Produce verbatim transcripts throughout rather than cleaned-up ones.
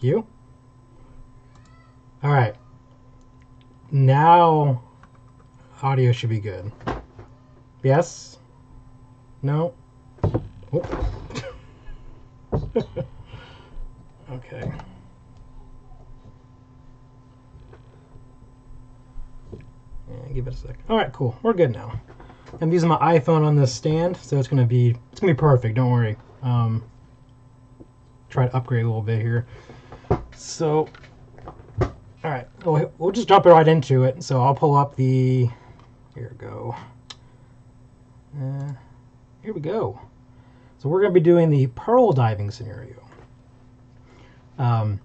You? All right. Now audio should be good. Yes? No? Oh. Okay. Yeah, give it a sec. All right, cool. We're good now. I'm using my iPhone on this stand, so it's gonna be it's gonna be perfect. Don't worry. Um, try to upgrade a little bit here. So, all right, we'll, we'll just jump right into it. So I'll pull up the here we go. Uh, here we go. So we're gonna be doing the pearl diving scenario. Um,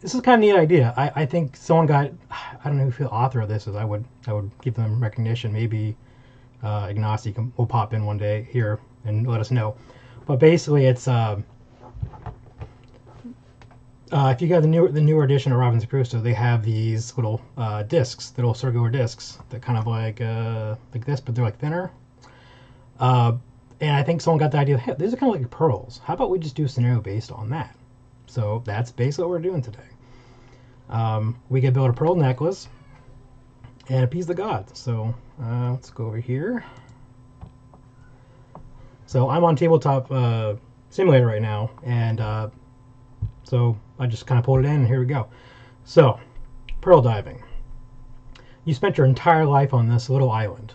this is kind of a neat idea. I, I think someone got, I don't know who the author of this is. I would I would give them recognition. Maybe uh, Ignacy can, will pop in one day here and let us know. But basically, it's uh, uh, if you got the newer the newer edition of Robinson Crusoe, they have these little uh, discs, little circular discs that kind of like uh, like this, but they're like thinner. Uh, and I think someone got the idea. Hey, these are kind of like pearls. How about we just do a scenario based on that? So that's basically what we're doing today. Um, we could build a pearl necklace and appease the gods. So uh, let's go over here. So I'm on Tabletop uh, Simulator right now, and uh, so I just kind of pulled it in, and here we go. So pearl diving. You spent your entire life on this little island,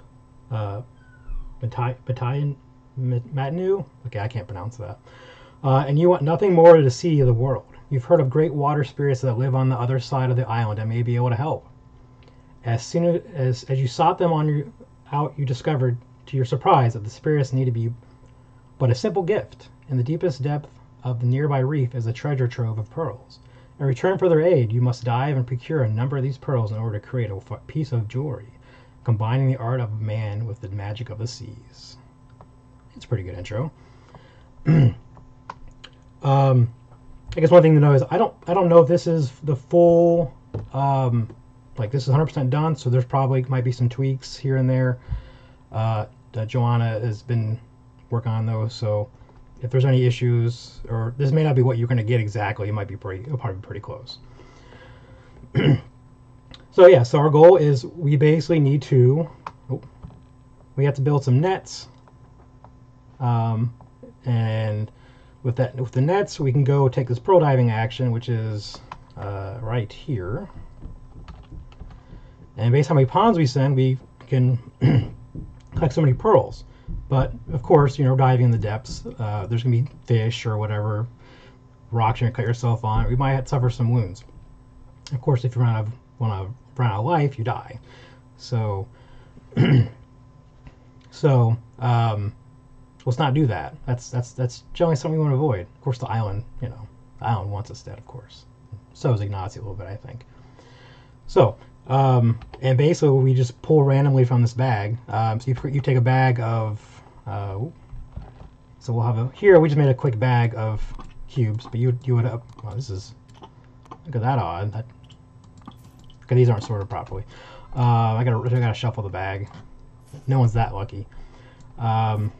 uh, Battalion Matinu. Okay, I can't pronounce that. Uh, and you want nothing more to see of the world. You've heard of great water spirits that live on the other side of the island and may be able to help. As soon as as you sought them on your out, you discovered to your surprise that the spirits need to be but a simple gift. In the deepest depth of the nearby reef is a treasure trove of pearls. In return for their aid, you must dive and procure a number of these pearls in order to create a piece of jewelry, combining the art of man with the magic of the seas. It's a pretty good intro. Um, I guess one thing to know is I don't I don't know if this is the full um, like this is one hundred percent done, so there's probably might be some tweaks here and there. Uh, that Joanna has been working on those, so if there's any issues or this may not be what you're going to get exactly, it might be pretty it'll probably be pretty close. So yeah, so our goal is we basically need to oh, we have to build some nets, um, and. With that, with the nets, we can go take this pearl diving action, which is uh, right here. And based on how many pawns we send, we can collect so many pearls. But of course, you know, diving in the depths, uh, there's gonna be fish or whatever rocks you're gonna cut yourself on. We might suffer some wounds. Of course, if you run out of wanna run out of life, you die. So, so. Um, Let's not do that. That's that's that's generally something we want to avoid. Of course, the island, you know, the island wants us dead. Of course, so is Ignacy a little bit, I think. So, um, and basically we just pull randomly from this bag. Um, so you you take a bag of, uh, so we'll have a here. We just made a quick bag of cubes, but you you would uh, well, this is look at that odd. That, okay, these aren't sorted properly. Uh, I gotta I gotta shuffle the bag. No one's that lucky. Um,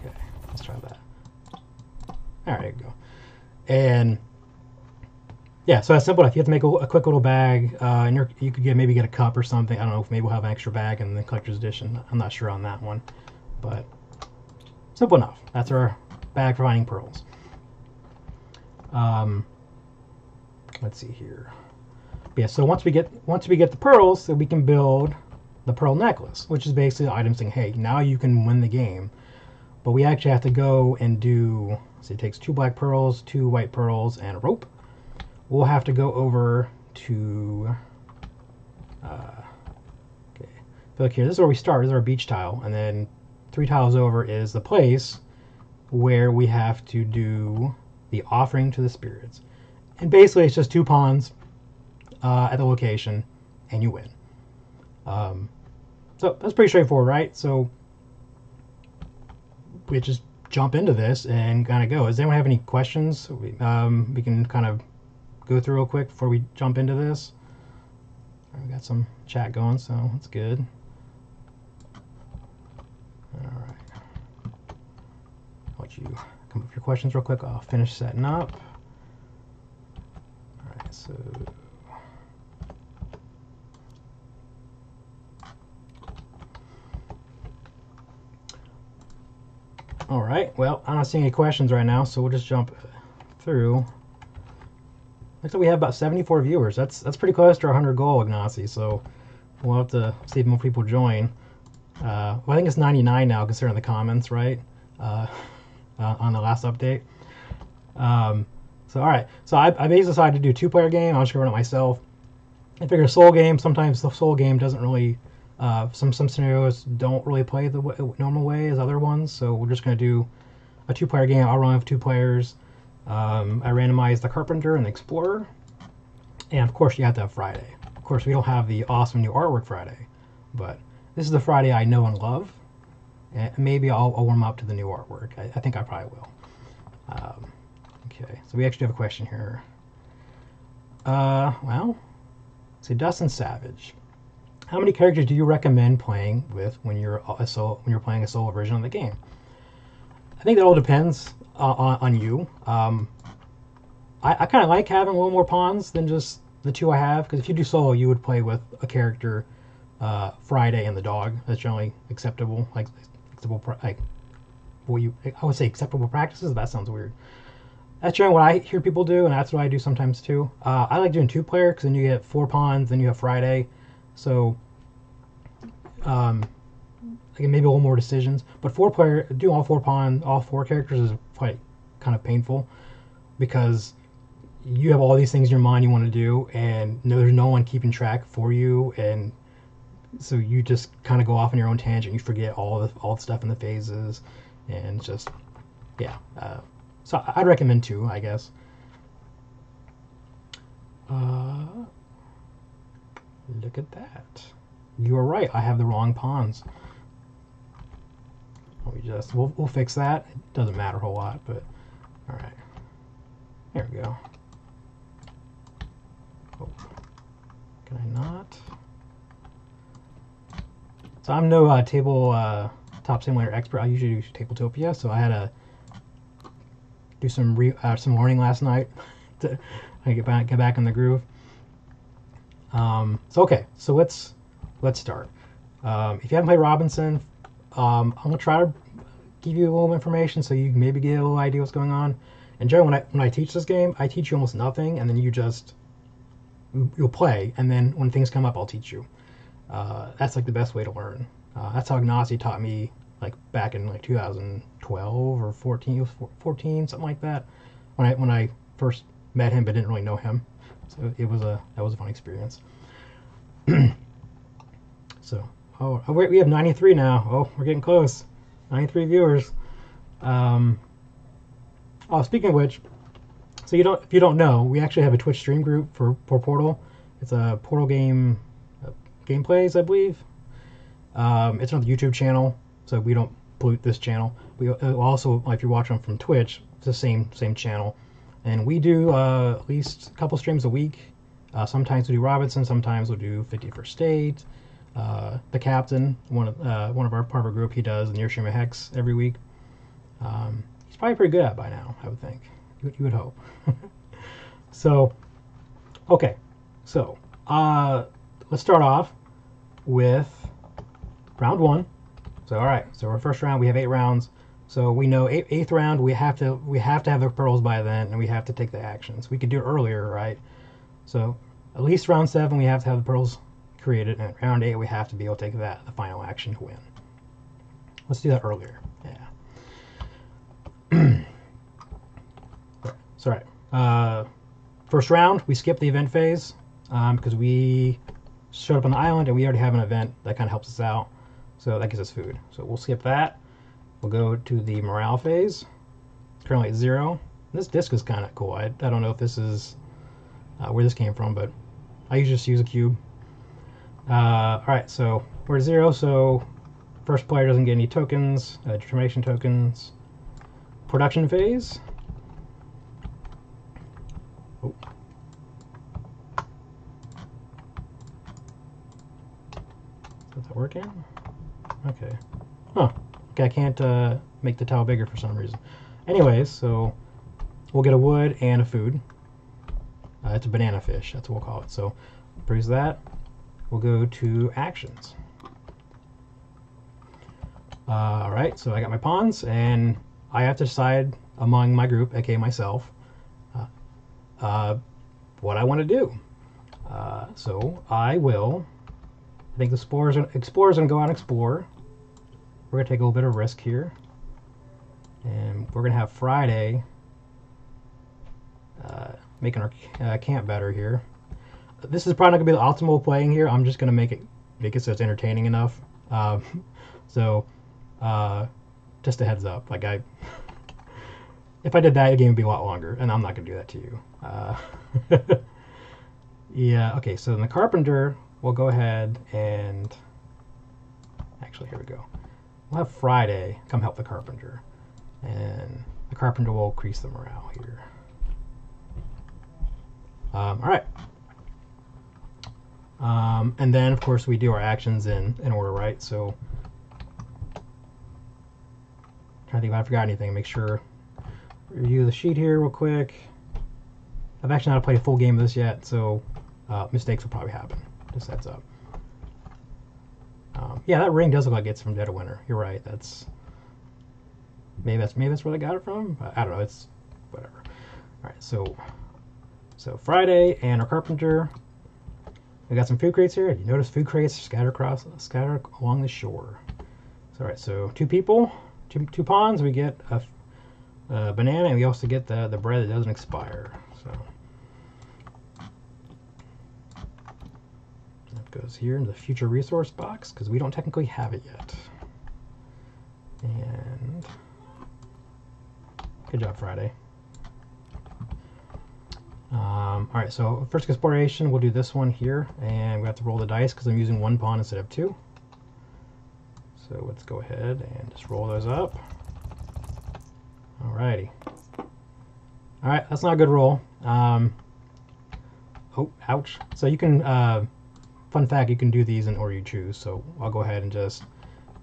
Okay, let's try that. All right, there you go. And yeah, so that's simple enough. You have to make a, a quick little bag, uh, and you're, you could get maybe get a cup or something. I don't know if maybe we'll have an extra bag in the collector's edition. I'm not sure on that one, but simple enough. That's our bag for finding pearls. Um, let's see here. Yeah, so once we get once we get the pearls, then we can build the pearl necklace, which is basically the item saying, "Hey, now you can win the game." But we actually have to go and do, so it takes two black pearls, two white pearls, and a rope. We'll have to go over to, uh, okay, look here, this is where we start, this is our beach tile, and then three tiles over is the place where we have to do the offering to the spirits. And basically it's just two pawns uh, at the location, and you win. Um, so that's pretty straightforward, right? So we just jump into this and kind of go. Does anyone have any questions? We, um, we can kind of go through real quick before we jump into this. All right, we got some chat going, so that's good. All right. I'll let you come up with your questions real quick. I'll finish setting up. So all right, well, I don't see any questions right now, so we'll just jump through. Looks like we have about seventy-four viewers. That's that's pretty close to our one hundred goal, Ignacy, so we'll have to see if more people join. Uh, well, I think it's ninety-nine now, considering the comments, right? Uh, uh, on the last update. Um, so, all right. So I, I basically decided to do a two-player game. I'm just going to run it myself. I figure a solo game, sometimes the solo game doesn't really... Uh, some some scenarios don't really play the w normal way as other ones, so we're just going to do a two-player game. I'll run with two players. Um, I randomized the Carpenter and the Explorer, and of course you have to have Friday. Of course we don't have the awesome new artwork Friday, but this is the Friday I know and love, and maybe I'll, I'll warm up to the new artwork. I, I think I probably will. Um, okay, so we actually have a question here. Uh, well, let's see, Dustin Savage. How many characters do you recommend playing with when you're a solo, when you're playing a solo version of the game? I think that all depends uh, on, on you. Um, I, I kind of like having a little more pawns than just the two I have, because if you do solo, you would play with a character, uh, Friday and the dog. That's generally acceptable, like acceptable. Like, well, you I would say acceptable practices. That sounds weird. That's generally what I hear people do, and that's what I do sometimes too. Uh, I like doing two-player because then you get four pawns, then you have Friday. So, um, again, maybe a little more decisions. But four player, doing all four pawn, all four characters is quite kind of painful, because you have all these things in your mind you want to do, and no, there's no one keeping track for you, and so you just kind of go off on your own tangent. You forget all the all the stuff in the phases, and just yeah. Uh, so I'd recommend two, I guess. Uh. Look at that. You are right. I have the wrong pawns. We just we'll we'll fix that. It doesn't matter a whole lot, but all right. There we go. Oh, can I not? So I'm no uh, table uh, top simulator expert. I usually do Tabletopia, so I had to do some re uh, some learning last night to get back get back in the groove. Um, so okay, so let's let's start. Um, if you haven't played Robinson, um, I'm gonna try to give you a little information so you can maybe get a little idea what's going on. And generally, when I when I teach this game, I teach you almost nothing, and then you just you'll play, and then when things come up, I'll teach you. Uh, that's like the best way to learn. Uh, that's how Ignacy taught me, like back in like two thousand twelve or fourteen, something like that, when I when I first met him, but didn't really know him. So it was a that was a fun experience. So oh, oh wait, we have ninety-three now. Oh, we're getting close. ninety-three viewers. Um, oh, speaking of which, so you don't if you don't know, we actually have a Twitch stream group for, for Portal. It's a Portal game uh, gameplays, I believe. Um, it's on the YouTube channel, so we don't pollute this channel. We also, if you're watching from Twitch, it's the same same channel. And we do uh, at least a couple streams a week. Uh, sometimes we do Robinson. Sometimes we'll do fifty-first State. Uh, the captain, one of uh, one of our part of our group, he does Nirishima Hex every week. Um, he's probably pretty good at it by now, I would think. You, you would hope. So, okay. So uh, let's start off with round one. So all right. So our first round, we have eight rounds. So we know eight, eighth round we have to we have to have the pearls by then, and we have to take the actions. We could do it earlier, right? So at least round seven we have to have the pearls created, and at round eight we have to be able to take that the final action to win. Let's do that earlier. Yeah. Sorry. Uh, first round we skip the event phase um, because we showed up on the island and we already have an event that kind of helps us out. So that gives us food. So we'll skip that. We'll go to the morale phase. Currently at zero. This disc is kind of cool. I, I don't know if this is uh, where this came from, but I usually just use a cube. Uh, all right, so we're at zero, so first player doesn't get any tokens, uh, determination tokens. Production phase. Oh. Is that working? Okay. Huh. I can't uh, make the tile bigger for some reason. Anyways, so we'll get a wood and a food. Uh, it's a banana fish, that's what we'll call it. So praise that. We'll go to actions. Uh, all right, so I got my pawns, and I have to decide among my group, aka myself, uh, uh, what I want to do. Uh, so I will, I think the explorers are, explorers are going to go out and explore. We're going to take a little bit of risk here. And we're going to have Friday uh, making our uh, camp better here. This is probably not going to be the optimal playing here. I'm just going to make it make it so it's entertaining enough. Uh, so uh, just a heads up. Like I, if I did that, the game would be a lot longer, and I'm not going to do that to you. Uh, yeah, okay, so in the Carpenter, we'll go ahead and... Actually, here we go. We'll have Friday come help the Carpenter. And the Carpenter will increase the morale here. Um, all right. Um, and then, of course, we do our actions in, in order, right? So, trying to think if I forgot anything. Make sure. Review the sheet here real quick. I've actually not played a full game of this yet, so uh, mistakes will probably happen. Just heads up. Um, yeah, that ring does look like it's from Dead of Winter. You're right. That's maybe that's maybe that's where I got it from. I don't know. It's whatever. All right. So, so Friday and our Carpenter. We got some food crates here. You notice food crates scattered across, scattered along the shore. So, all right, so two people, two, two pawns. We get a, a banana, and we also get the the bread that doesn't expire. So that goes here in the future resource box because we don't technically have it yet. And good job, Friday. Um, all right, so first exploration, we'll do this one here, and we have to roll the dice because I'm using one pawn instead of two. So let's go ahead and just roll those up. All righty. All right, that's not a good roll. Um, oh, ouch. So you can, uh, fun fact, you can do these in order you choose. So I'll go ahead and just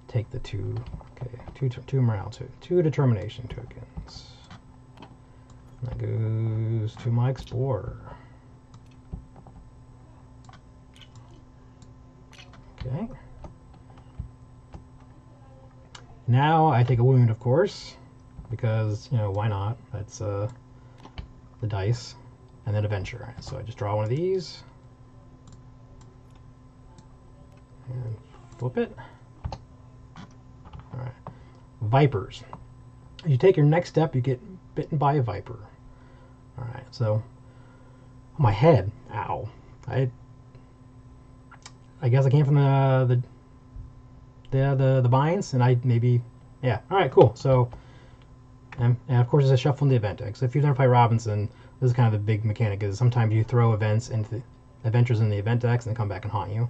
take the two, okay, two, two morale, two, two determination tokens. That goes to my explorer. Okay. Now I take a wound, of course, because, you know, why not? That's uh, the dice and then adventure. So I just draw one of these and flip it. All right. Vipers. If you take your next step, you get bitten by a viper. All right, so my head, ow! I, I guess I came from the the the the, the vines, and I maybe, yeah. All right, cool. So, and, and of course, there's a shuffle in the event deck. So if you've never played Robinson, this is kind of the big mechanic. Is sometimes you throw events into the, adventures in the event decks, and they come back and haunt you.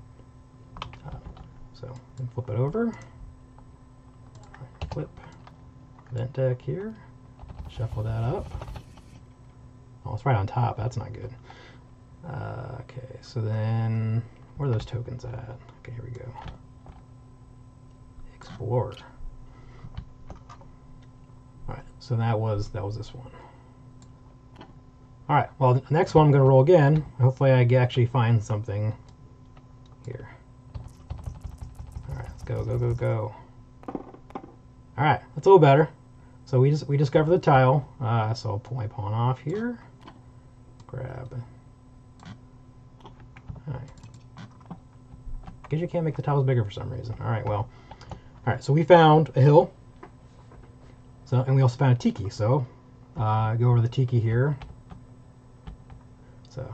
Uh, so flip it over. Right, flip event deck here. Shuffle that up. Oh, it's right on top. That's not good. Uh, okay, so then where are those tokens at? Okay, here we go. Explore. All right, so that was that was this one. All right, well, the next one I'm going to roll again. Hopefully, I actually find something here. All right, let's go, go, go, go. All right, that's a little better. So we just we discover the tile. Uh, so I'll pull my pawn off here. Grab. All right. Because you can't make the tiles bigger for some reason. All right. Well. All right. So we found a hill. So and we also found a tiki. So uh, go over the tiki here. So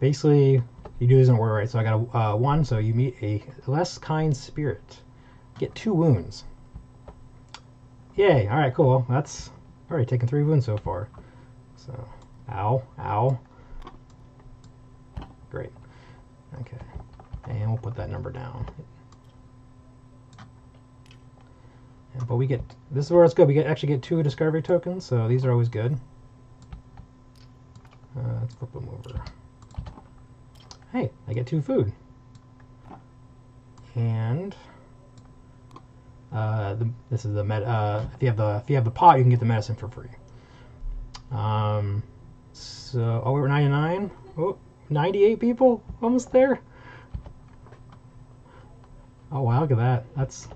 basically you do this in order, right? So I got a uh, one. So you meet a less kind spirit. Get two wounds. Yay, alright, cool. That's already taken three wounds so far. So, ow, ow. Great. Okay. And we'll put that number down. And, but we get, this is where it's good. We get actually get two discovery tokens, so these are always good. Uh, let's flip them over. Hey, I get two food. And... Uh, the, this is the med. Uh, if you have the if you have the pot, you can get the medicine for free. Um, is uh, over ninety-nine. Oh, ninety-eight people, almost there. Oh wow, look at that. That's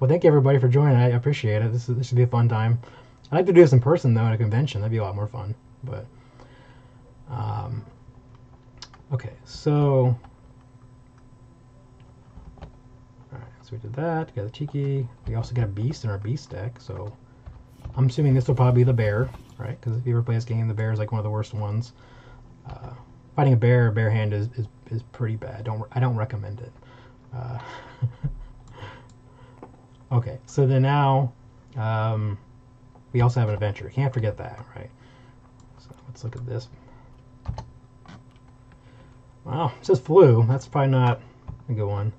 well. Thank you everybody for joining. I appreciate it. This is, this should be a fun time. I'd like to do this in person though at a convention. That'd be a lot more fun. But um, okay, so. So we did that, got a Tiki, we also got a Beast in our Beast deck, so I'm assuming this will probably be the Bear, right? Because if you ever play this game, the Bear is like one of the worst ones. Uh, fighting a bear, bare hand is, is, is pretty bad. Don't, I don't recommend it. Uh, okay, so then now, um, we also have an adventure. Can't forget that, right? So let's look at this. Wow, it says flu. That's probably not a good one.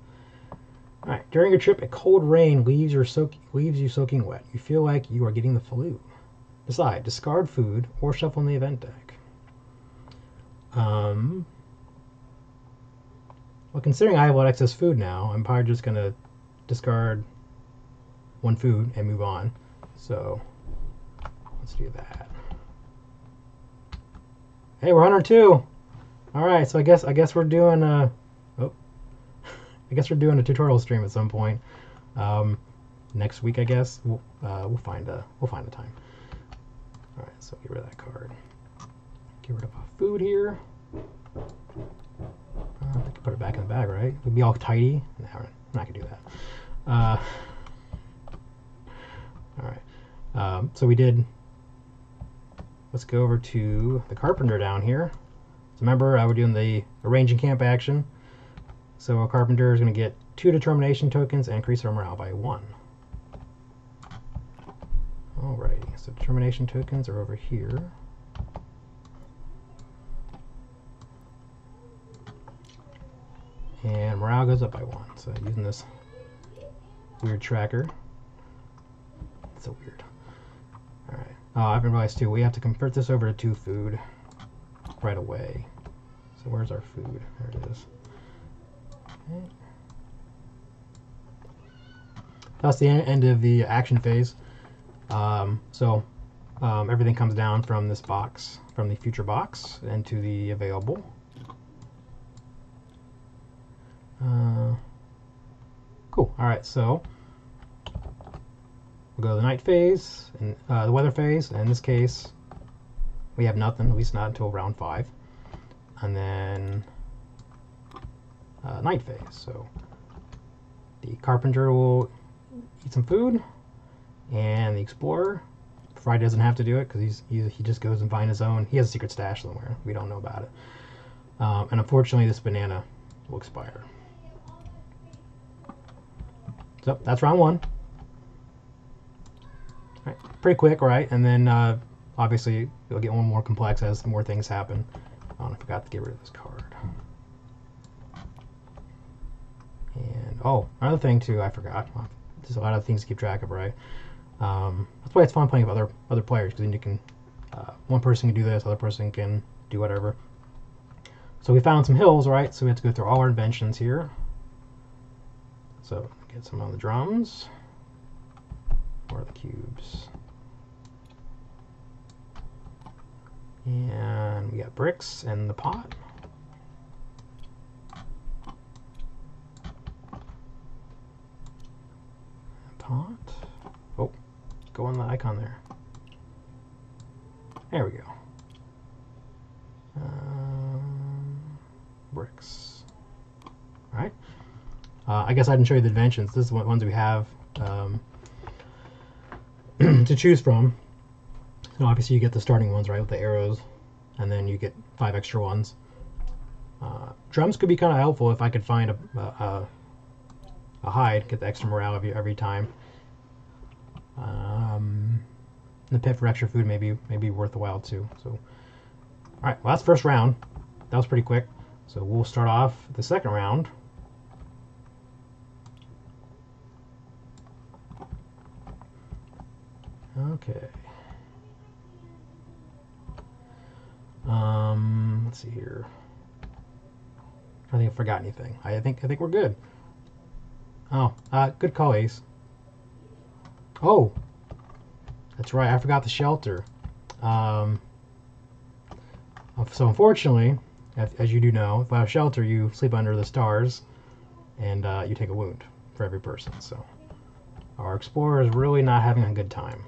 All right. During your trip, a cold rain leaves your soak leaves you soaking wet. You feel like you are getting the flu. Decide: discard food or shuffle in the event deck. Um. Well, considering I have a lot of excess food now, I'm probably just gonna discard one food and move on. So let's do that. Hey, we're one oh two. All right. So I guess I guess we're doing a. I guess we're doing a tutorial stream at some point um, next week. I guess we'll, uh, we'll find a we'll find a time. All right, so get rid of that card. Get rid of our food here. Uh, I can put it back in the bag, right? We'll be all tidy. No, I'm not gonna do that. Uh, all right. Um, so we did. Let's go over to the Carpenter down here. So remember, I uh, we're doing the arranging camp action. So a Carpenter is going to get two determination tokens and increase our morale by one. Alrighty, so determination tokens are over here. And morale goes up by one. So using this weird tracker. It's so weird. Alright. Oh, I haven't realized too, we have to convert this over to two food right away. So where's our food? There it is. That's the end of the action phase. Um, so um, everything comes down from this box, from the future box, into the available. Uh, cool. All right, so we'll go to the night phase and uh, the weather phase. In this case, we have nothing, at least not until round five, and then. Uh, night phase. So the Carpenter will eat some food, and the Explorer, Fry doesn't have to do it because he's, he's he just goes and finds his own. He has a secret stash somewhere. We don't know about it. Um, and unfortunately, this banana will expire. So that's round one. All right, pretty quick, right? And then uh, obviously you'll get one more complex as more things happen. Oh, I forgot to get rid of this card. And oh, another thing too, I forgot. Well, there's a lot of things to keep track of, right? Um, that's why it's fun playing with other other players, because then you can, uh, one person can do this, other person can do whatever. So we found some hills, right? So we have to go through all our inventions here. So get some of the drums or the cubes, and we got bricks and the pot. Oh, go on the icon there. There we go. Um, bricks. All right. Uh, I guess I didn't show you the inventions. This is the ones we have um, to choose from. So obviously you get the starting ones, right, with the arrows, and then you get five extra ones. Uh, drums could be kind of helpful if I could find a, a, a, a hide, get the extra morale every, every time. Um, the pit for extra food may be, may be worth a while too. So, all right, well that's first round. That was pretty quick. So we'll start off the second round. Okay. Um, let's see here. I think I forgot anything. I think I think we're good. Oh, uh, good call, Ace. Oh, that's right. I forgot the shelter. Um, So unfortunately, as you do know, without shelter, you sleep under the stars, and uh, you take a wound for every person. So our explorer is really not having a good time.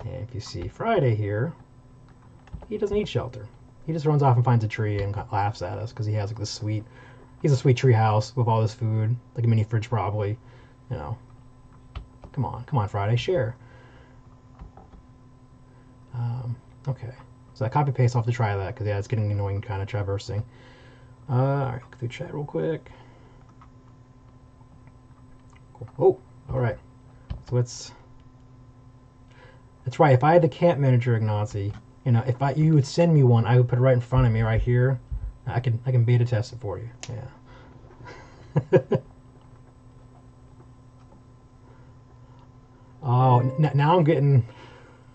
And if you see Friday here, he doesn't need shelter. He just runs off and finds a tree and laughs at us because he has like this sweet, he's a sweet tree house with all this food, like a mini fridge probably, you know. Come on, come on Friday, share. Um, okay, so I copy paste off to try that because yeah, it's getting annoying kind of traversing. Uh, all right, click through chat real quick. Cool. Oh, all right. So let's. That's right. If I had the camp manager, Ignacy, you know, if I you would send me one, I would put it right in front of me, right here. I can I can beta test it for you. Yeah. Oh, n now I'm getting.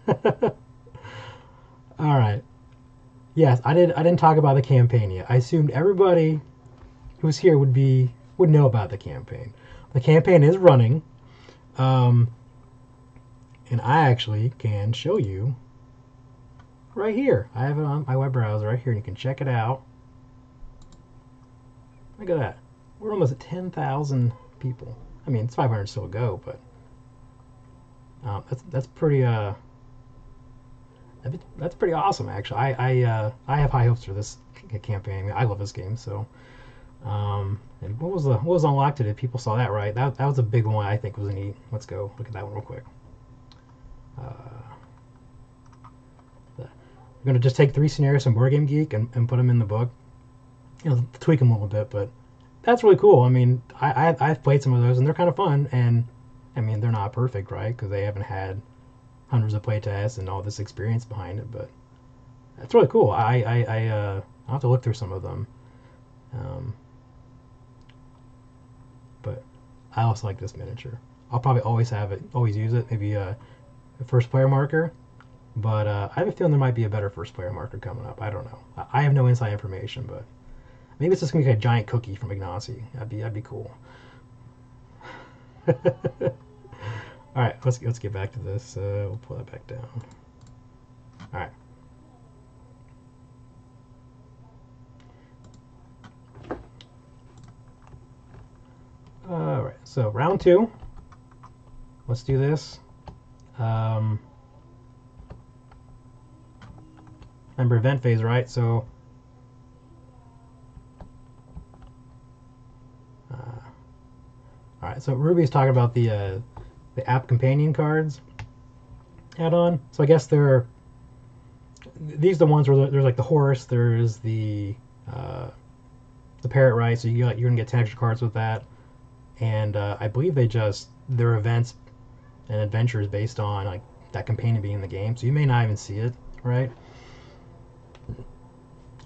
All right. Yes, I did. I didn't talk about the campaign yet. I assumed everybody who was here would be would know about the campaign. The campaign is running, um, and I actually can show you right here. I have it on my web browser right here, and you can check it out. Look at that. We're almost at ten thousand people. I mean, it's five hundred still to go, but um, that's that's pretty uh that's pretty awesome actually. I I uh, I have high hopes for this campaign. I love this game so. Um, and what was the what was unlocked today? People saw that, right? That that was a big one. I think was neat. Let's go look at that one real quick. Uh, the, I'm gonna just take three scenarios from Board Game Geek and, and put them in the book. You know, tweak them a little bit, but that's really cool. I mean, I, I I've played some of those and they're kind of fun. And I mean, they're not perfect, right? Because they haven't had hundreds of playtests and all this experience behind it. But that's really cool. I I I uh, I'll have to look through some of them. Um, But I also like this miniature. I'll probably always have it, always use it. Maybe a first player marker, but uh, I have a feeling there might be a better first player marker coming up. I don't know. I have no inside information, but maybe it's just gonna be like a giant cookie from Ignacy. That'd be that'd be cool. All right, let's let's get back to this. Uh, we'll pull that back down. All right. All right, so round two. Let's do this. Um, remember event phase, right? So uh, all right. So Ruby's talking about the uh, the app companion cards add-on. So I guess they're these are the ones where there's like the horse, there's the uh, the parrot, right? So you got, you're gonna get ten extra cards with that. And uh, I believe they just their events and adventures based on like that companion being in the game, so you may not even see it, right?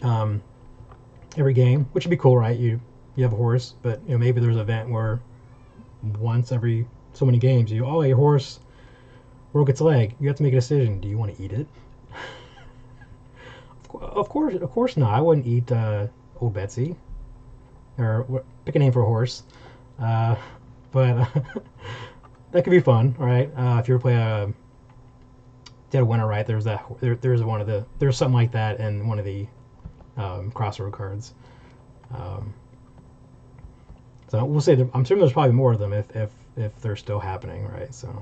Um, every game, which would be cool, right? You you have a horse, but you know maybe there's an event where once every so many games you oh your horse broke its leg. You have to make a decision. Do you want to eat it? of, of course, of course not. I wouldn't eat uh, old Betsy, or pick a name for a horse. Uh, but uh, that could be fun, right? Uh, if you ever play a Dead of Winter, right? There's that. There, there's one of the. There's something like that in one of the um, crossroad cards. Um, so we'll say there, I'm sure there's probably more of them if if if they're still happening, right? So.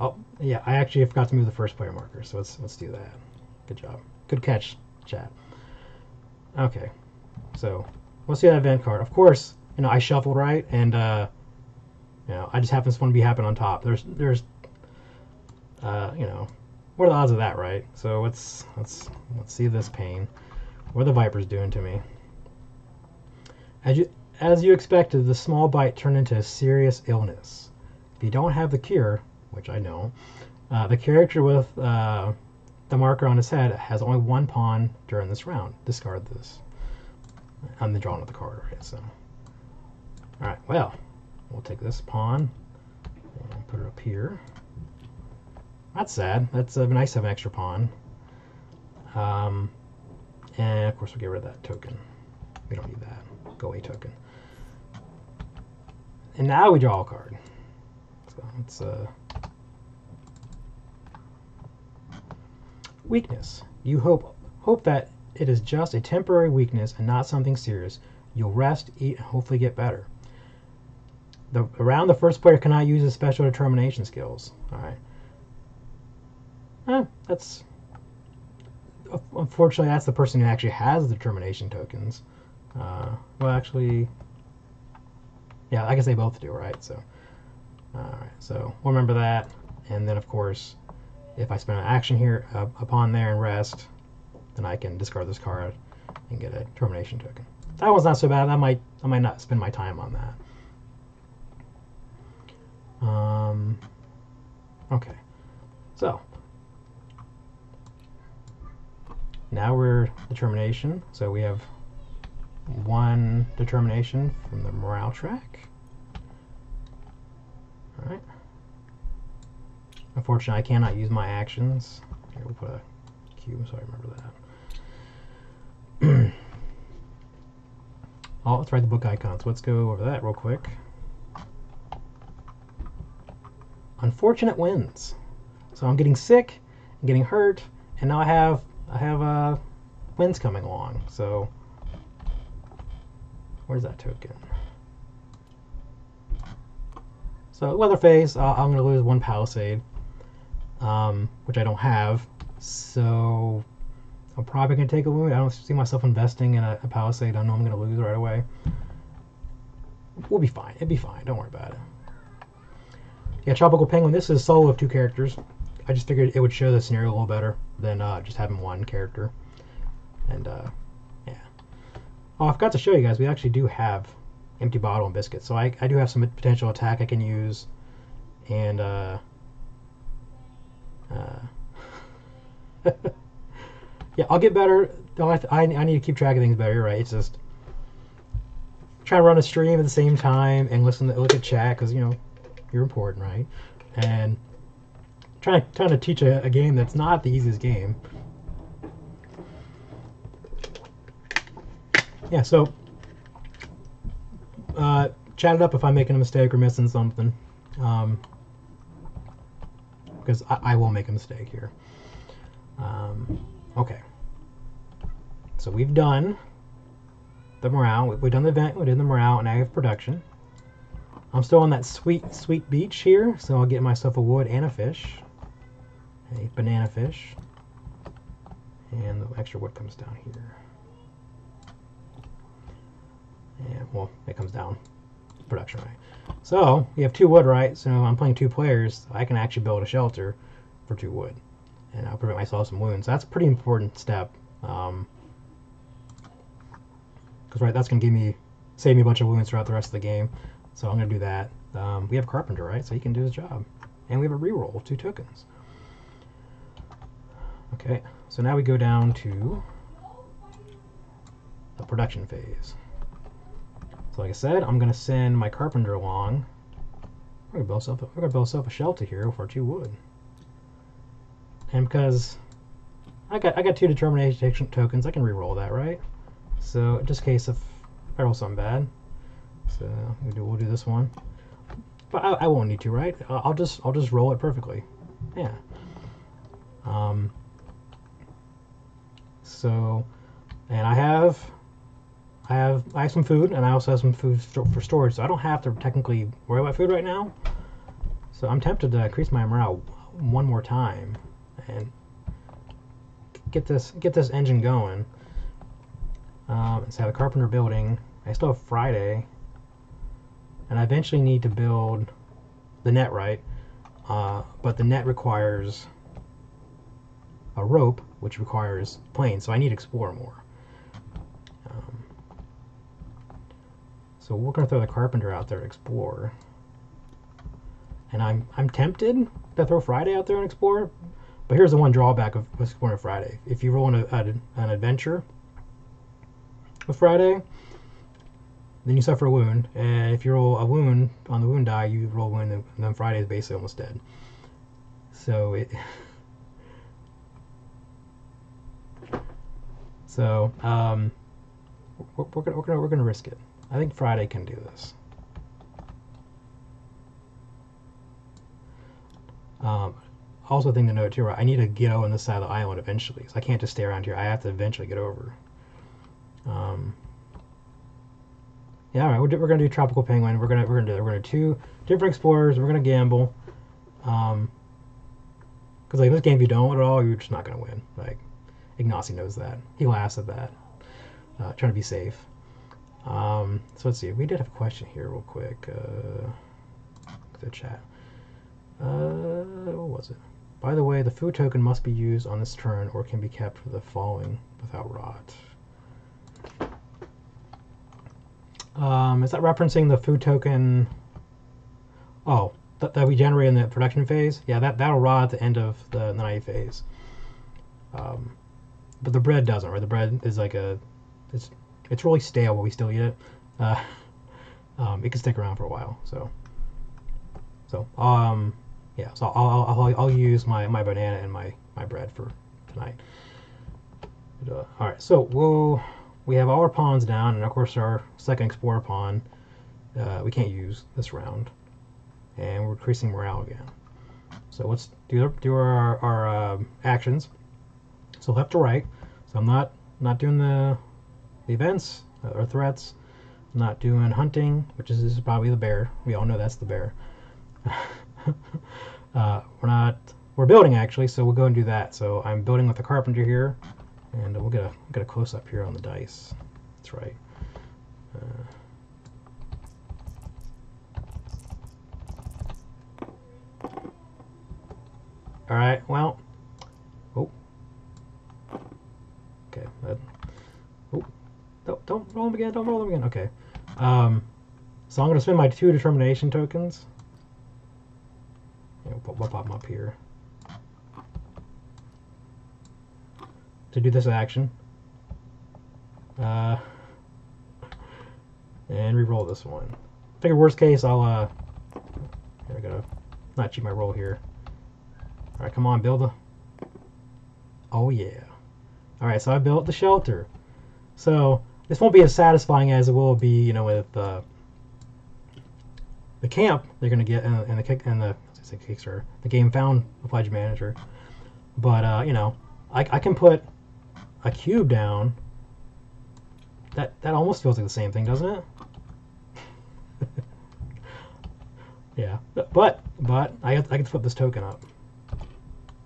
Oh yeah, I actually forgot to move the first player marker, so let's let's do that. Good job. Good catch, chat. Okay. So let's see that event card. Of course, you know I shuffled right, and uh, you know I just happen to be happen on top. There's there's uh, you know what are the odds of that, right? So let's let's let's see this pain. What are the Vipers doing to me? As you as you expected, the small bite turned into a serious illness. If you don't have the cure, which I know, uh, the character with uh, the marker on his head has only one pawn during this round. Discard this. I'm the drawing of the card, right? So, all right. Well, we'll take this pawn and put it up here. That's sad. That's uh, nice to have an extra pawn. Um, and of course, we'll get rid of that token. We don't need that. Go away token. And now we draw a card. So let's uh, Weakness. You hope hope that it is just a temporary weakness and not something serious. You'll rest, eat, and hopefully get better. The, around the first player cannot use his special determination skills. All right. Eh, that's unfortunately that's the person who actually has the determination tokens. Uh, well, actually, yeah, I guess they both do, right? So, all right. So we'll remember that, and then of course, if I spend an action here uh, upon there and rest, then I can discard this card and get a determination token. That one's not so bad. I might I might not spend my time on that. Um, okay, so now we're determination, so we have one determination from the morale track. All right, unfortunately I cannot use my actions. Here, we'll put a cube so I remember that. Oh, let's write the book icons. Let's go over that real quick. Unfortunate wins. So I'm getting sick, I'm getting hurt, and now I have I have uh, wins coming along. So where's that token? So Leatherface, uh, I'm gonna lose one Palisade, um, which I don't have. So I'm probably gonna take a wound. I don't see myself investing in a, a Palisade. I know I'm gonna lose right away. We'll be fine. It'll be fine. Don't worry about it. Yeah, Tropical Penguin, this is solo of two characters. I just figured it would show the scenario a little better than uh, just having one character. And, uh, yeah. Oh, I forgot to show you guys, we actually do have Empty Bottle and Biscuit. So I, I do have some potential attack I can use. And, uh... uh yeah, I'll get better. I, I need to keep track of things better, you're right? It's just try to run a stream at the same time and listen to, look at chat, because, you know, you're important, right? And trying trying to teach a, a game that's not the easiest game. Yeah, so uh, chat it up if I'm making a mistake or missing something, um, because I, I will make a mistake here. Um, okay, so we've done the morale. We've done the event. We did the morale, and now we have production. I'm still on that sweet, sweet beach here, so I'll get myself a wood and a fish. A banana fish. And the extra wood comes down here. And, well, it comes down. Production, right? So, we have two wood, right? So, I'm playing two players. So I can actually build a shelter for two wood. And I'll prevent myself some wounds. So that's a pretty important step. Because, um, right, that's going to give me, save me a bunch of wounds throughout the rest of the game. So I'm going to do that. Um, we have Carpenter, right? So he can do his job. And we have a reroll of two tokens. Okay, so now we go down to the production phase. So like I said, I'm going to send my Carpenter along. We're going to build ourselves a shelter here for two wood. And because I got I got two determination tokens, I can reroll that, right? So just in case if I roll something bad. So we'll do, we'll do this one, but I, I won't need to, right? I'll just I'll just roll it perfectly, yeah. Um. So, and I have, I have I have some food, and I also have some food st for storage, so I don't have to technically worry about food right now. So I'm tempted to increase my morale one more time and get this get this engine going. Um, let's have a Carpenter building. I still have Friday. And I eventually need to build the net, right? Uh, but the net requires a rope, which requires planes, so I need to explore more. Um, so we're gonna throw the Carpenter out there to explore. And I'm I'm tempted to throw Friday out there and explore, but here's the one drawback of exploring Friday. If you roll an, an, an adventure with Friday, then you suffer a wound, and if you roll a wound on the wound die, you roll a wound, and then Friday is basically almost dead. So it, so um, we're, we're gonna we're gonna we're gonna risk it. I think Friday can do this. Um, Also, thing to note too, right? I need to get on this side of the island eventually, so I can't just stay around here. I have to eventually get over. Um, yeah, all right. We're, we're gonna do Tropical Penguin. We're gonna we're gonna do we're gonna do two different explorers. We're gonna gamble. Um, because like this game, if you don't at all, you're just not gonna win. Like Ignacy knows that. He laughs at that. Uh, trying to be safe. Um, so let's see. We did have a question here, real quick. Uh, the chat. Uh, what was it? By the way, the food token must be used on this turn or can be kept for the following without rot. Um, is that referencing the food token? Oh, th that we generate in the production phase? Yeah, that, that'll rot at the end of the, the night phase. Um, but the bread doesn't, right? The bread is like a... It's, it's really stale, but we still eat it. Uh, um, it can stick around for a while, so... So, um... Yeah, so I'll, I'll, I'll use my, my banana and my, my bread for tonight. Uh, Alright, so we'll, we have all our pawns down, and of course our second explorer pawn uh, we can't use this round. And we're increasing morale again. So let's do, do our, our uh, actions. So left to right. So I'm not, not doing the, the events or threats. I'm not doing hunting, which is, is probably the bear. We all know that's the bear. uh, we're not we're building actually, so we'll go and do that. So I'm building with the carpenter here, and we'll get a get a close up here on the dice. That's right. Uh, all right. Well. Oh. Okay. That, oh. Don't don't roll them again. Don't roll them again. Okay. Um. So I'm gonna spend my two determination tokens. We'll pop them up here to do this action, uh, and re-roll this one. Figure worst case, I'll uh, here I gotta not cheat my roll here. All right, come on, build a. Oh yeah. All right, so I built the shelter. So this won't be as satisfying as it will be, you know, with uh, the camp they're gonna get and, and the kick and the. Kickstarter, the GameFound pledge manager, but uh, you know, I, I can put a cube down. That that almost feels like the same thing, doesn't it? Yeah, but but I I can flip this token up.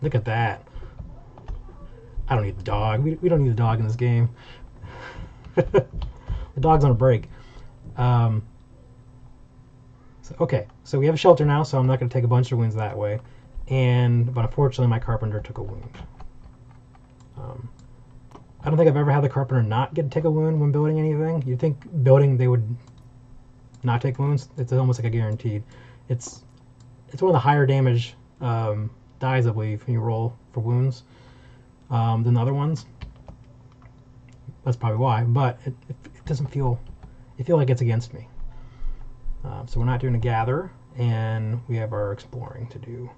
Look at that! I don't need the dog. We we don't need the dog in this game. The dog's on a break. Um, So, okay, so we have a shelter now, so I'm not going to take a bunch of wounds that way. And, but unfortunately my carpenter took a wound. Um, I don't think I've ever had the carpenter not get take a wound when building anything. You'd think building they would not take wounds. It's almost like a guaranteed. It's it's one of the higher damage um, dies, I believe, when you roll for wounds um, than the other ones. That's probably why, but it, it, it doesn't feel, it feel like it's against me. Um, so we're not doing a gather, and we have our exploring to do.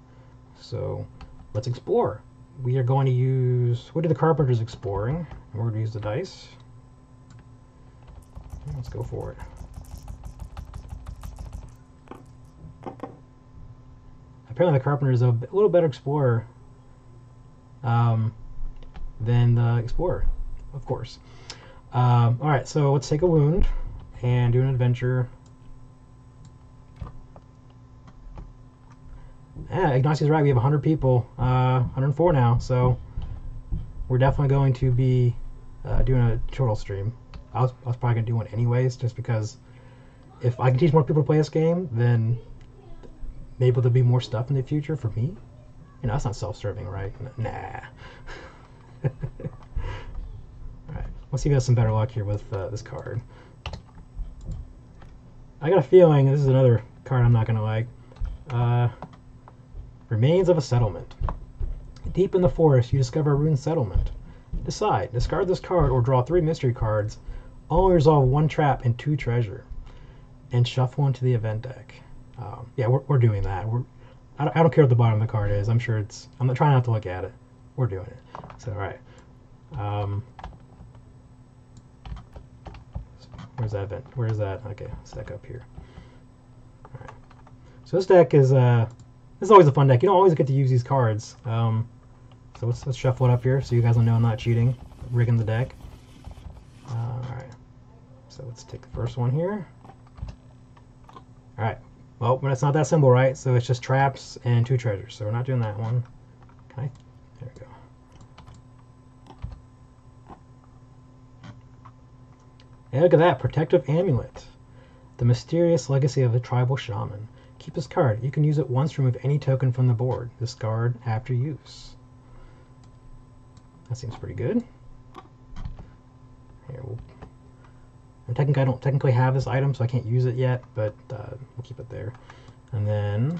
So let's explore. We are going to use... What do the carpenters exploring? And we're going to use the dice. Let's go for it. Apparently the carpenter is a little better explorer um, than the explorer, of course. Um, Alright, so let's take a wound and do an adventure... Yeah, Ignacy's right. We have one hundred people, uh, one hundred four now, so we're definitely going to be uh, doing a tutorial stream. I was, I was probably going to do one anyways, just because if I can teach more people to play this game, then maybe there'll be more stuff in the future for me. You know, that's not self-serving, right? Nah. Alright, let's see if we have some better luck here with uh, this card. I got a feeling this is another card I'm not going to like. Uh... Remains of a settlement. Deep in the forest, you discover a ruined settlement. Decide, discard this card or draw three mystery cards, only resolve one trap and two treasure, and shuffle into the event deck. Um, yeah, we're, we're doing that. We're, I, don't, I don't care what the bottom of the card is. I'm sure it's... I'm not trying not to look at it. We're doing it. So, alright. Um, where's that event? Where's that? Okay, stack up here. Alright. So this deck is... Uh, This is always a fun deck. You don't always get to use these cards. Um, so let's, let's shuffle it up here so you guys will know I'm not cheating, rigging the deck. Uh, Alright, so let's take the first one here. Alright, well, but it's not that simple, right? So it's just traps and two treasures, so we're not doing that one. Okay, there we go. Hey, look at that, Protective Amulet. The mysterious legacy of a tribal shaman. Keep this card. You can use it once to remove any token from the board. Discard after use. That seems pretty good. Here, we'll... And technically, I don't technically have this item, so I can't use it yet, but uh, we'll keep it there. And then...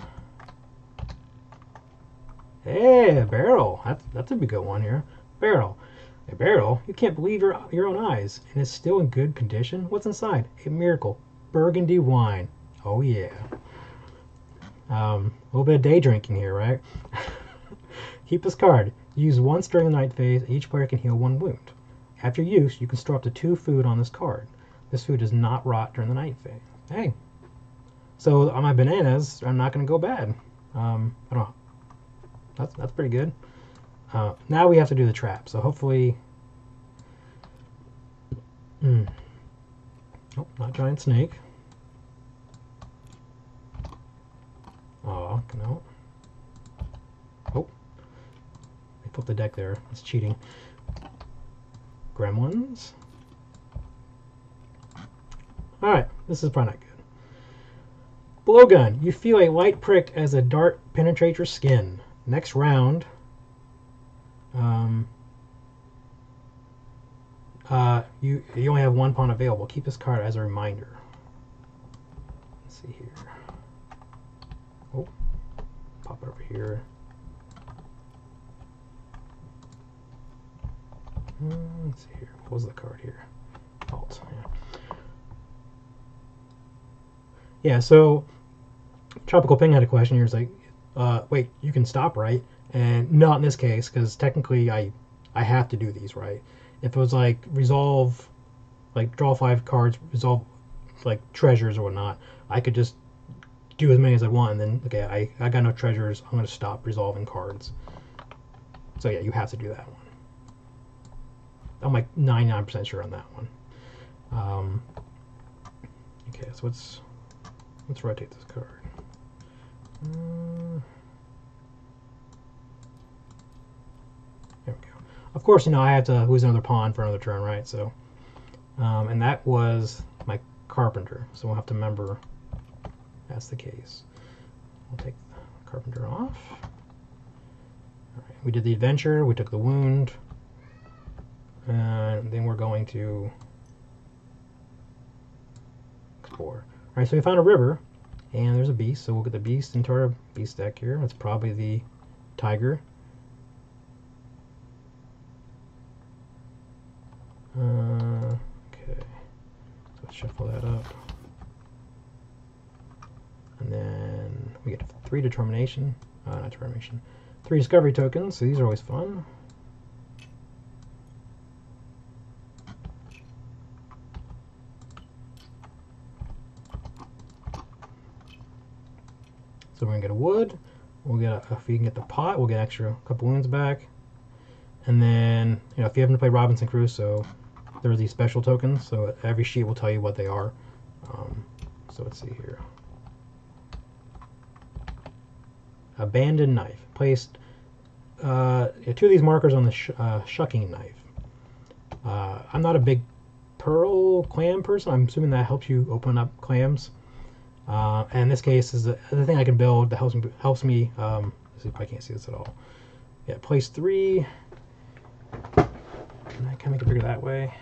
Hey, a barrel. That's, that's a good one here. Barrel. A barrel? You can't believe your, your own eyes. And it's still in good condition? What's inside? A miracle. Burgundy wine. Oh, yeah. Um, a little bit of day drinking here, right? Keep this card. Use once during the night phase, and each player can heal one wound. After use, you can store up to two food on this card. This food does not rot during the night phase. Hey. So, on my bananas, I'm not going to go bad. Um, I don't know. That's, that's pretty good. Uh, now we have to do the trap, so hopefully... Mm. Oh, not giant snake. Oh, no. Oh. I put the deck there. That's cheating. Gremlins. Alright, this is probably not good. Blowgun. You feel a light prick as a dart penetrates your skin. Next round... Um, uh, you, you only have one pawn available. Keep this card as a reminder. Let's see here. Oh, pop it over here. Mm, let's see here. What was the card here? Alt. Yeah. Yeah, so Tropical Ping had a question here. It's like, uh, wait, you can stop, right? And not in this case, because technically I I have to do these, right? If it was like resolve, like draw five cards, resolve like treasures or whatnot, I could just do as many as I want, and then, okay, I, I got no treasures, I'm going to stop resolving cards. So yeah, you have to do that one. I'm like ninety-nine percent sure on that one. Um, okay, so let's, let's rotate this card. Uh, Of course, you know, I have to lose another pawn for another turn, right? So, um, and that was my carpenter. So we'll have to remember that's the case. We'll take the carpenter off. All right, we did the adventure. We took the wound. And then we're going to explore. All right, so we found a river. And there's a beast. So we'll get the beast into our beast deck here. That's probably the tiger. Uh, okay, so let's shuffle that up, and then we get three determination, uh, not determination, three discovery tokens, so these are always fun. So we're going to get a wood, we'll get a, if we can get the pot, we'll get extra a couple wounds back, and then, you know, if you happen to play Robinson Crusoe, there are these special tokens, so every sheet will tell you what they are. Um, so let's see here. Abandoned knife. Placed uh, two of these markers on the sh uh, shucking knife. Uh, I'm not a big pearl clam person. I'm assuming that helps you open up clams. Uh, and in this case is the, the thing I can build that helps me. Helps me um, let's see if I can't see this at all. Yeah, place three. Can I kind of make it bigger that way?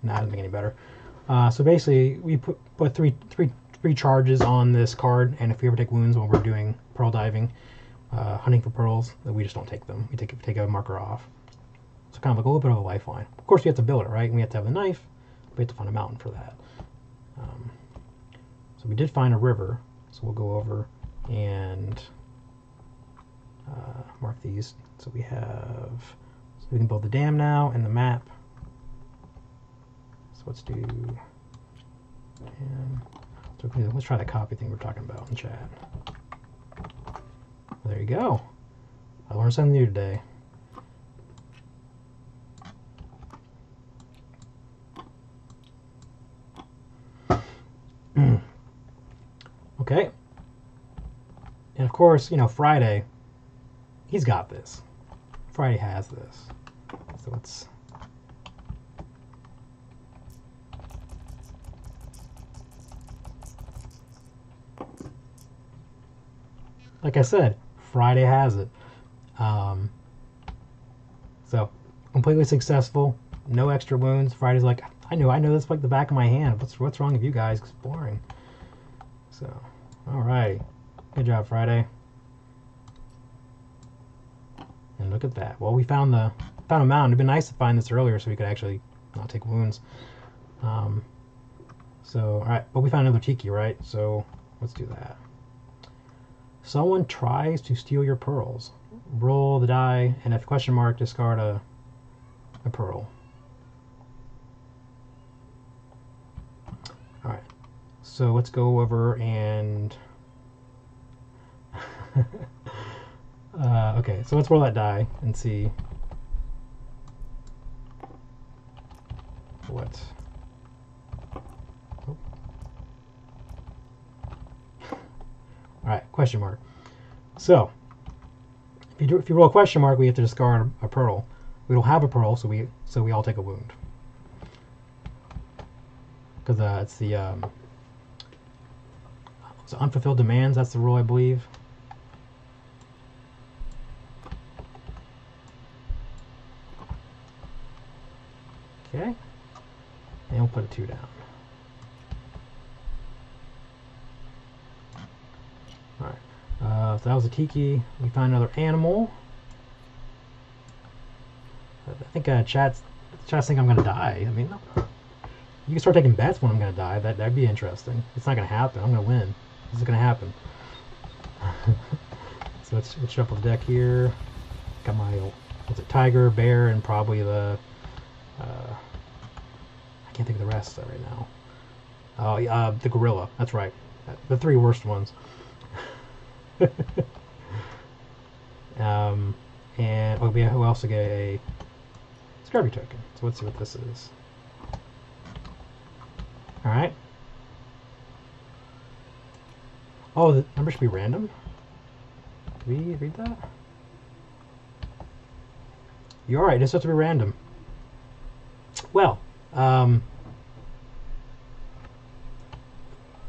Nah, I didn't make it any better. Uh, so basically, we put, put three, three, three charges on this card, and if we ever take wounds while we're doing pearl diving, uh, hunting for pearls, we just don't take them. We take, take a marker off. So kind of like a little bit of a lifeline. Of course, we have to build it, right? We have to have the knife. We have to find a mountain for that. Um, so we did find a river, so we'll go over and uh, mark these. So we have... We can build the dam now and the map. So let's do. Dam. So let's try the copy thing we're talking about in chat. There you go. I learned something new today. Okay. And of course, you know, Friday, he's got this. Friday has this. So let's... Like I said, Friday has it. Um, so, completely successful. No extra wounds. Friday's like, I know, I know this like the back of my hand. What's what's wrong with you guys exploring? So, all right. Good job, Friday. And look at that. Well, we found the found a mountain. It'd been nice to find this earlier so we could actually not take wounds. Um, so, all right. But we found another tiki, right? So, let's do that. Someone tries to steal your pearls. Roll the die, and if question mark, discard a, a pearl. Alright, so let's go over and... uh, okay, so let's roll that die and see what... Alright, question mark. So, if you, do, if you roll a question mark, we have to discard a pearl. We don't have a pearl, so we so we all take a wound. Because uh, it's the um, it's unfulfilled demands, that's the rule, I believe. Okay. And we'll put a two down. Uh, so that was a tiki. We found another animal. I think uh, chat's chat's think I'm gonna die. I mean, you can start taking bets when I'm gonna die. That that'd be interesting. It's not gonna happen. I'm gonna win. This is gonna happen. So let's, let's shuffle the deck here. Got my what's it? Tiger, bear, and probably the uh, I can't think of the rest right now. Oh, uh, uh, the gorilla. That's right. The three worst ones. um, and oh, we also get a Scrubby token. So let's see what this is. Alright. Oh, the number should be random. Did we read that? You're alright, it's supposed to be random. Well, um,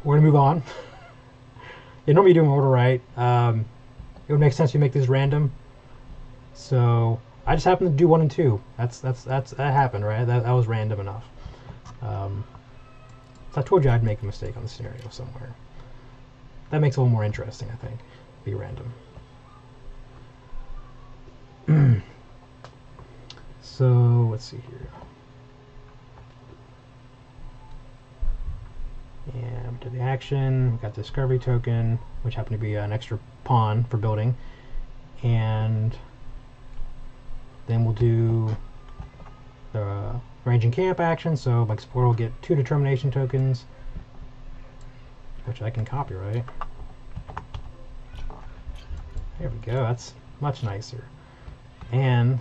we're going to move on. Yeah, normally you do them in order, right? Um, it would make sense if you make these random. So I just happened to do one and two. That's that's that's that happened, right? That that was random enough. Um, so I told you I'd make a mistake on the scenario somewhere. That makes it a little more interesting, I think. Be random. So let's see here. Yeah. To the action, we got the Scurvy token, which happened to be an extra pawn for building, and then we'll do the uh, range and camp action. So my explorer will get two determination tokens, which I can copyright. There we go. That's much nicer, and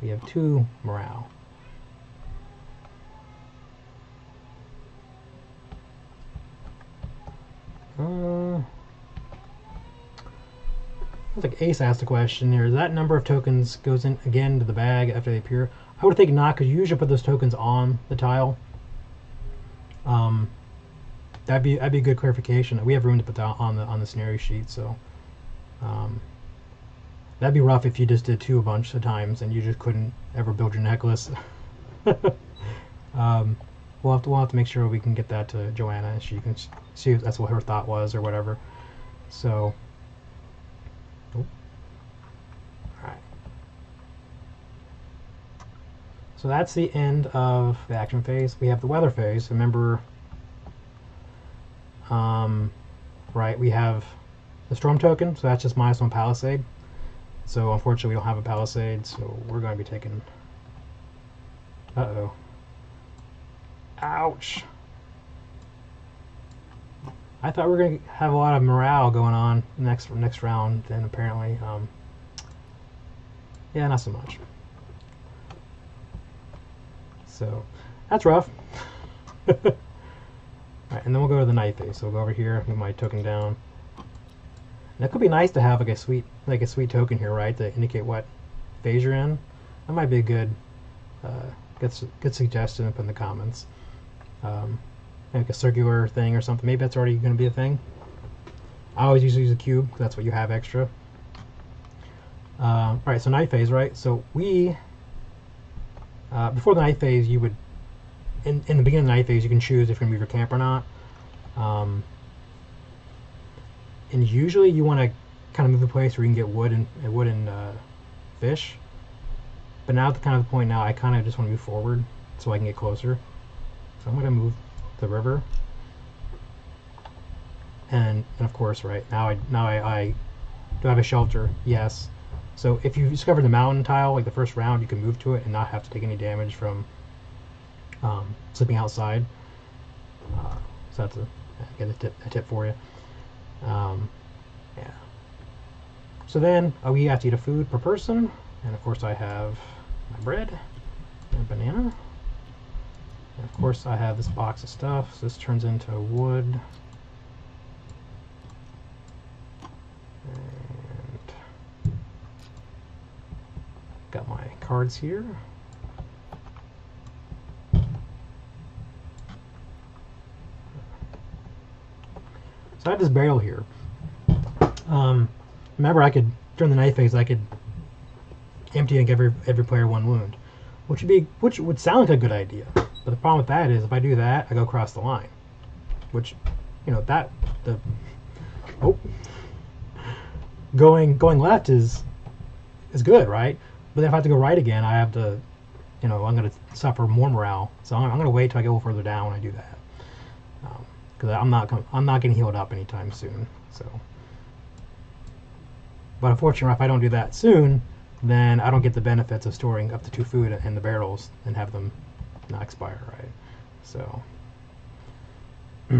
we have two morale. Uh, I think Ace asked a question here. That number of tokens goes in again to the bag after they appear. I would think not, because you usually put those tokens on the tile. Um, that'd be that'd be a good clarification. We have room to put that on the on the scenario sheet, so um, that'd be rough if you just did two a bunch of times and you just couldn't ever build your necklace. um, We'll have, to, we'll have to make sure we can get that to Joanna, and she can see if that's what her thought was or whatever. So, oh. Alright. So that's the end of the action phase. We have the weather phase. Remember, um, right, we have the storm token, so that's just minus one palisade. So unfortunately we don't have a palisade, so we're going to be taking... Uh-oh. Ouch. I thought we were going to have a lot of morale going on next next round, and apparently, um, yeah, not so much. So that's rough. All right, and then we'll go to the night phase. So we'll go over here, move my token down. And it could be nice to have like a sweet like a sweet token here, right, to indicate what phase you're in. That might be a good uh, good good suggestion up in the comments. Um, like a circular thing or something. Maybe that's already going to be a thing. I always usually use a cube because that's what you have extra. Uh, all right, so night phase, right? So we uh, before the night phase, you would in in the beginning of the night phase, you can choose if you're going to move your camp or not. Um, and usually, you want to kind of move a place where you can get wood and uh, wood and uh, fish. But now at the kind of the point now, I kind of just want to move forward so I can get closer. So I'm going to move the river, and and of course, right now I now I, I do I have a shelter? Yes. So if you discover the mountain tile like the first round, you can move to it and not have to take any damage from um, sleeping outside. Uh, so that's a, again, a tip a tip for you. Um, yeah. So then uh, we have to eat a food per person, and of course I have my bread and a banana. And of course I have this box of stuff, so this turns into wood. And got my cards here. So I have this barrel here. Um, remember I could, during the night phase, I could empty and give every, every player one wound. Which would be, which would sound like a good idea. But the problem with that is, if I do that, I go across the line, which, you know, that the oh, going going left is is good, right? But then if I have to go right again, I have to, you know, I'm going to suffer more morale. So I'm, I'm going to wait till I go further down when I do that, because um, I'm not I'm not getting healed up anytime soon. So, but unfortunately, if I don't do that soon, then I don't get the benefits of storing up to two food in the barrels and have them not expire, right? So but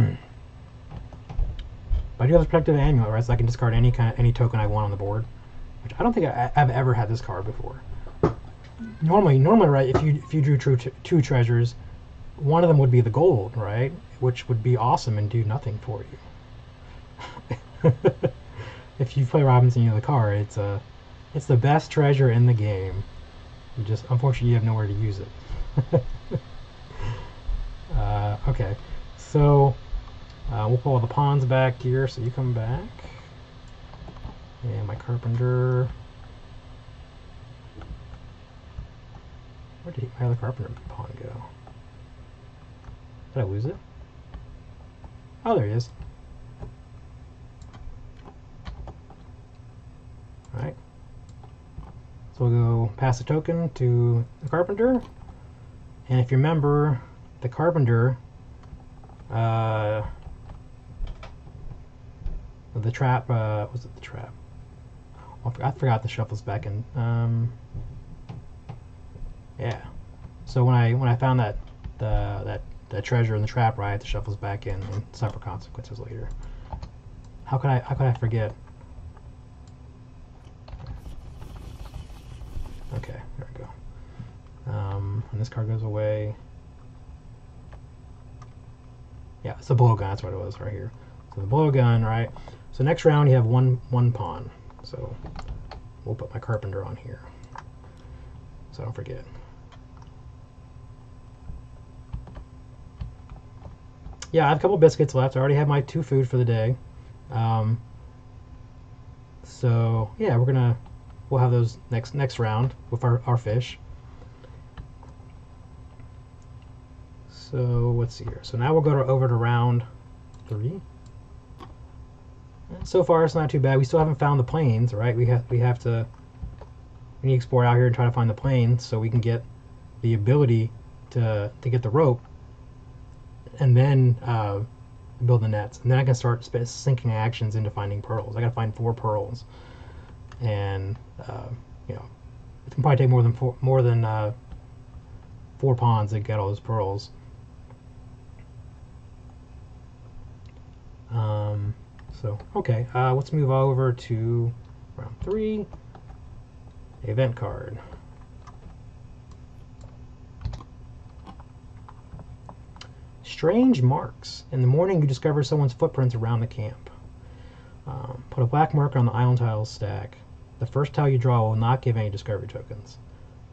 I do have a protective amulet, right? So I can discard any kind of any token I want on the board, which I don't think I, I've ever had this card before. Normally, normally, right? If you if you drew true two treasures, one of them would be the gold, right? Which would be awesome and do nothing for you. If you play Robinson, you know the card. It's a it's the best treasure in the game. You just unfortunately you have nowhere to use it. uh, okay, so uh, we'll pull the pawns back here, so you come back, and my carpenter, where did my other carpenter pawn go? Did I lose it? Oh, there he is. Alright, so we'll go pass the token to the carpenter. And if you remember, the carpenter, uh, the trap, uh, was it the trap? Oh, I forgot the shuffles back in. Um, yeah. So when I when I found that the that the treasure in the trap, right, the shuffles back in and suffer consequences later. How could I how could I forget? Okay, there we go. Um, and this card goes away. Yeah, it's a blowgun. That's what it was right here. So the blowgun, right? So next round you have one one pawn. So we'll put my carpenter on here, so I don't forget. Yeah, I have a couple biscuits left. I already have my two food for the day. Um, so yeah, we're gonna we'll have those next next round with our our fish. So let's see here. So now we'll go to, over to round three. And so far, it's not too bad. We still haven't found the plains, right? We have we have to we need to explore out here and try to find the plains so we can get the ability to to get the rope, and then uh, build the nets, and then I can start sinking actions into finding pearls. I got to find four pearls, and uh, you know, it can probably take more than four, more than uh, four pawns to get all those pearls. Um, so, okay, uh, let's move over to round three. Event card. Strange marks. In the morning, you discover someone's footprints around the camp. Um, put a black marker on the island tile stack. The first tile you draw will not give any discovery tokens.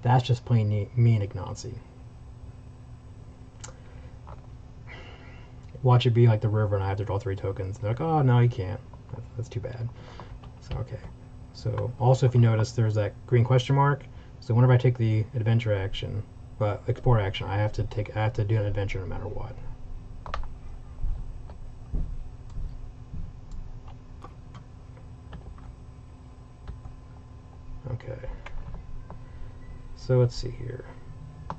That's just plain neat, mean, Ignacy. Watch it be like the river, and I have to draw three tokens. They're like, oh, no, you can't. That's, that's too bad. So, okay. So, also, if you notice, there's that green question mark. So, whenever I take the adventure action, but explore action, I have to take, I have to do an adventure no matter what. Okay. So let's see here,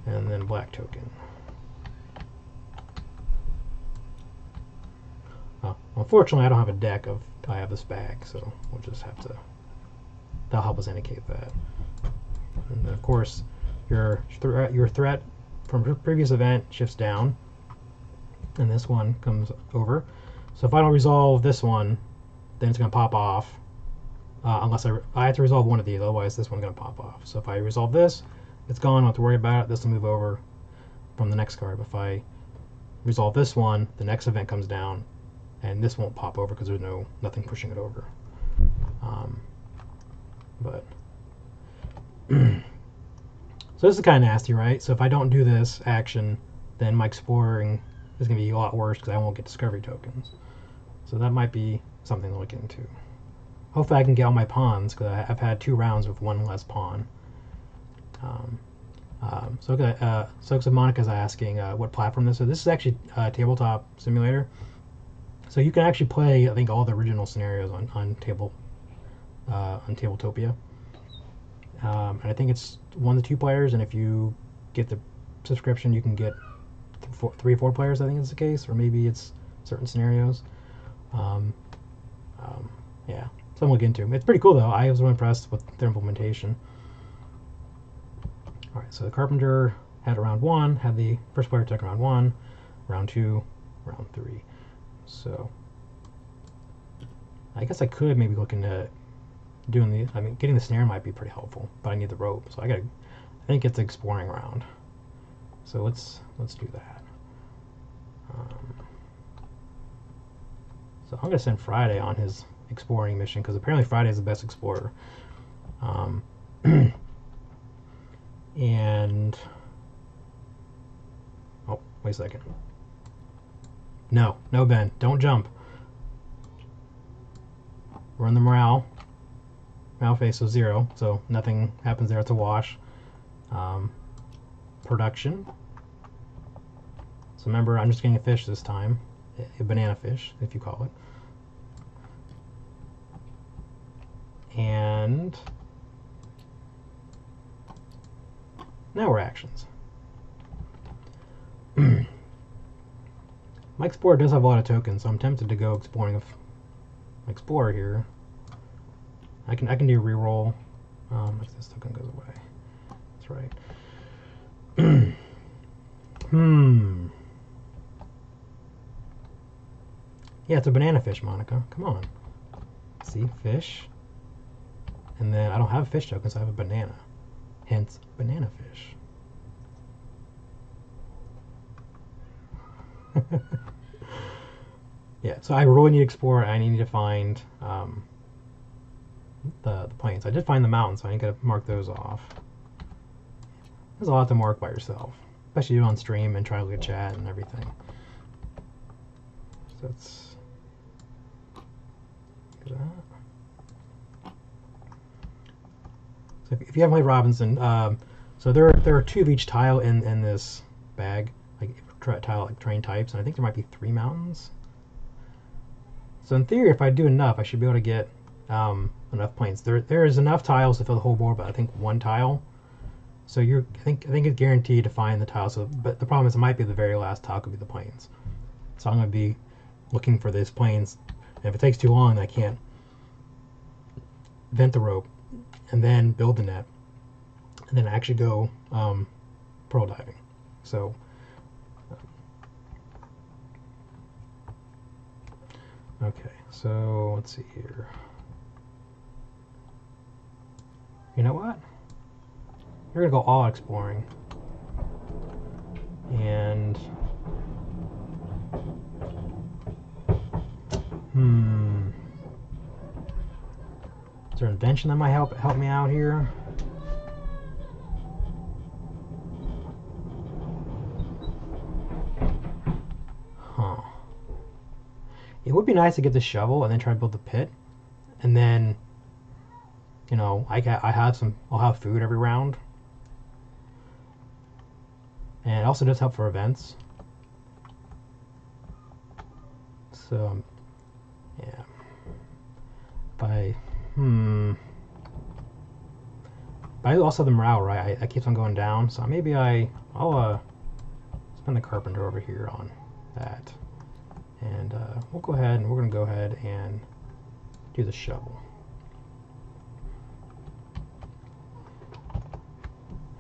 and then black token. Oh, unfortunately, I don't have a deck of. I have this bag, so we'll just have to. That'll help us indicate that. And then, of course. Your threat, your threat from a previous event shifts down, and this one comes over. So if I don't resolve this one, then it's going to pop off. Uh, unless I, I have to resolve one of these, otherwise this one's going to pop off. So if I resolve this, it's gone. I don't have to worry about it. This will move over from the next card. But if I resolve this one, the next event comes down, and this won't pop over because there's no nothing pushing it over. Um, but. So this is kind of nasty, right? So if I don't do this action, then my exploring is going to be a lot worse because I won't get discovery tokens. So that might be something to look into. Hopefully I can get all my pawns because I've had two rounds with one less pawn. Um, um, so uh, Soaks of Monica's asking uh, what platform this is. So this is actually uh, Tabletop Simulator. So you can actually play, I think, all the original scenarios on, on, table, uh, on Tabletopia. Um, and I think it's one to two players, and if you get the subscription, you can get th four, three or four players, I think is the case, or maybe it's certain scenarios. Um, um, yeah, something to look into. It's pretty cool, though. I was really impressed with their implementation. All right, so the Carpenter had a round one, had the first player took round one, round two, round three. So I guess I could maybe look into doing the, I mean, getting the snare might be pretty helpful, but I need the rope, so I gotta, I think it's exploring round. So let's, let's do that. Um, so I'm gonna send Friday on his exploring mission, because apparently Friday is the best explorer. Um, and, oh, wait a second. No, no, Ben, don't jump. We're in the morale. Face so zero, so nothing happens there. It's a wash. Um, production. So remember, I'm just getting a fish this time, a banana fish, if you call it. And now we're actions. My explorer does have a lot of tokens, so I'm tempted to go exploring with my explorer here. I can I can do a reroll um, if this token goes away. That's right. Hmm. Yeah, it's a banana fish, Monica. Come on. See, fish. And then I don't have a fish token, so I have a banana. Hence, banana fish. Yeah. So I really need to explore. I need to find. Um, The, the plains. I did find the mountains, so I ain't gonna mark those off. There's a lot to mark by yourself, especially on stream and try to look at chat and everything. So it's look at that. So if, if you haven't played Robinson, um, so there there are two of each tile in in this bag, like tile like terrain types, and I think there might be three mountains. So in theory, if I do enough, I should be able to get. Um, enough planes. There, there is enough tiles to fill the whole board, but I think one tile. So you're, I think, I think it's guaranteed to find the tile. So, but the problem is, it might be the very last tile could be the planes. So I'm going to be looking for these planes. And if it takes too long, I can't vent the rope and then build the net and then actually go um, pearl diving. So. Okay, so let's see here. You know what? We're gonna go all exploring. And hmm, is there an invention that might help help me out here? Huh. It would be nice to get the shovel and then try to build the pit, and then, you know, I got I have some I'll have food every round. And it also does help for events. So, yeah. If I, hmm. But I also have the morale, right? I, I keeps on going down. So maybe I, I'll uh, spend the carpenter over here on that. And uh, we'll go ahead and we're going to go ahead and do the shovel.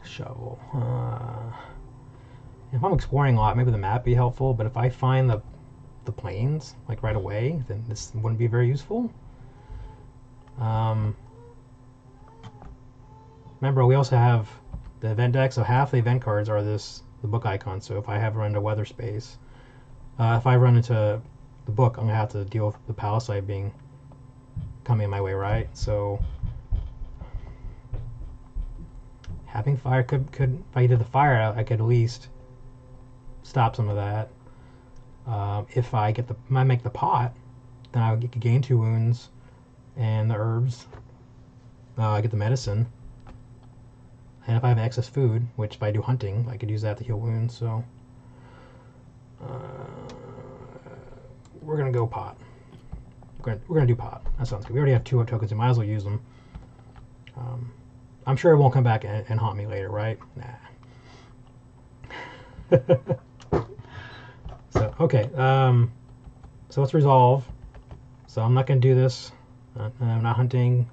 Shovel. Uh... If I'm exploring a lot, maybe the map be helpful, but if I find the the planes like right away, then this wouldn't be very useful. Um, remember, we also have the event deck, so half the event cards are this the book icon. So if I have run into weather space, uh, if I run into the book, I'm gonna have to deal with the palisade being coming my way, right? So having fire could could if I did the fire out, I could at least stop some of that. Um, if I get the, if I make the pot, then I could gain two wounds, and the herbs. Uh, I get the medicine, and if I have excess food, which if I do hunting, I could use that to heal wounds. So uh, we're gonna go pot. We're gonna, we're gonna do pot. That sounds good. We already have two tokens. We might as well use them. Um, I'm sure it won't come back and, and haunt me later, right? Nah. So, okay, um, so let's resolve. So I'm not going to do this. Uh, I'm not hunting.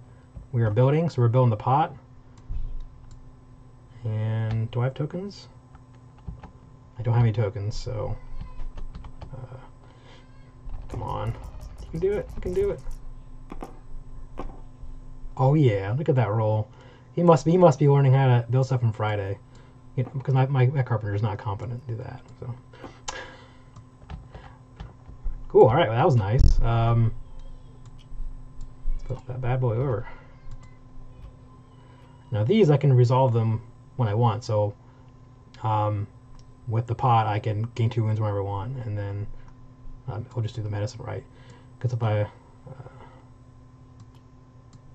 We are building, so we're building the pot. And do I have tokens? I don't have any tokens, so... Uh, come on. You can do it. You can do it. Oh, yeah. Look at that roll. He must be, he must be learning how to build stuff on Friday. You know, because my, my, my carpenter is not competent to do that. So. Cool, alright, well, that was nice. Um, flip that bad boy over. Now these, I can resolve them when I want, so um, with the pot, I can gain two wounds whenever I want, and then um, I'll just do the medicine right. Because if I... Uh,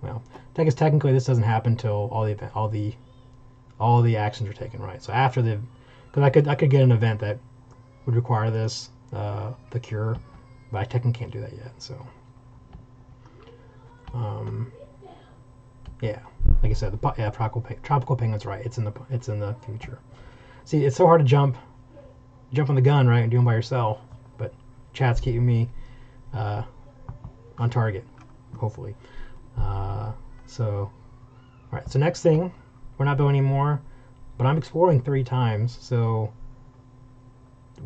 well, I guess technically this doesn't happen until all the event, all the all the actions are taken, right? So after the... Because I could, I could get an event that would require this, uh, the cure, but I technically can't do that yet, so... Um, yeah, like I said, the yeah, tropical, tropical penguin's right, it's in the it's in the future. See, it's so hard to jump, jump on the gun, right, and do them by yourself, but chat's keeping me uh, on target, hopefully. Uh, so, alright, so next thing, we're not building anymore, but I'm exploring three times, so...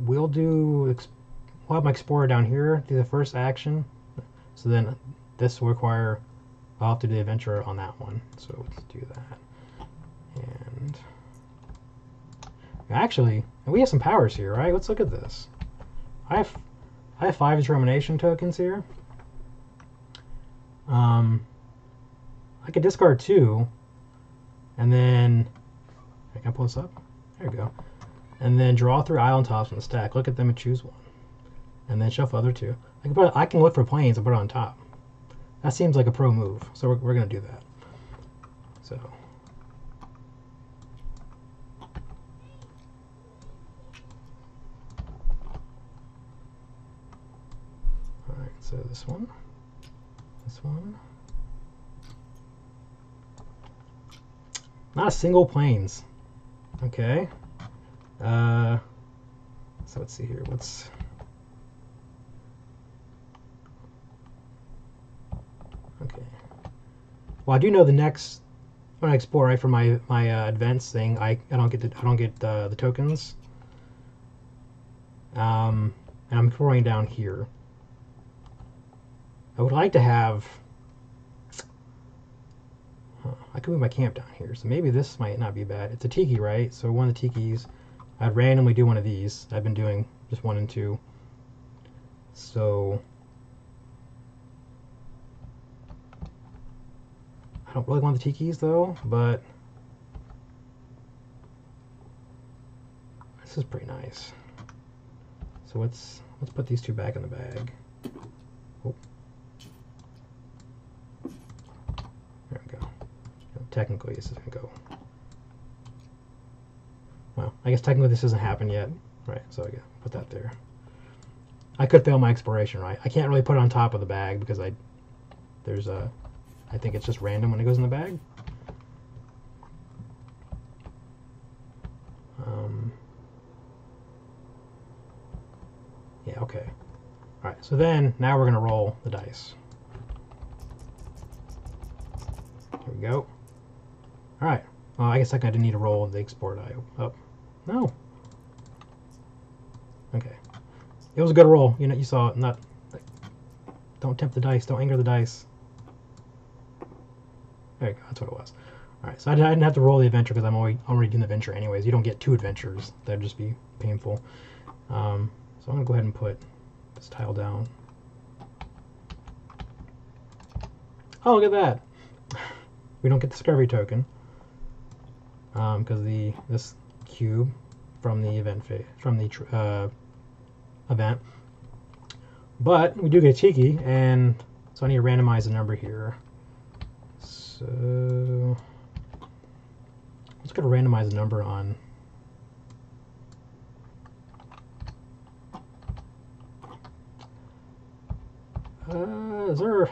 We'll do, we'll have my explorer down here, do the first action, so then this will require, I'll have to do the adventure on that one, so let's do that, and actually, we have some powers here, right? Let's look at this. I have, I have five determination tokens here. Um, I could discard two, and then, I can pull this up, there we go. And then draw three island tops from the stack. Look at them and choose one. And then shuffle other two. I can, put, I can look for planes and put it on top. That seems like a pro move, so we're, we're going to do that. So, alright, so this one, this one. Not a single planes. Okay. Uh, so let's see here. What's okay? Well, I do know the next when I explore, right, for my my uh, advance thing, I I don't get the, I don't get uh, the tokens. Um, and I'm exploring down here. I would like to have... Huh, I could move my camp down here, so maybe this might not be bad. It's a tiki, right? So one of the tikis, I'd randomly do one of these. I've been doing just one and two. So... I don't really want the tikis, though, but... This is pretty nice. So let's let's put these two back in the bag. Oh. There we go. Technically, this isn't gonna go. Well, I guess technically this hasn't happened yet, right? So I gotta put that there. I could fail my exploration, right? I can't really put it on top of the bag because I there's a I think it's just random when it goes in the bag. Um. Yeah, okay. Alright, so then, now we're going to roll the dice. There we go. Alright. Well, I guess I didn't need to roll the export I oh. No. Okay. It was a good roll. You know, you saw it. Not, like, don't tempt the dice. Don't anger the dice. There you go. That's what it was. Alright, so I didn't have to roll the adventure because I'm already, already doing the adventure anyways. You don't get two adventures. That would just be painful. Um... So I'm going to go ahead and put this tile down. Oh, look at that! We don't get the discovery token. Um, because the this cube from the event phase, from the uh, event. But we do get a tiki, and so I need to randomize the number here. So let's go to randomize the number on. Uh, is there... I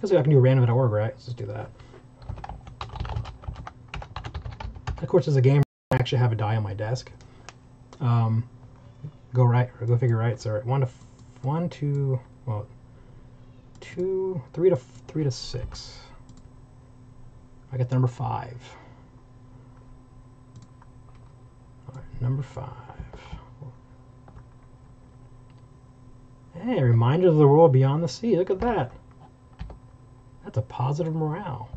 guess I can do random dot org, right? Let's just do that. Of course, as a gamer, I actually have a die on my desk. Um, go right, or go figure right. So right, one to f one, two, well, two, three to f three to six. I got the number five. All right, number five. Hey, reminder of the world beyond the sea. Look at that. That's a positive morale.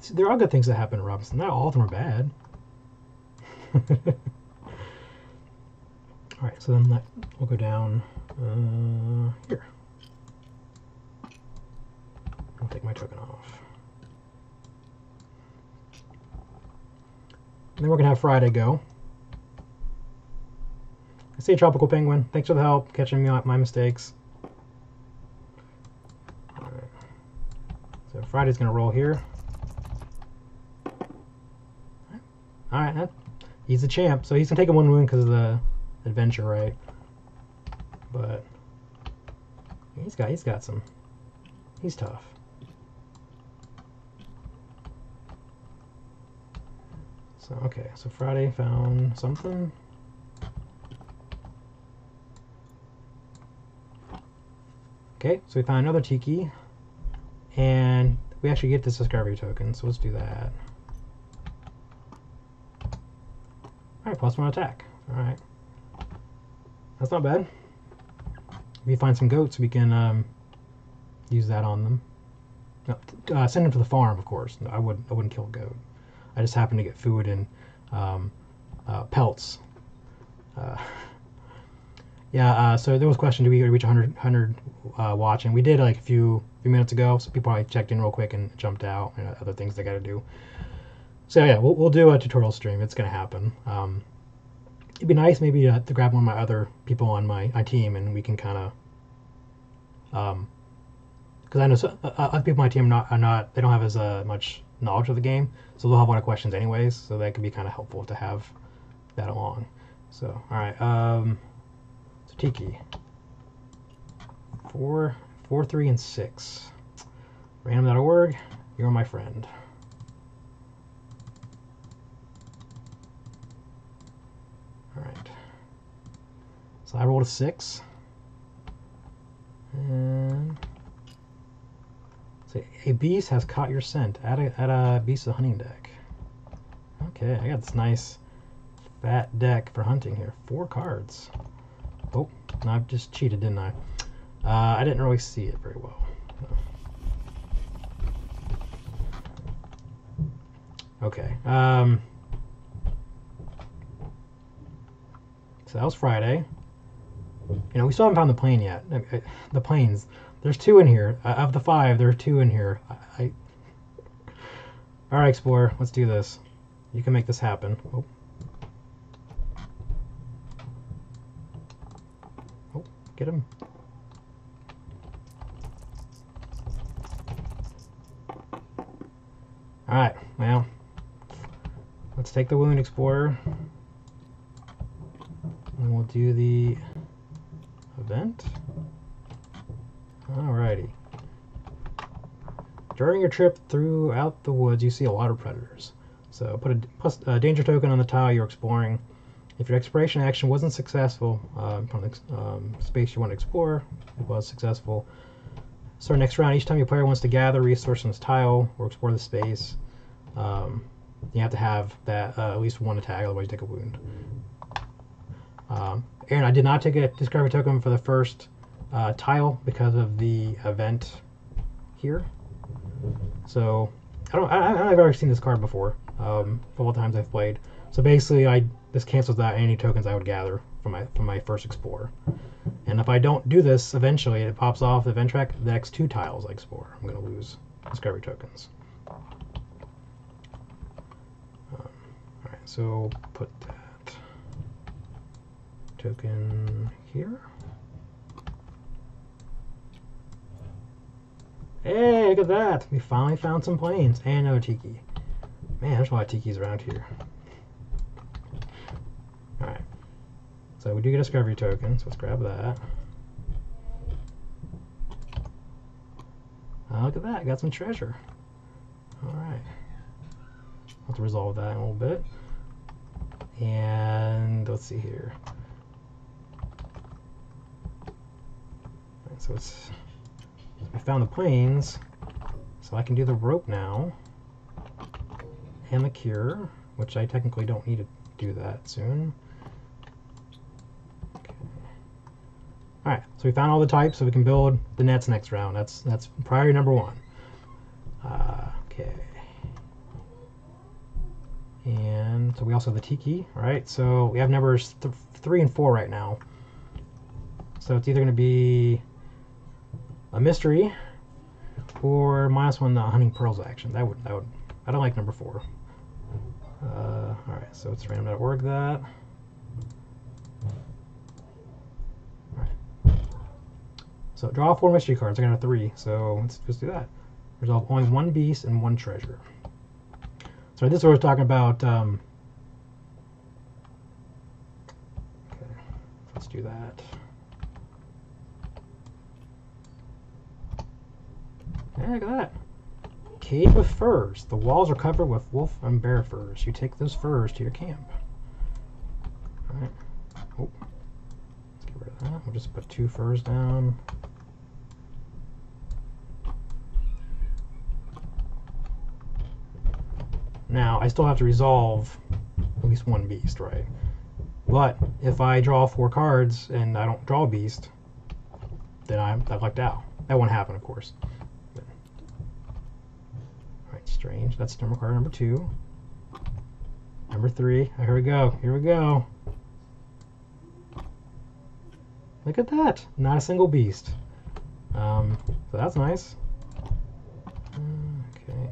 See, there are good things that happen to Robinson. Not all of them are bad. Alright, so then let, we'll go down uh, here. I'll take my token off. And then we're going to have Friday go. See you, Tropical Penguin. Thanks for the help, catching me on my mistakes. All right. So Friday's gonna roll here. All right, that, he's the champ, so he's gonna take a one wound because of the adventure, right? But he's got he's got some. He's tough. So okay, so Friday found something. Okay, so we found another tiki, and we actually get this discovery token, so let's do that. Alright, plus one attack. Alright. That's not bad. If you find some goats, we can um, use that on them. No, uh, send them to the farm, of course. No, I, wouldn't, I wouldn't kill a goat. I just happened to get food and um, uh, pelts. Uh, Yeah, uh, so there was a question, do we reach one hundred, one hundred uh, watch? And we did like a few few minutes ago, so people probably checked in real quick and jumped out and other things they got to do. So yeah, we'll, we'll do a tutorial stream. It's going to happen. Um, it'd be nice maybe uh, to grab one of my other people on my, my team, and we can kind of... Um, because I know so, uh, other people on my team are not, are not, they don't have as uh, much knowledge of the game, so they'll have a lot of questions anyways, so that could be kind of helpful to have that along. So, all right. Um, Tiki. Four, four, three, and six. Random dot org, you're my friend. Alright. So I rolled a six. And say a beast has caught your scent. Add a add a beast to the hunting deck. Okay, I got this nice fat deck for hunting here. Four cards. Oh, no, I've just cheated, didn't I? Uh, I didn't really see it very well. No. Okay. Um, so that was Friday. You know, we still haven't found the plane yet. I, I, the planes. There's two in here. Uh, of the five, there are two in here. I, I... All right, Explorer, let's do this. You can make this happen. Oh. Oh, get him. All right, well, let's take the Wound, Explorer. And we'll do the event. Alrighty. During your trip throughout the woods, you see a lot of predators. So put a, plus a danger token on the tile you're exploring. If your exploration action wasn't successful uh, from the um, space you want to explore, it was successful. So next round, each time your player wants to gather resources on this tile or explore the space, um, you have to have that uh, at least one attack, otherwise you take a wound. Um, Aaron, I did not take a discovery token for the first uh, tile because of the event here. So I don't, I, I don't, I've ever seen this card before. Um, for all the times I've played. So basically, I this cancels out any tokens I would gather from my from my first explorer. And if I don't do this, eventually it pops off the event track. The next two tiles I explore, I'm going to lose discovery tokens. Um, all right, so put that token here. Hey, look at that! We finally found some planes and another tiki. Man, there's a lot of tikis around here. Alright. So we do get a discovery token, so let's grab that. Oh, look at that, got some treasure. Alright. I'll have to resolve that in a little bit. And let's see here. Alright, so it's. I found the planes, so I can do the rope now. And the cure, which I technically don't need to do that soon. Okay. All right, so we found all the types, so we can build the nets next round. That's that's priority number one. Uh, okay. And so we also have the tiki. All right, so we have numbers th three and four right now. So it's either going to be a mystery or minus one the hunting pearls action. That would that would I don't like number four. Uh, Alright, so it's random dot org that. Alright. So draw four mystery cards. I got a three, so let's just do that. Resolve only one beast and one treasure. So this is what we're talking about. Um, okay, let's do that. Hey, look at that. Cave with furs. The walls are covered with wolf and bear furs. You take those furs to your camp. Alright. Oh. Let's get rid of that. We'll just put two furs down. Now, I still have to resolve at least one beast, right? But if I draw four cards and I don't draw a beast, then I'm, I'm lucked out. That won't happen, of course. Strange. That's number card number two. Number three. Oh, here we go. Here we go. Look at that. Not a single beast. Um, so that's nice. Okay.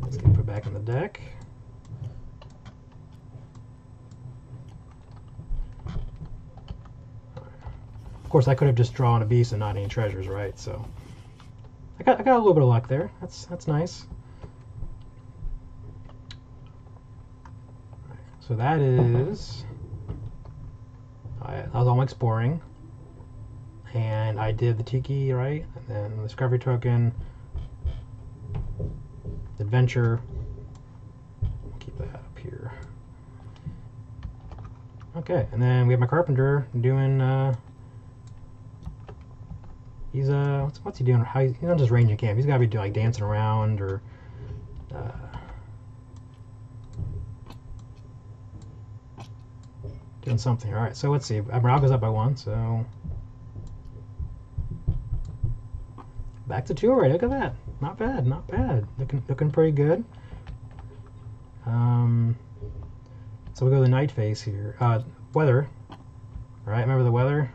Let's get put back in the deck. Of course, I could have just drawn a beast and not any treasures, right? So I got I got a little bit of luck there. That's that's nice. So that is, I, I was all exploring, and I did the tiki, right? And then the discovery token, adventure, keep that up here. Okay, and then we have my carpenter doing, uh, he's, uh, what's, what's he doing? How he's, he's not just ranging camp, he's gotta be doing, like, dancing around, or, uh, and something. All right, so let's see. Morale goes up by one, so back to two already. Look at that. Not bad, not bad. Looking, looking pretty good. Um, so we go to the night phase here. Uh, weather. All right, remember the weather?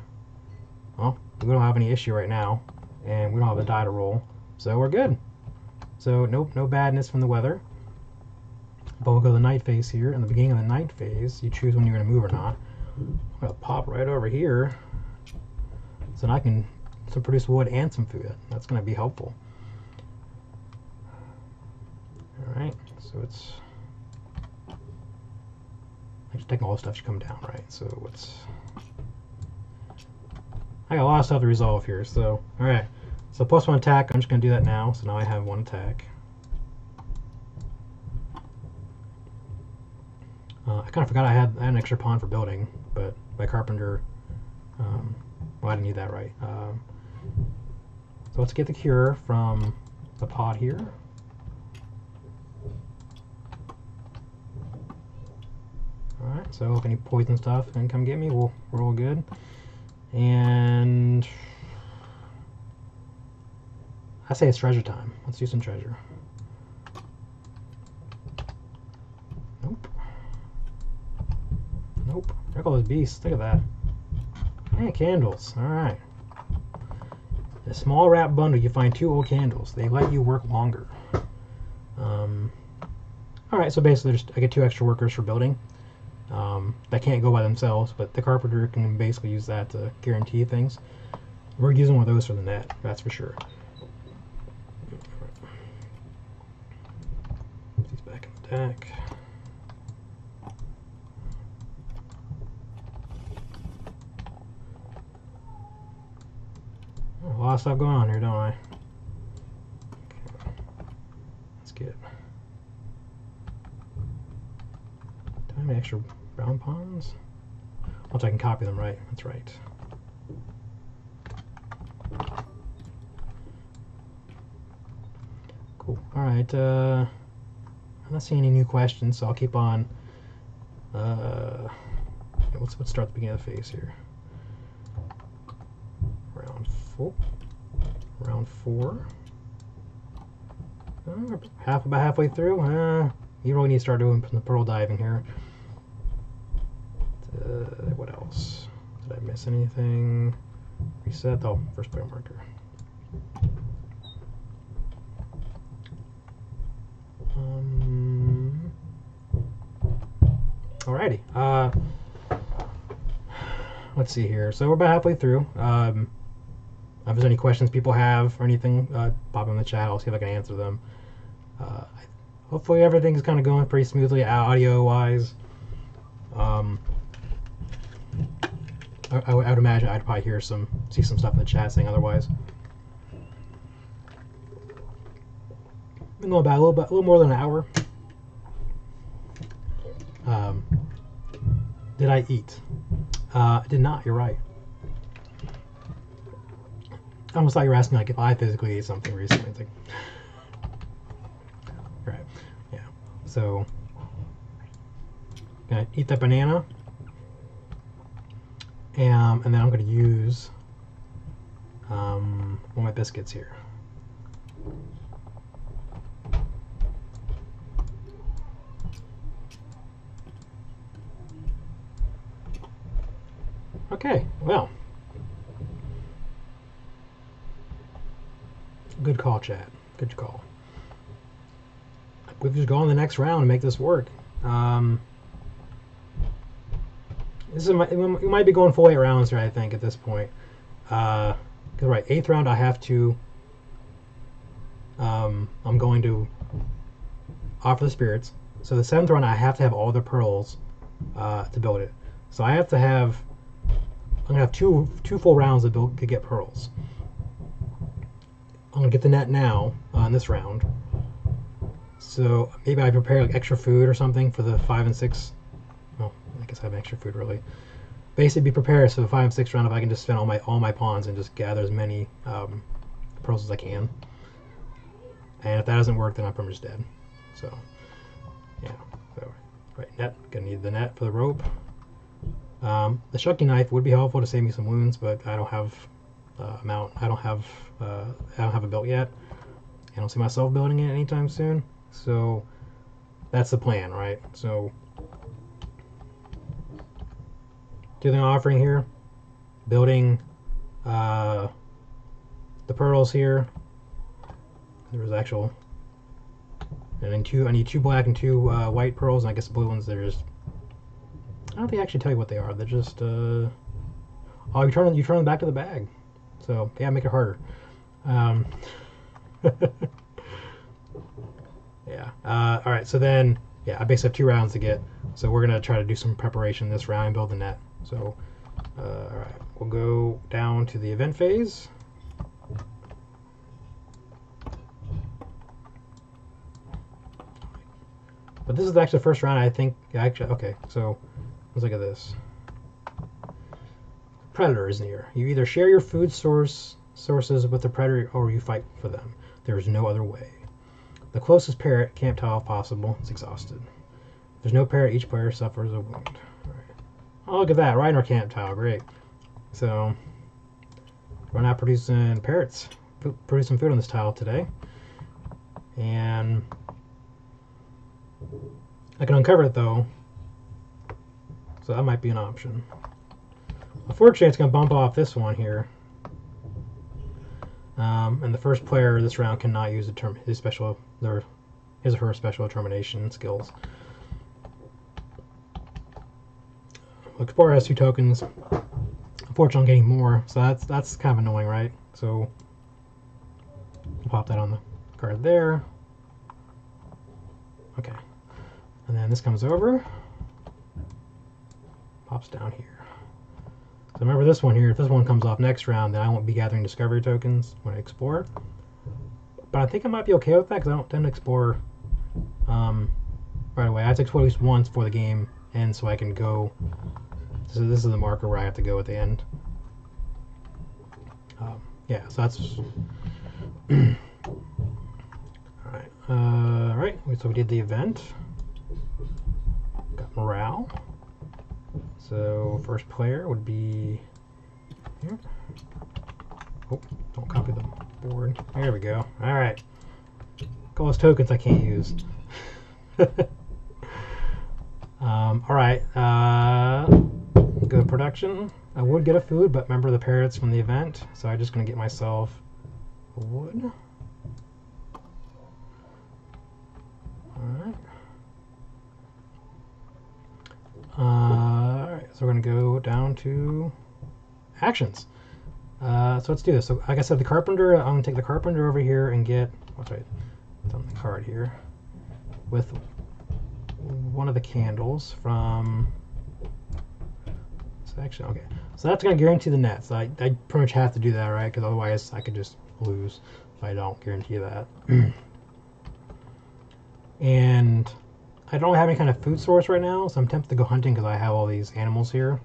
Well, we don't have any issue right now, and we don't have a die to roll, so we're good. So nope, no badness from the weather. But we'll go to the night phase here. In the beginning of the night phase, you choose when you're going to move or not. I'm going to pop right over here, so now I can so produce wood and some food. That's going to be helpful. All right, so it's actually taking all the stuff should come down, right? So what's I got a lot of stuff to resolve here. So all right, so plus one attack. I'm just going to do that now. So now I have one attack. Uh, I kind of forgot I had, I had an extra pawn for building, but my carpenter, um, well, I didn't need that right. Um, so let's get the cure from the pot here. Alright, so if any poison stuff and come get me, we'll, we're all good. And I say it's treasure time. Let's do some treasure. Nope. Look at all those beasts. Look at that. And candles. Alright. In a small wrap bundle, you find two old candles. They let you work longer. Um, Alright, so basically just, I get two extra workers for building. Um, that can't go by themselves, but the carpenter can basically use that to guarantee things. We're using one of those for the net, that's for sure. Put these back in the deck. A lot of stuff going on here, don't I? Okay. Let's get. Do I have any extra brown pawns? Once I can copy them, right? That's right. Cool. All right. Uh, I'm not seeing any new questions, so I'll keep on. Uh, let's let's start the beginning of the phase here. Oh, round four. Uh, half about halfway through. Uh, you really need to start doing the pearl diving here. Uh, what else? Did I miss anything? Reset. Oh, first player marker. Um. Alrighty. Uh. Let's see here. So we're about halfway through. Um. If there's any questions people have or anything, uh, pop them in the chat. I'll see if I can answer them. Uh, hopefully everything's kind of going pretty smoothly audio-wise. Um, I, I, I would imagine I'd probably hear some, see some stuff in the chat saying otherwise. Been going about a little, bit, a little more than an hour. Um, did I eat? Uh, I did not. You're right. I almost thought you were asking like if I physically ate something recently. It's like, right, yeah. So, gonna eat that banana, um, and then I'm gonna use um, one of my biscuits here. Okay, well. Good call, chat. Good call. We've just gone the next round and make this work. Um, this is my, we might be going full eight rounds here, I think, at this point. Uh, cause, right, eighth round, I have to. Um, I'm going to offer the spirits. So the seventh round, I have to have all the pearls uh, to build it. So I have to have. I'm gonna have two two full rounds to build to get pearls. I'm gonna get the net now on uh, this round, so maybe I prepare like extra food or something for the five and six. Well, I guess I have extra food really. Basically, be prepared for the five and six round if I can just spend all my all my pawns and just gather as many um, pearls as I can. And if that doesn't work, then I'm pretty much dead. So yeah, so, right net. Gonna need the net for the rope. Um, the shotgun knife would be helpful to save me some wounds, but I don't have uh, a mount. I don't have uh, I don't have a belt yet. I don't see myself building it anytime soon. So that's the plan, right? So do the offering here, building uh, the pearls here. There was actual, and then two. I need two black and two uh, white pearls, and I guess the blue ones. They're just, I don't think they actually tell you what they are. They're just, uh, oh, you turn, you turn them back to the bag. So, yeah, make it harder. Um, yeah. Uh, all right, so then, yeah, I basically have two rounds to get. So we're going to try to do some preparation this round and build the net. So, uh, all right, we'll go down to the event phase. But this is actually the first round, I think, actually, okay, so... Let's look at this. Predator is near. You either share your food source sources with the predator or you fight for them. There is no other way. The closest parrot can't tell if possible. It's exhausted. If there's no parrot, each player suffers a wound. All right. Oh, look at that. Rhino can't tell. Great. So, we're not producing parrots. P- producing food on this tile today. And I can uncover it, though. So that might be an option. Unfortunately, it's going to bump off this one here. Um, and the first player this round cannot use a term, his special, their, his or her special determination skills. Well, Explorer has two tokens. Unfortunately, I'm getting more, so that's that's kind of annoying, right? So I'll pop that on the card there. Okay, and then this comes over. Pops down here. So remember this one here, if this one comes off next round, then I won't be gathering discovery tokens when I explore. But I think I might be okay with that because I don't tend to explore um, right away. I have to explore at least once before the game ends so I can go. So this is the marker where I have to go at the end. Um, yeah, so that's... Alright, uh, all right. So we did the event. Got morale. So first player would be here. Oh, don't copy the board. There we go. All right. Those tokens I can't use. um, all right. Uh, good production. I would get a food, but remember the parrots from the event. So I'm just gonna get myself a wood. All right. Uh, alright, so we're going to go down to actions. Uh, so let's do this. So, like I said, the carpenter, I'm going to take the carpenter over here and get, what's right, it's on the card here, with one of the candles from section. Okay, so that's going to guarantee the net. So I, I pretty much have to do that, right? Because otherwise I could just lose if I don't guarantee that. And I don't have any kind of food source right now, so I'm tempted to go hunting because I have all these animals here.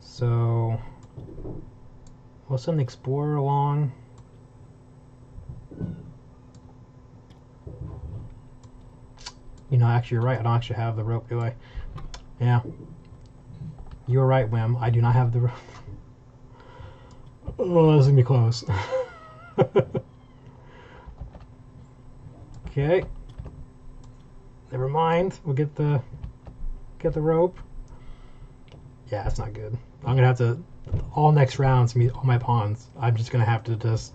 So we'll send the explorer along. You know, actually, you're right. I don't actually have the rope, do I? Yeah. You're right, Wim. I do not have the rope. Oh, this is going to be close. Okay. Never mind. We'll get the get the rope. Yeah, that's not good. I'm gonna have to all next rounds meet all my pawns. I'm just gonna have to just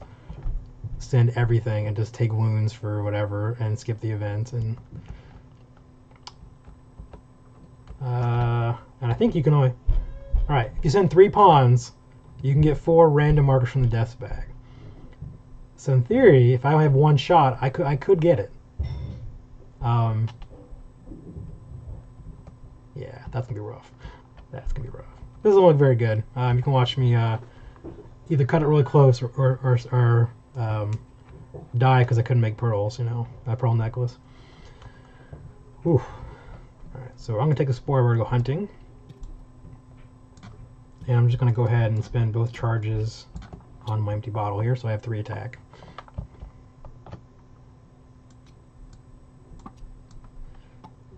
send everything and just take wounds for whatever and skip the event. And uh, and I think you can only. All right, if you send three pawns, you can get four random markers from the death bag. So in theory, if I have one shot, I could I could get it. Um. Yeah, that's gonna be rough. That's gonna be rough. This doesn't look very good. Um, you can watch me uh, either cut it really close or or, or, or um, die because I couldn't make pearls. You know, a pearl necklace. Ooh. All right, so I'm gonna take a spore. We're gonna go hunting, and I'm just gonna go ahead and spend both charges on my empty bottle here, so I have three attack.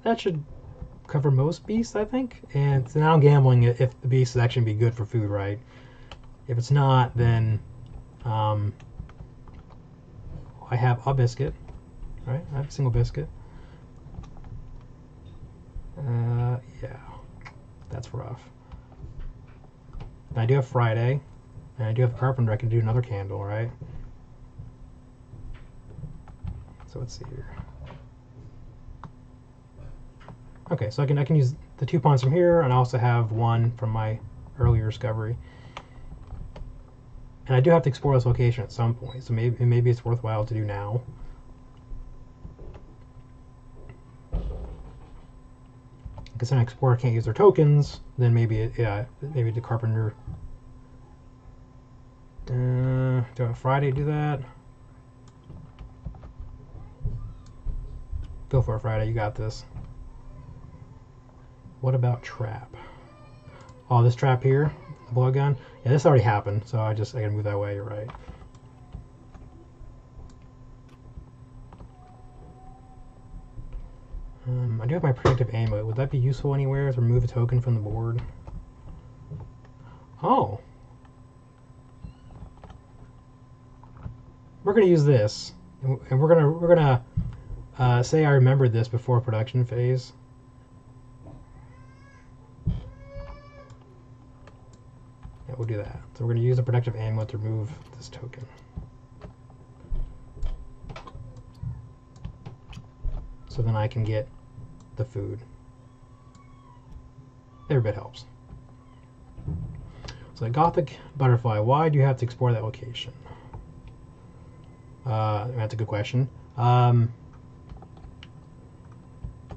That should cover most beasts, I think. And so now I'm gambling if the beast is actually going to be good for food, right? If it's not, then um, I have a biscuit, right? I have a single biscuit. Uh, yeah, that's rough. And I do have Friday, and I do have Carpenter. I can do another candle, right? So let's see here. Okay, so I can I can use the two pawns from here, and I also have one from my earlier discovery. And I do have to explore this location at some point, so maybe maybe it's worthwhile to do now. Because an explorer can't use their tokens, then maybe it, yeah, maybe the carpenter. Uh, do I Friday do that? Go for it, Friday. You got this. What about trap? Oh, this trap here, the blowgun. Yeah, this already happened, so I just I gotta move that way. You're right. Um, I do have my predictive amulet. Would that be useful anywhere? To remove a token from the board? Oh, we're gonna use this, and we're gonna we're gonna uh, say I remembered this before production phase. We'll do that. So we're going to use a protective amulet to remove this token. So then I can get the food. Every bit helps. So the Gothic Butterfly, why do you have to explore that location? Uh, that's a good question. Um,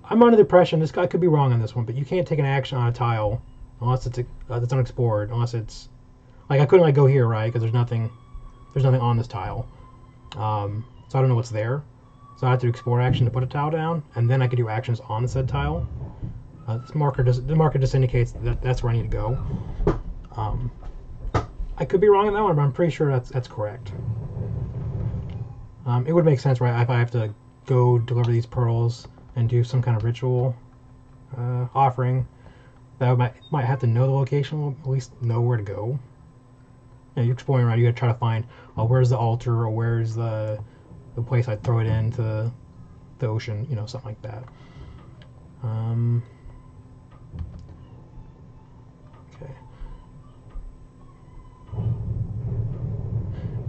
I'm under the impression, this guy could be wrong on this one, but you can't take an action on a tile unless it's uh, it's unexplored, unless it's like I couldn't like go here, right? Because there's nothing, there's nothing on this tile, um, so I don't know what's there. So I have to explore action to put a tile down, and then I could do actions on said tile. Uh, this marker just the marker just indicates that that's where I need to go. Um, I could be wrong on that one, but I'm pretty sure that's that's correct. Um, it would make sense, right? If I have to go deliver these pearls and do some kind of ritual uh, offering. That might might have to know the location, at least know where to go. You know, you're exploring around. You gotta try to find, oh, where's the altar, or where's the the place I throw it into the ocean, you know, something like that. Um. Okay.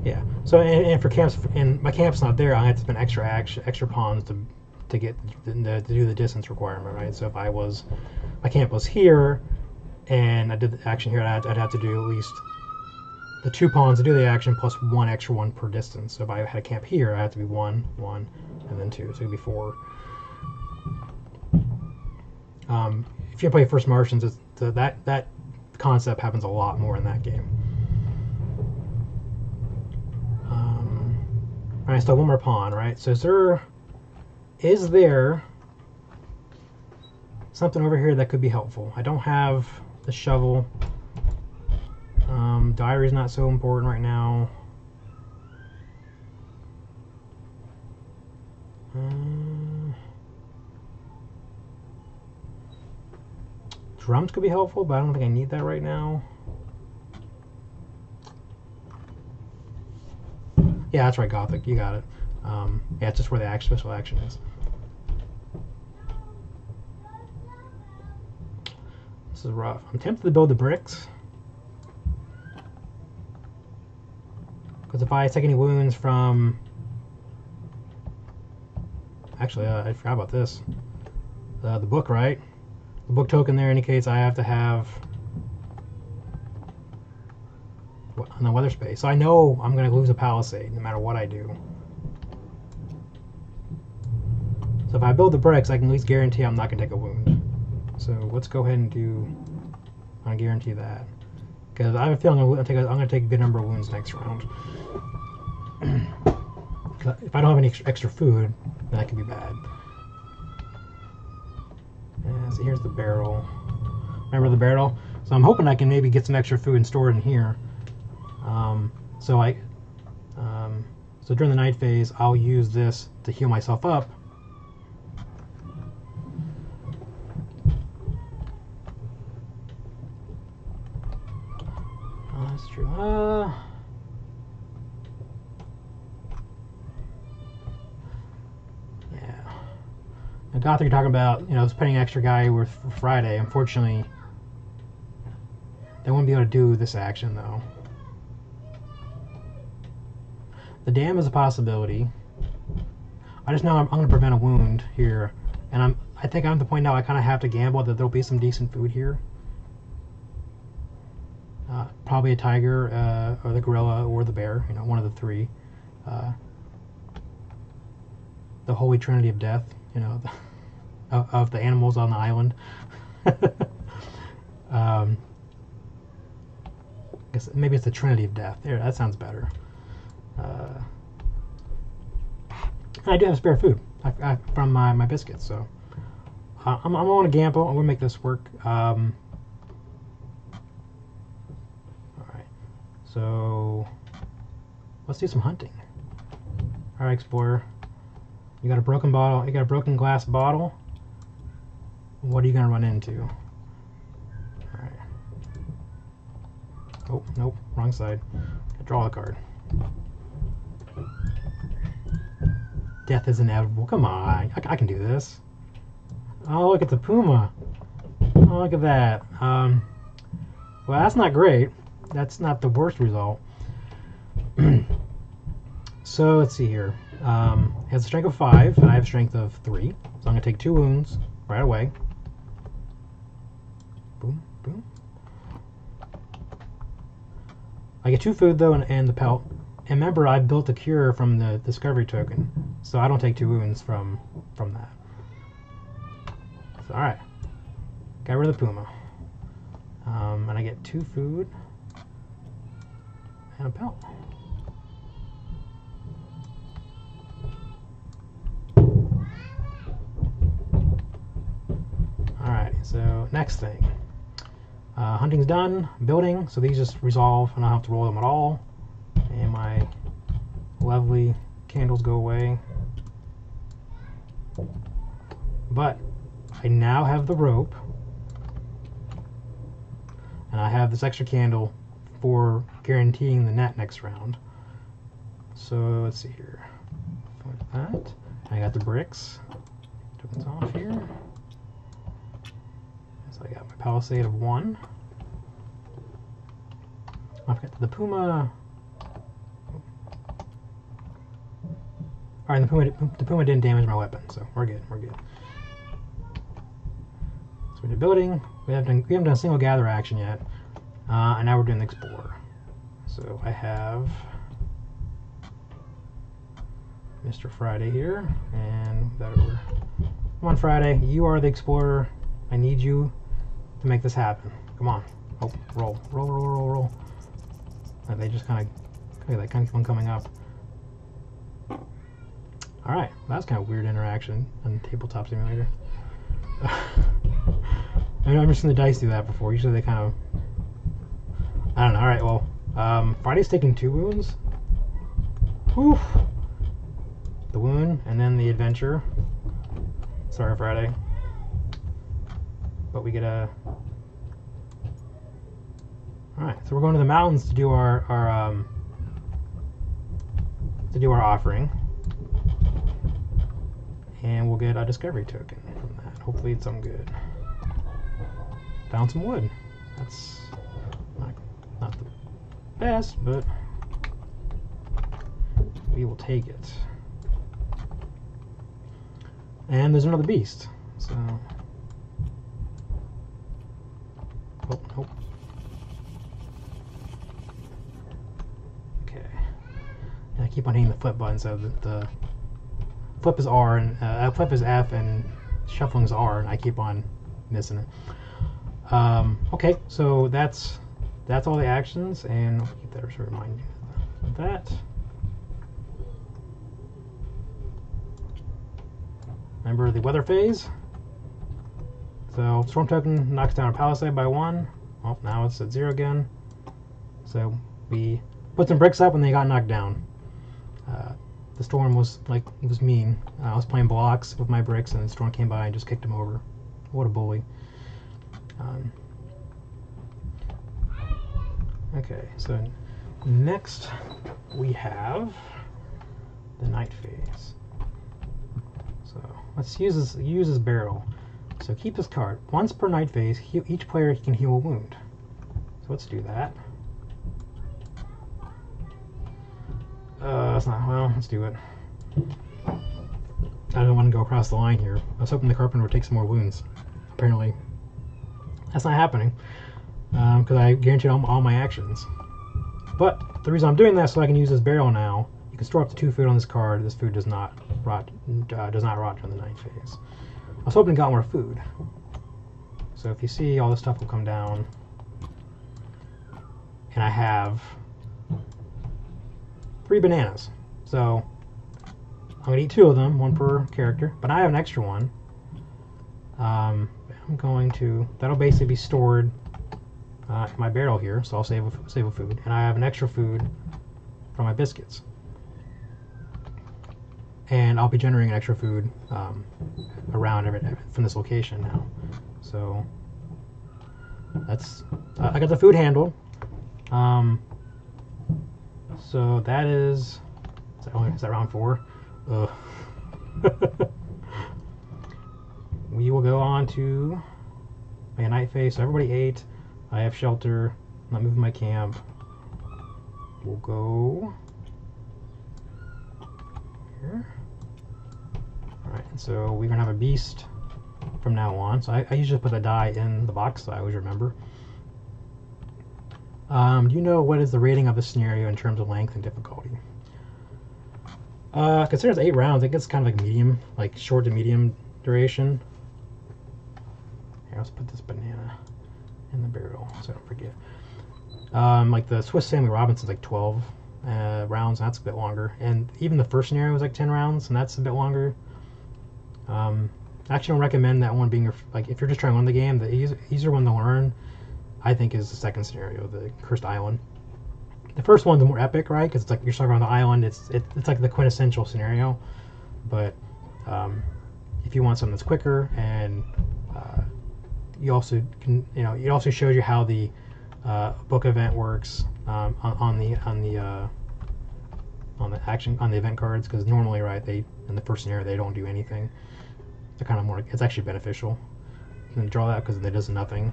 Yeah. So and, and for camps, and my camp's not there. I have to spend extra action, extra pawns to to get the, the, to do the distance requirement, right? So if I was my camp was here, and I did the action here, I'd, I'd have to do at least the two pawns to do the action plus one extra one per distance. So if I had a camp here, I have to be one, one, and then two. So it'd be four. Um, if you play First Martians, it's the, that that concept happens a lot more in that game. Um, all right, so one more pawn, right? So is there is there something over here that could be helpful. I don't have the shovel. Um, diary's not so important right now. Um, drums could be helpful, but I don't think I need that right now. Yeah, that's right, Gothic. You got it. Um, yeah, it's just where the action, special action is. This is rough. I'm tempted to build the bricks. Because if I take any wounds from... Actually, uh, I forgot about this. Uh, the book, right? The book token there indicates I have to have... What, on the weather space. So I know I'm going to lose a palisade no matter what I do. So if I build the bricks, I can at least guarantee I'm not going to take a wound. So let's go ahead and do. I guarantee that because I have a feeling I'm going to take. A, I'm going to take a good number of wounds next round. If I don't have any extra food, then that could be bad. Yeah, so here's the barrel. Remember the barrel? So I'm hoping I can maybe get some extra food and store it in here. Um, so I. Um, so during the night phase, I'll use this to heal myself up. Uh, yeah. Now, Gothic, you're talking about, you know, just paying an extra guy with Friday. Unfortunately, they wouldn't be able to do this action, though. The dam is a possibility. I just know I'm, I'm going to prevent a wound here. And I'm, I think I'm at the point now I kind of have to gamble that there'll be some decent food here. Uh, probably a tiger, uh, or the gorilla, or the bear. You know, one of the three. Uh, the holy trinity of death. You know, the, of, of the animals on the island. um, I guess maybe it's the trinity of death. There, that sounds better. Uh, and I do have spare food I, I, from my, my biscuits, so uh, I'm, I'm on a gamble. I'm gonna make this work. Um, alright, so let's do some hunting. Alright, explorer, you got a broken bottle, you got a broken glass bottle. What are you gonna run into? Alright, oh, nope, wrong side. Draw a card. Death is inevitable. Come on, I, I can do this. Oh, look at the puma. Oh, look at that. Um, well, that's not great. That's not the worst result. So let's see here. Um, it has a strength of five, and I have strength of three. So I'm gonna take two wounds right away. Boom, boom. I get two food though, and, and the pelt. And remember, I built a cure from the discovery token, so I don't take two wounds from from that. So, all right, got rid of the puma, um, and I get two food and a pelt. All right, so next thing, uh, hunting's done. Building, so these just resolve, and I don't have to roll them at all. And my lovely candles go away. But I now have the rope, and I have this extra candle for guaranteeing the net next round. So let's see here. Like that. I got the bricks. Took this off here. So I got my palisade of one. I've got the puma. Alright, the Puma, the Puma didn't damage my weapon, so we're good, we're good. So we're building, we haven't done, we haven't done a single gather action yet, uh, and now we're doing the Explorer. So I have Mister Friday here, and that over. Come on, Friday, you are the Explorer. I need you to make this happen. Come on. Oh, roll, roll, roll, roll, roll. And they just kind of, they kind of keep on coming up. Alright, that's kind of weird interaction on Tabletop Simulator. I mean, I've just seen the dice do that before. Usually they kind of... I don't know. Alright, well, um, Friday's taking two wounds. Whew! The wound, and then the adventure. Sorry, Friday. But we get a... Alright, so we're going to the mountains to do our, our um... to do our offering. And we'll get a discovery token from that. Hopefully it's something good. Found some wood. That's not, not the best, but we will take it. And there's another beast. So, oh, nope. Okay. And I keep on hitting the flip button so that the Flip is R and uh, flip is F and shuffling is R, and I keep on missing it. Um, okay, so that's that's all the actions, and I'll keep that to remind you of that. Remember the weather phase. So storm token knocks down our palisade by one. Well, now it's at zero again. So we put some bricks up, and they got knocked down. Uh, The storm was like it was mean. I was playing blocks with my bricks, and the storm came by and just kicked him over. What a bully! Um, okay, so Next, we have the night phase. So let's use this, use this barrel. So keep this card. Once per night phase, he, each player can heal a wound. So let's do that. Uh, that's not, well, let's do it. I don't want to go across the line here. I was hoping the Carpenter would take some more wounds. Apparently, that's not happening. Um, because I guaranteed all, all my actions. But the reason I'm doing that is so I can use this barrel now. You can store up to two food on this card. This food does not rot, uh, does not rot during the night phase. I was hoping it got more food. So if you see, all this stuff will come down. And I have three bananas. So I'm going to eat two of them, one per character. But I have an extra one. Um, I'm going to... That'll basically be stored uh, in my barrel here. So I'll save a, save a food. And I have an extra food from my biscuits. And I'll be generating extra food um, around every, from this location now. So that's... Uh, I got the food handled. Um, so that is... Is that, only, is that round four? Ugh. We will go on to my night phase. So everybody ate. I have shelter. I'm not moving my camp. We'll go... here. Alright, so we're going to have a beast from now on. So I, I usually put a die in the box, so I always remember. Um, do you know what is the rating of a scenario in terms of length and difficulty? Uh, considering it's eight rounds, I think it's kind of like medium, like short to medium duration. Here, let's put this banana in the barrel so I don't forget. Um, like the Swiss Family Robinson's like twelve uh, rounds, and that's a bit longer. And even the first scenario was like ten rounds, and that's a bit longer. Um, I actually don't recommend that one being, like, if you're just trying to learn the game, the easier, easier one to learn, I think, is the second scenario, the Cursed Island. The first one's more epic, right? Because it's like you're stuck on the island. It's it, it's like the quintessential scenario. But um, if you want something that's quicker, and uh, you also can, you know, it also shows you how the uh, book event works um, on, on the on the uh, on the action on the event cards. Because normally, right, they in the first scenario they don't do anything. They're kind of more. It's actually beneficial. You can draw that because it does nothing.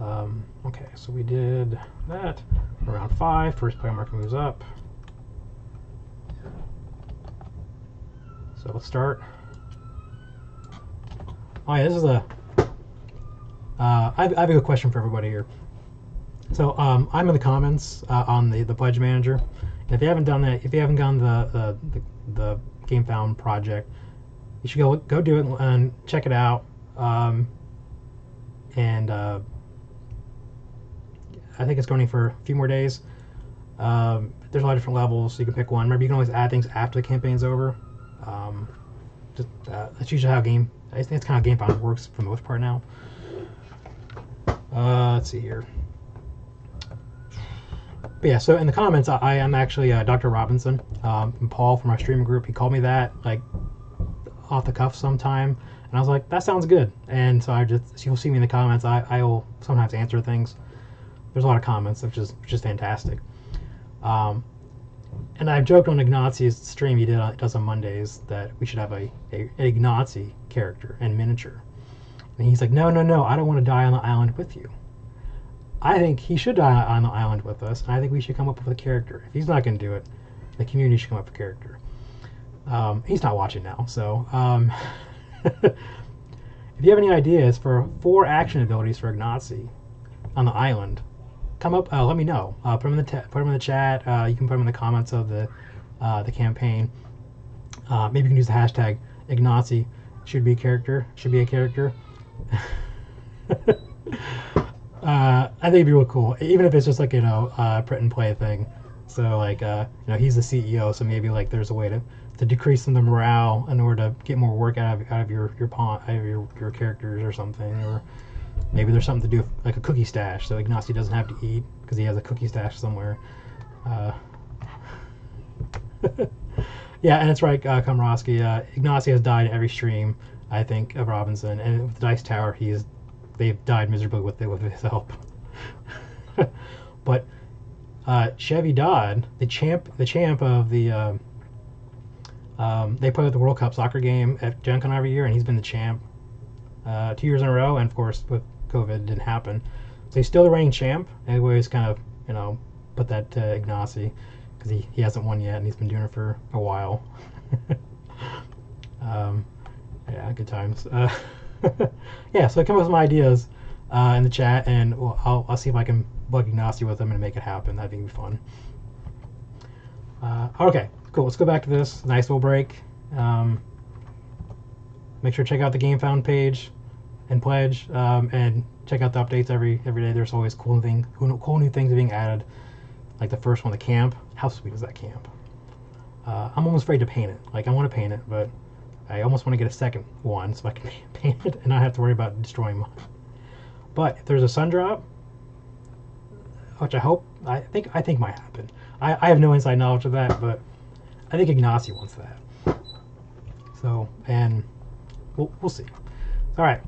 Um, okay, so we did that. Round five, first player marker moves up. So let's start. Oh yeah, this is a... Uh, I, have, I have a good question for everybody here. So um, I'm in the comments uh, on the, the Pledge Manager. And if you haven't done that, if you haven't done the, the, the, the GameFound project, you should go, go do it and check it out. Um, and... Uh, I think it's going for a few more days. Um, there's a lot of different levels, so you can pick one. Remember, you can always add things after the campaign's over. Um, just, uh, that's usually how game. I think it's kind of how GameFound works for the most part now. Uh, let's see here. But yeah, so in the comments, I, I am actually uh, Doctor Robinson um, and Paul from our streaming group. He called me that like off the cuff sometime, and I was like, that sounds good. And so I just, so you'll see me in the comments. I I will sometimes answer things. There's a lot of comments, which is which is fantastic. Um, and I've joked on Ignacy's stream he did on, does on Mondays that we should have a, a an Ignacy character and miniature. And he's like, no, no, no, I don't want to die on the island with you. I think he should die on the island with us, and I think we should come up with a character. If he's not going to do it, the community should come up with a character. Um, he's not watching now, so... Um, if you have any ideas for four action abilities for Ignacy on the island... Come up, uh, let me know. Uh, put them in the put them in the chat. Uh, you can put them in the comments of the uh, the campaign. Uh, maybe you can use the hashtag Ignacy should be a character. Should be a character. uh, I think it'd be real cool, even if it's just like you know uh, print and play thing. So like uh, you know he's the C E O, so maybe like there's a way to, to decrease the morale in order to get more work out of out of your your pawn, out of your your characters or something or. Maybe there's something to do, like a cookie stash, so Ignacy doesn't have to eat because he has a cookie stash somewhere. Uh, yeah, and it's right, uh, Komorowski. Uh, Ignacy has died every stream, I think, of Robinson, and with the Dice Tower, he's they've died miserably with, with his help. But uh, Chevy Dodd, the champ, the champ of the. Uh, um, they play with the World Cup soccer game at Gen Con every year, and he's been the champ uh, two years in a row. And of course, with COVID, it didn't happen. So he's still the reigning champ. And we always kind of, you know, put that to Ignacy, because he, he hasn't won yet, and he's been doing it for a while. um, yeah, good times. Uh, yeah, so come up with some ideas uh, in the chat, and we'll, I'll, I'll see if I can bug Ignacy with them and make it happen. I think it'd be fun. Uh, okay, cool. Let's go back to this. Nice little break. Um, make sure to check out the GameFound page and pledge, um, and check out the updates every every day. There's always cool thing, cool, cool new things being added. Like the first one, the camp. How sweet is that camp? Uh, I'm almost afraid to paint it. Like I want to paint it, but I almost want to get a second one so I can paint it and not have to worry about destroying mine. But if there's a sun drop, which I hope, I think I think might happen. I, I have no inside knowledge of that, but I think Ignacy wants that. So, and we'll, we'll see. All right,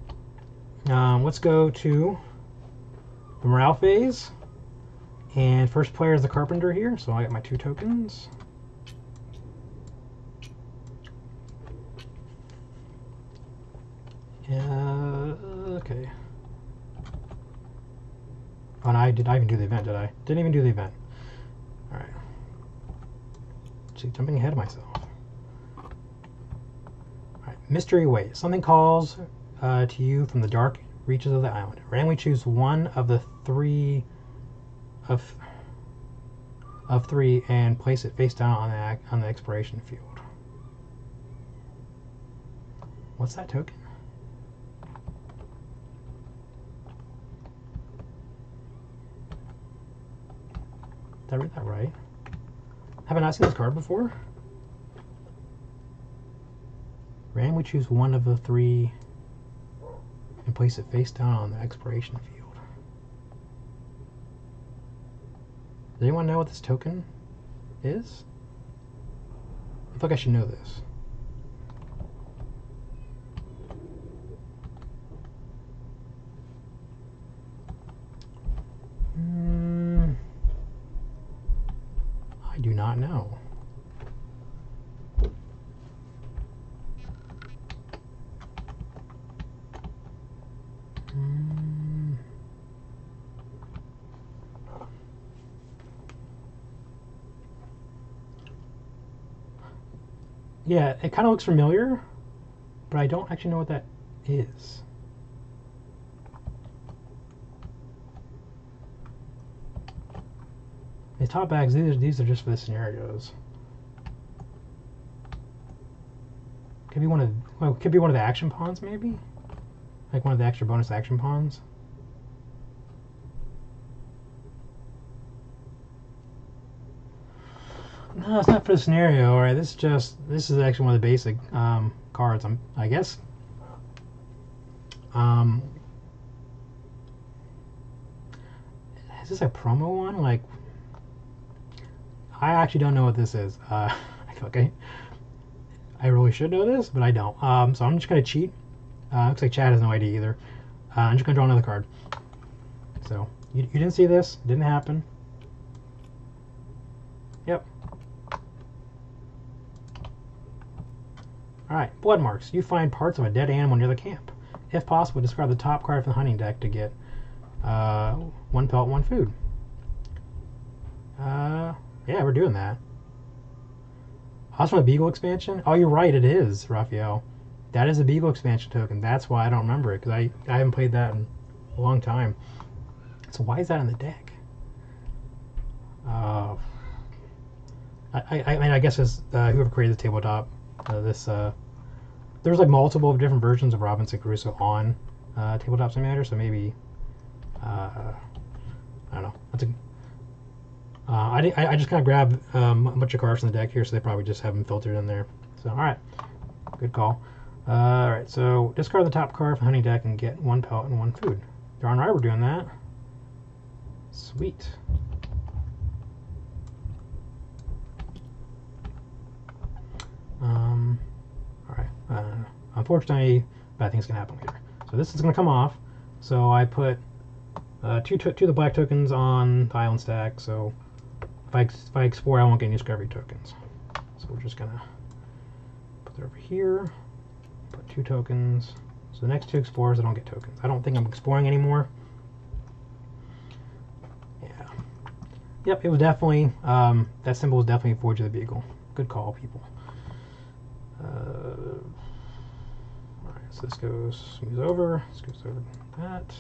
um, let's go to the morale phase. And first player is the carpenter here, so I got my two tokens. Uh, okay. Oh, and I did I even do the event, did I? Didn't even do the event. Alright. See, jumping ahead of myself. Alright, mystery wait. Something calls uh, to you from the dark reaches of the island. Randomly choose one of the three of of three and place it face down on the on the exploration field. What's that token? Did I read that right? Have I not seen this card before? Randomly choose one of the three and place it face down on the exploration field. Does anyone know what this token is? I feel like I should know this. Do not know. Mm. Yeah, it kind of looks familiar, but I don't actually know what that is. The top bags, these are, these are just for the scenarios. Could be one of, well, could be one of the action pawns, maybe? Like one of the extra bonus action pawns. No, it's not for the scenario. All right, this is just, this is actually one of the basic um, cards, I'm, I guess. Um, is this a promo one? Like, I actually don't know what this is. Uh, I feel like I, I really should know this, but I don't. Um, so I'm just going to cheat. Uh, looks like Chad has no idea either. Uh, I'm just going to draw another card. So, you, you didn't see this. Didn't happen. Yep. Alright, blood marks. You find parts of a dead animal near the camp. If possible, discard the top card from the hunting deck to get uh, one pelt, one food. Uh... Yeah, we're doing that. How's from the Beagle expansion? Oh, you're right, it is, Raphael. That is a Beagle expansion token. That's why I don't remember it, because I, I haven't played that in a long time. So why is that on the deck? Uh, I, I, I mean, I guess it's uh, whoever created the tabletop. Uh, this uh, There's like multiple different versions of Robinson Crusoe on uh, Tabletop Simulator, so maybe... Uh, I don't know. That's a... Uh, I, I just kind of grabbed um, a bunch of cards from the deck here, so they probably just have them filtered in there. So, alright. Good call. Uh, alright, so discard the top card from the hunting deck and get one pellet and one food. Darn right we're doing that. Sweet. Um, alright. Uh, unfortunately, bad things can happen later. So this is going to come off. So I put uh, two, two of the black tokens on the island stack, so... I, if I explore, I won't get any discovery tokens. So we're just gonna put it over here, put two tokens. So the next two explorers, I don't get tokens. I don't think I'm exploring anymore. Yeah. Yep, it was definitely, um, that symbol was definitely Forge of the Beagle. Good call, people. Uh, all right, so this goes, moves over, this goes over that.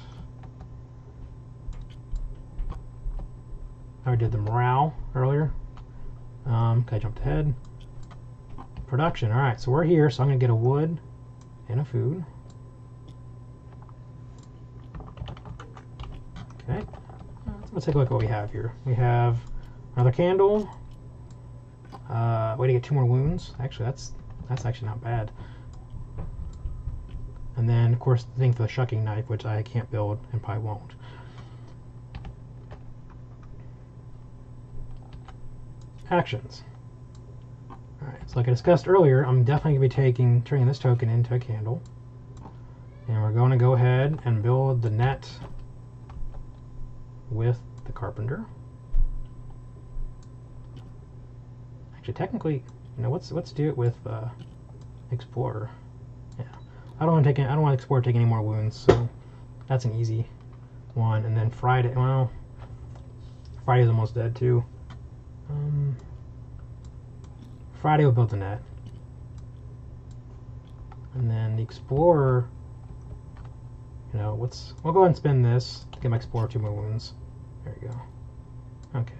I did the morale earlier. Um, okay, I jumped ahead. Production, all right, so we're here, so I'm gonna get a wood and a food. Okay, let's take a look at what we have here. We have another candle, uh, way to get two more wounds. Actually, that's that's actually not bad. And then, of course, the thing for the shucking knife, which I can't build and probably won't. Actions. Alright, so like I discussed earlier, I'm definitely going to be taking turning this token into a candle. And we're going to go ahead and build the net with the carpenter. Actually, technically, you know, let's let's do it with uh, explorer. Yeah, I don't want to take any, I don't want explorer to take any more wounds, so that's an easy one. And then Friday, well, Friday's almost dead too. Um, Friday we'll build the net, and then the explorer. You know, let's we'll go ahead and spin this to get my explorer two more wounds. There we go. Okay.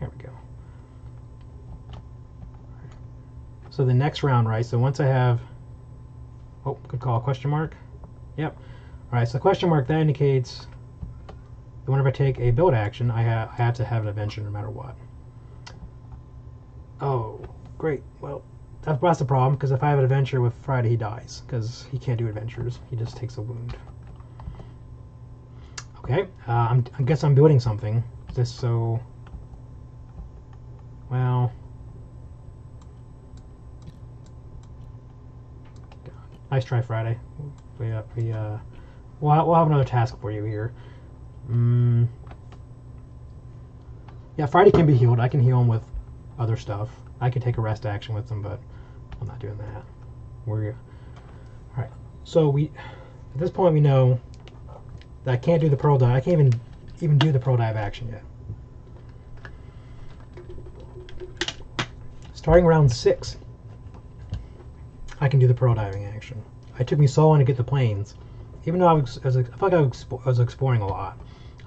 There we go. All right. So the next round, right? So once I have, oh, good call. Question mark. Yep. All right. So question mark that indicates. Whenever I take a build action, I, ha I have to have an adventure no matter what. Oh, great. Well, that's, that's the problem, because if I have an adventure with Friday, he dies, because he can't do adventures. He just takes a wound. Okay, uh, I'm, I guess I'm building something. Just so... Well... God. Nice try, Friday. We, uh, we, uh, we'll, ha we'll have another task for you here. Mm. Yeah, Friday can be healed. I can heal him with other stuff. I can take a rest action with him, but I'm not doing that. We're all right. So we, at this point, we know that I can't do the pearl dive. I can't even even do the pearl dive action yet. Starting round six, I can do the pearl diving action. It took me so long to get the planes. Even though I was, I, was, I felt like I was, I was exploring a lot.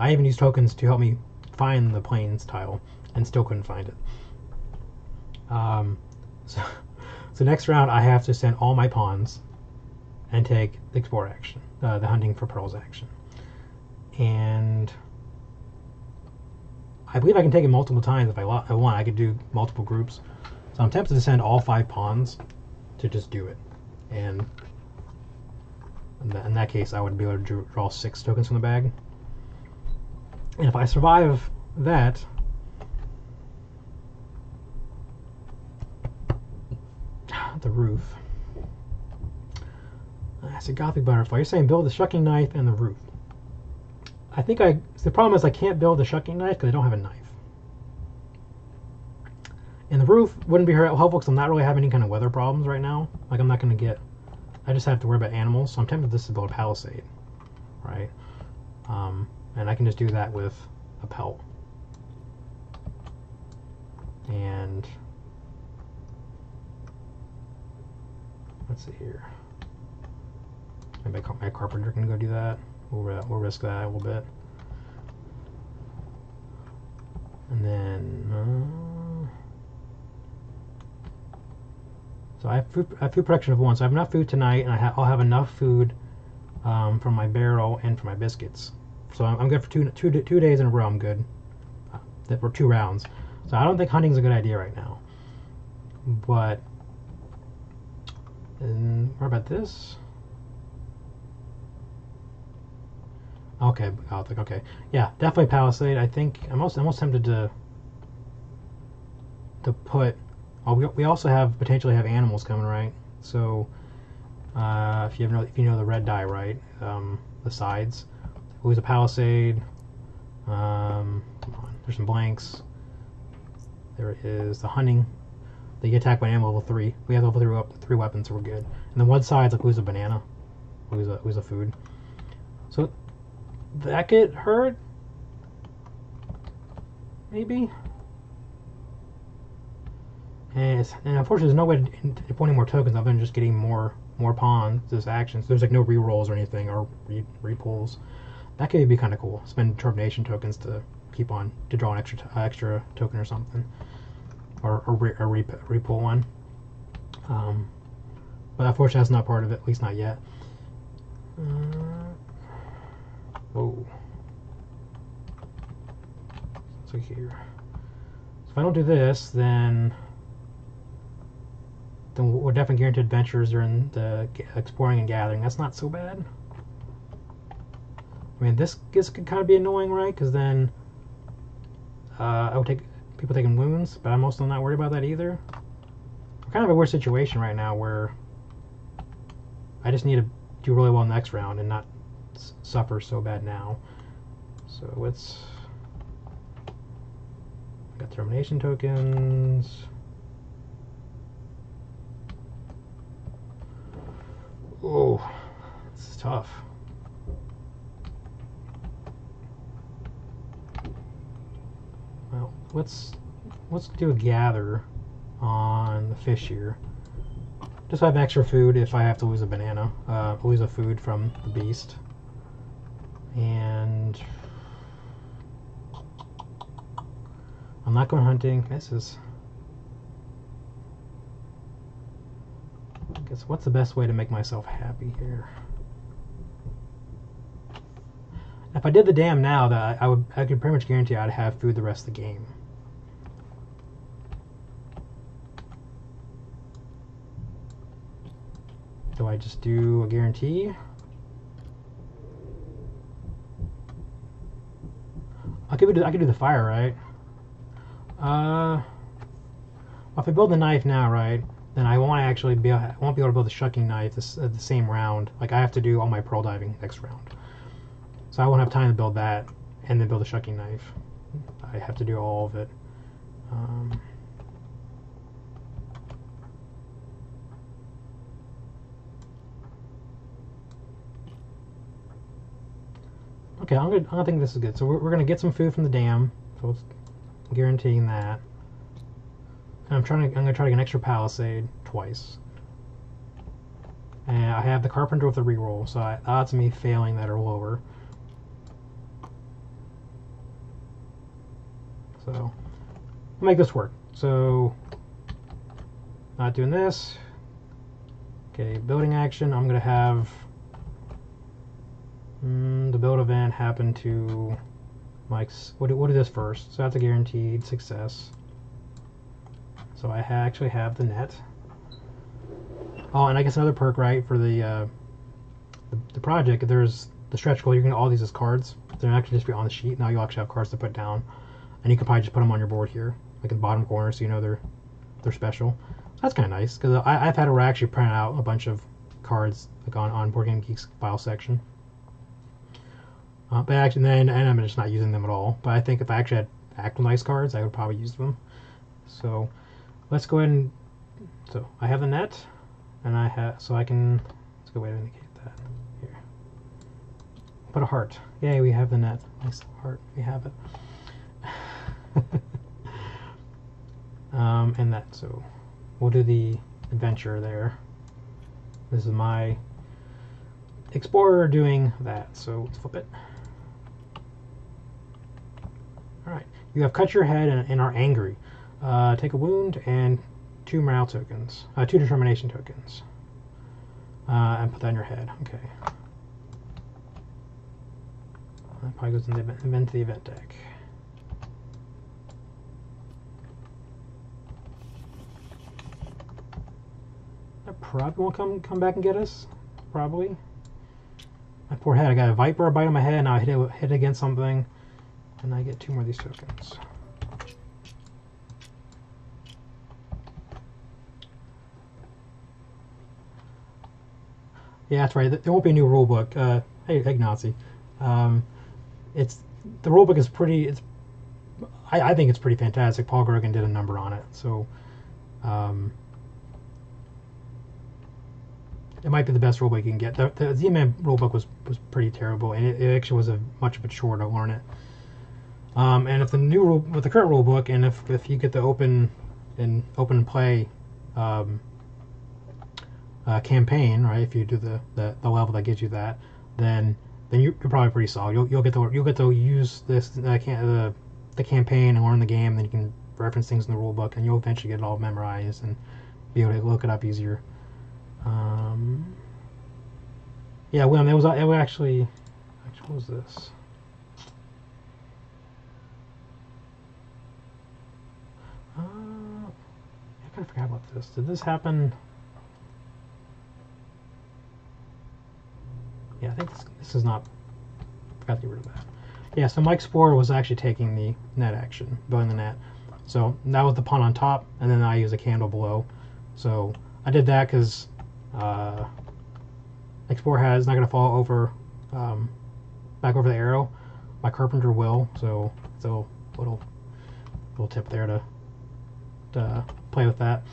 I even used tokens to help me find the plains tile, and still couldn't find it. Um, so, so next round, I have to send all my pawns and take the explore action, uh, the hunting for pearls action. And I believe I can take it multiple times if I want. I could do multiple groups. So I'm tempted to send all five pawns to just do it. And... in that case, I would be able to draw six tokens from the bag. And if I survive that, the roof. That's a gothic butterfly. You're saying build the shucking knife and the roof. I think I. The problem is I can't build the shucking knife because I don't have a knife. And the roof wouldn't be helpful because I'm not really having any kind of weather problems right now. Like I'm not going to get. I just have to worry about animals, so I'm tempted to build a palisade, right? Um, and I can just do that with a pelt. And let's see here. Maybe my carpenter can go do that. We'll, we'll risk that a little bit. And then. Uh, So I have, food, I have food production of one, so I have enough food tonight, and I ha I'll have enough food um, from my barrel and from my biscuits. So I'm, I'm good for two, two, two days in a row, I'm good. That were two rounds. So I don't think hunting's a good idea right now. But, and what about this? Okay, I'll think, okay. Yeah, definitely palisade. I think I'm most, I'm most tempted to, to put... Oh, we, we also have potentially have animals coming, right? So uh, if you have no, if you know the red dye, right? Um, the sides. We'll use a palisade. Um, There's some blanks. There is the hunting. They get attacked by an animal level three. We have level three, up three weapons, so we're good. And then one side's like, who's a banana? Who's a who's a food? So that get hurt? Maybe. And, it's, and unfortunately, there's no way to, to point any more tokens other than just getting more more pawns this action. So there's like no rerolls or anything or re, re pulls. That could be kind of cool. Spend termination tokens to keep on to draw an extra uh, extra token or something, or a re, re, re pull one. Um, but unfortunately, that's not part of it. At least not yet. Uh, whoa. Let's look here. So if I don't do this, then then we're definitely guaranteed adventures during the exploring and gathering. That's not so bad. I mean, this, this could kind of be annoying, right? Because then uh, I would take people taking wounds, but I'm also not worried about that either. We're kind of a weird situation right now where I just need to do really well in the next round and not s suffer so bad now. So let's... got termination tokens. Oh, this is tough. Let's let's do a gather on the fish here. Just have extra food if I have to lose a banana, uh, lose a food from the beast. And I'm not going hunting. This is. I guess what's the best way to make myself happy here? If I did the dam now, that I would I could pretty much guarantee I'd have food the rest of the game. Do I just do a guarantee? I could do, I could do the fire, right? Uh, well, if I build the knife now, right, then I won't actually be I won't be able to build the shucking knife this, uh, the same round. Like I have to do all my pearl diving next round, so I won't have time to build that and then build a shucking knife. I have to do all of it. Um, Okay, I'm gonna, I think this is good. So we're, we're going to get some food from the dam. So it's guaranteeing that. And I'm trying to. I'm going to try to get an extra palisade twice. And I have the carpenter with a reroll, so I, the odds of me failing that are lower. So I'll make this work. So not doing this. Okay, building action. I'm gonna have. Mm, the build event happened to Mike's. We'll do, we'll do this first. So that's a guaranteed success. So I ha actually have the net. Oh, and I guess another perk, right, for the uh, the, the project. There's the stretch goal. You're gonna all these as cards. They're not gonna just be on the sheet. Now you'll actually have cards to put down, and you can probably just put them on your board here, like in the bottom corner, so you know they're they're special. So that's kind of nice because I've had to actually print out a bunch of cards like on on Board Game Geek's file section. Uh, but actually, and, and I'm just not using them at all. But I think if I actually had actual nice cards, I would probably use them. So let's go ahead and. So I have the net, and I have so I can. Let's go ahead and indicate that here. Put a heart. Yay, we have the net. Nice heart. We have it. um, and that. So we'll do the adventure there. This is my explorer doing that. So let's flip it. Alright, you have cut your head and, and are angry. Uh, take a wound and two morale tokens, uh, two determination tokens, uh, and put that on your head. Okay. That probably goes in the event, event, the event deck. That probably won't come come back and get us. Probably. My poor head. I got a viper bite on my head, and I hit it hit against something, and I get two more of these tokens. Yeah, that's right. There won't be a new rule book. Uh, hey, Ignacy. Um, it's the rule book is pretty. It's I, I think it's pretty fantastic. Paul Grogan did a number on it, so um, it might be the best rulebook you can get. The, the Z-Man rulebook was, was pretty terrible, and it, it actually was a much of a chore to learn it. Um, and if the new rule, with the current rulebook, and if if you get the open and open play um, uh, campaign, right? If you do the, the the level that gives you that, then then you're probably pretty solid. You'll you'll get to you'll get to use this uh, can, the the campaign and learn the game. Then you can reference things in the rulebook, and you'll eventually get it all memorized and be able to look it up easier. Um, yeah, well, it was it was actually what was this? I forgot about this. Did this happen? Yeah, I think this, this is not. I forgot to get rid of that. Yeah, so Mike Spohr was actually taking the net action, building the net. So that was the pun on top, and then I used a candle below. So I did that because uh, Mike Spohr has not going to fall over, um, back over the arrow. My carpenter will. So it's a little little, little tip there to. to play with that.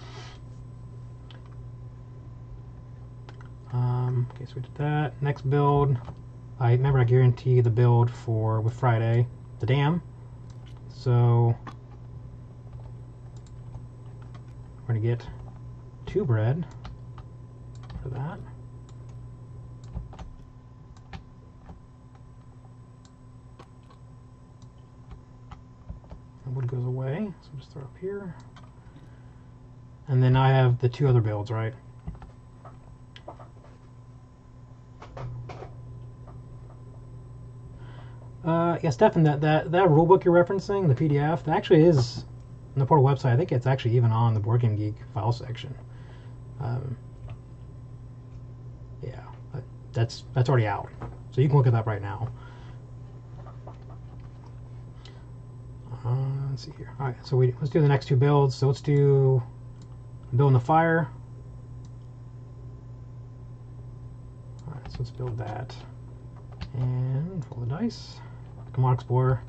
Um, okay, so we did that. Next build, I remember I guarantee the build for with Friday, the dam. So we're gonna get two bread for that. The wood goes away, so just throw it up here. And then I have the two other builds, right? Uh, yeah, Stefan, that, that, that rulebook you're referencing, the P D F, that actually is on the Portal website. I think it's actually even on the Board Game Geek file section. Um, yeah, that's, that's already out. So you can look it up right now. Uh, let's see here. All right, so we, let's do the next two builds. So let's do... building the fire. All right, so let's build that. And roll the dice. Come on, Explorer.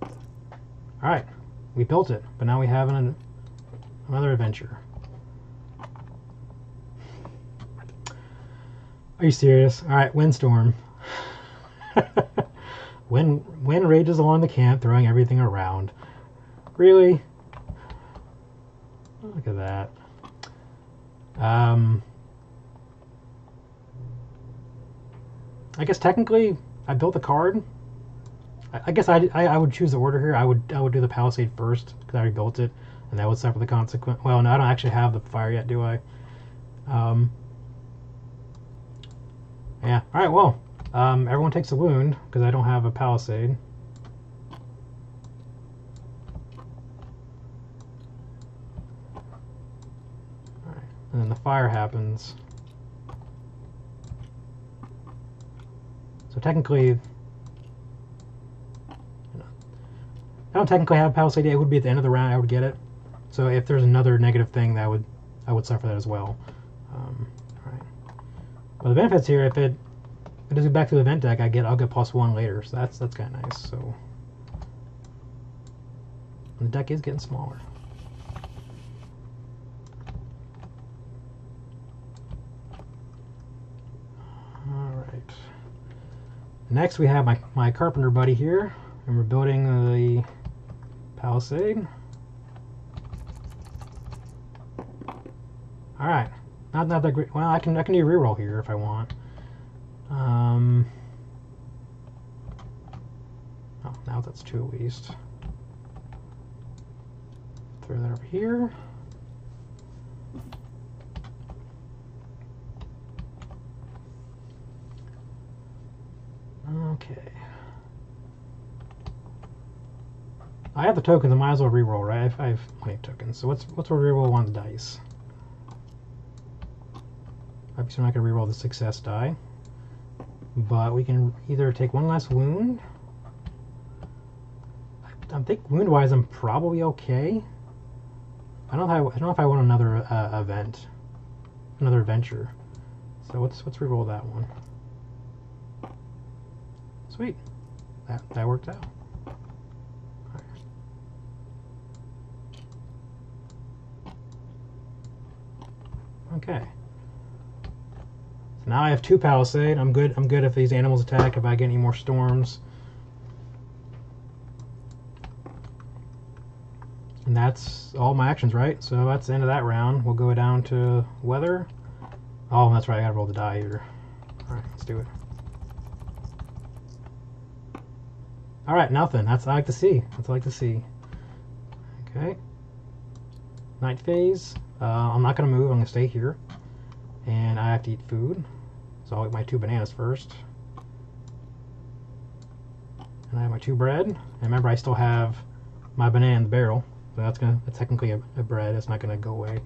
All right, we built it, but now we have an, another adventure. Are you serious? All right, windstorm. Wind, wind rages along the camp, throwing everything around. Really? Look at that. Um, I guess technically I built the card. I, I guess I, I I would choose the order here. I would I would do the palisade first because I already built it, and that would suffer the consequence. Well, no, I don't actually have the fire yet, do I? Um, yeah. All right. Well, um, everyone takes a wound because I don't have a palisade. And then the fire happens. So technically, you know, I don't technically have a palisade. It would be at the end of the round I would get it. So if there's another negative thing, that would I would suffer that as well. Um, all right. But the benefits here, if it if it does go back to the event deck, I get I'll get plus one later. So that's that's kind of nice. So and the deck is getting smaller. Next we have my, my carpenter buddy here, and we're building the palisade. All right, not not that great. Well, I can I can do a reroll here if I want. Um, oh, now that's two at least. Throw that over here. Okay. I have the tokens. I might as well reroll, right? I have, I have plenty of tokens. So what's what's our reroll on the dice? Obviously, we're not going to reroll the success die, but we can either take one less wound. I, I think wound-wise, I'm probably okay. I don't know. If I, I don't know if I want another uh, event, another adventure. So let's let's reroll that one. Sweet, that that worked out. Okay. So now I have two palisade. I'm good. I'm good if these animals attack, if I get any more storms. And that's all my actions, right? So that's the end of that round. We'll go down to weather. Oh, that's right. I gotta roll the die here. All right, let's do it. All right, nothing. That's what I like to see. That's what I like to see. Okay. Night phase. Uh, I'm not gonna move. I'm gonna stay here. And I have to eat food, so I'll eat my two bananas first. And I have my two bread. And remember, I still have my banana in the barrel, so that's gonna that's technically a, a bread. It's not gonna go away.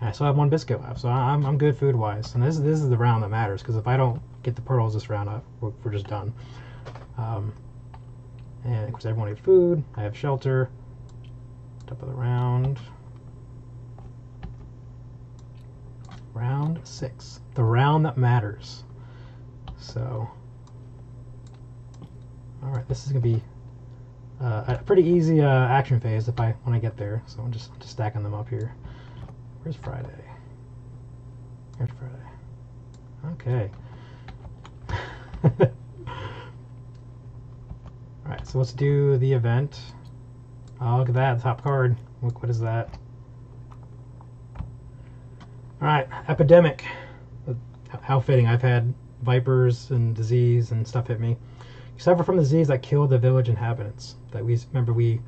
And I still have one biscuit left, so I'm I'm good food wise. And this this is the round that matters, because if I don't get the pearls this round, I, we're, we're just done. Um, and of course, everyone ate food. I have shelter. Top of the round. Round six, the round that matters. So, all right, this is gonna be uh, a pretty easy uh, action phase if I when I get there. So I'm just just stacking them up here. Where's Friday? Here's Friday. Okay. All right, so let's do the event. Oh, look at that top card. Look, what is that? Alright, epidemic. How fitting. I've had vipers and disease and stuff hit me. You suffer from disease that killed the village inhabitants. That we remember we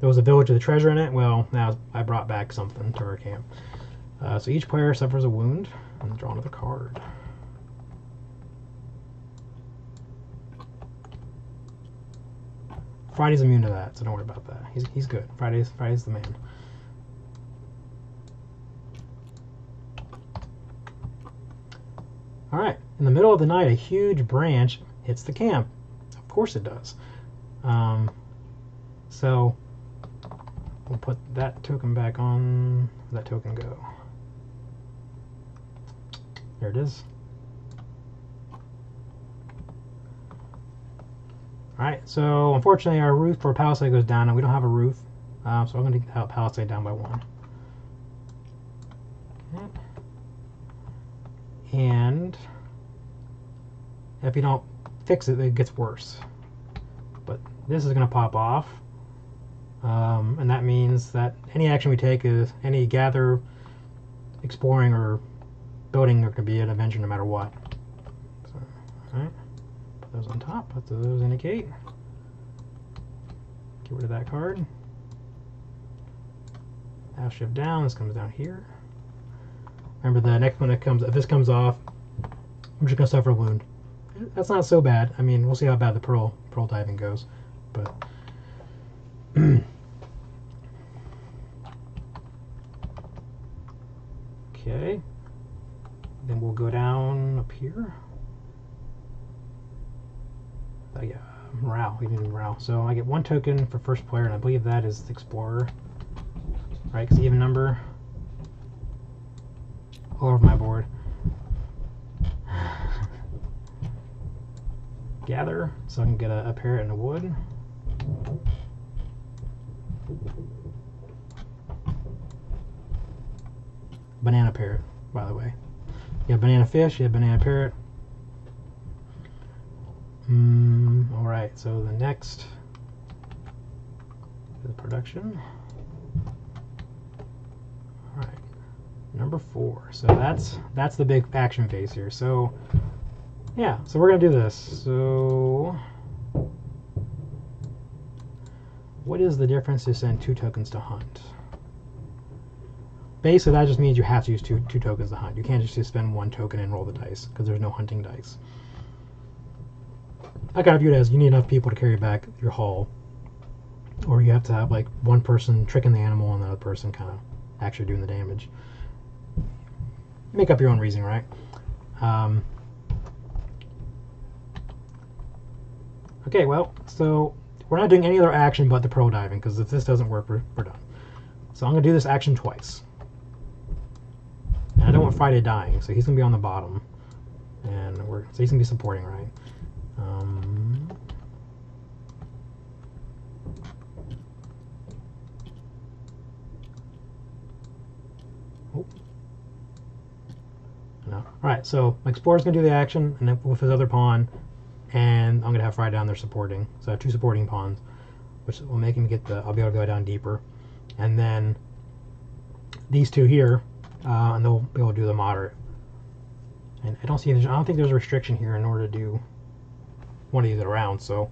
there was a village with a treasure in it. Well, now I brought back something to our camp. Uh, so each player suffers a wound and draw another card. Friday's immune to that, so don't worry about that. He's he's good. Friday's Friday's the man. Alright, in the middle of the night, a huge branch hits the camp. Of course it does. Um, so, we'll put that token back on. Where'd that token go? There it is. Alright, so unfortunately our roof for palisade goes down, and we don't have a roof. Uh, so I'm going to get that palisade down by one. Okay. And if you don't fix it, it gets worse. But this is going to pop off, um, and that means that any action we take is any gather, exploring, or building are going to be an adventure no matter what. So, all right, put those on top. Let those indicate. Get rid of that card. Now shift down. This comes down here. Remember, the next one that comes, if this comes off, I'm just gonna suffer a wound. That's not so bad. I mean, we'll see how bad the pearl pearl diving goes, but okay. Then we'll go down up here. Oh yeah, morale. We need morale. So I get one token for first player, and I believe that is the explorer, right? Because even number. Over my board. Gather, so I can get a, a parrot and a wood. Banana parrot, by the way. You have banana fish, you have banana parrot. Mm, Alright, so the next is production. Number four. So that's that's the big action phase here. So yeah, so we're gonna do this. So what is the difference to send two tokens to hunt? Basically, that just means you have to use two two tokens to hunt. You can't just spend one token and roll the dice, because there's no hunting dice. I kind of view it as you need enough people to carry back your haul, or you have to have like one person tricking the animal and the other person kind of actually doing the damage. Make up your own reasoning, right? Um, okay, well, so we're not doing any other action but the pearl diving, because if this doesn't work, we're, we're done. So I'm going to do this action twice. And I don't want Friday dying, so he's going to be on the bottom. And we're, so he's going to be supporting, right? Um, Alright, so my explorer's going to do the action and then with his other pawn, and I'm going to have Fry down there supporting. So I have two supporting pawns, which will make him get the... I'll be able to go down deeper. And then these two here, uh, and they'll be able to do the moderate. And I don't see... I don't think there's a restriction here in order to do one of these around, so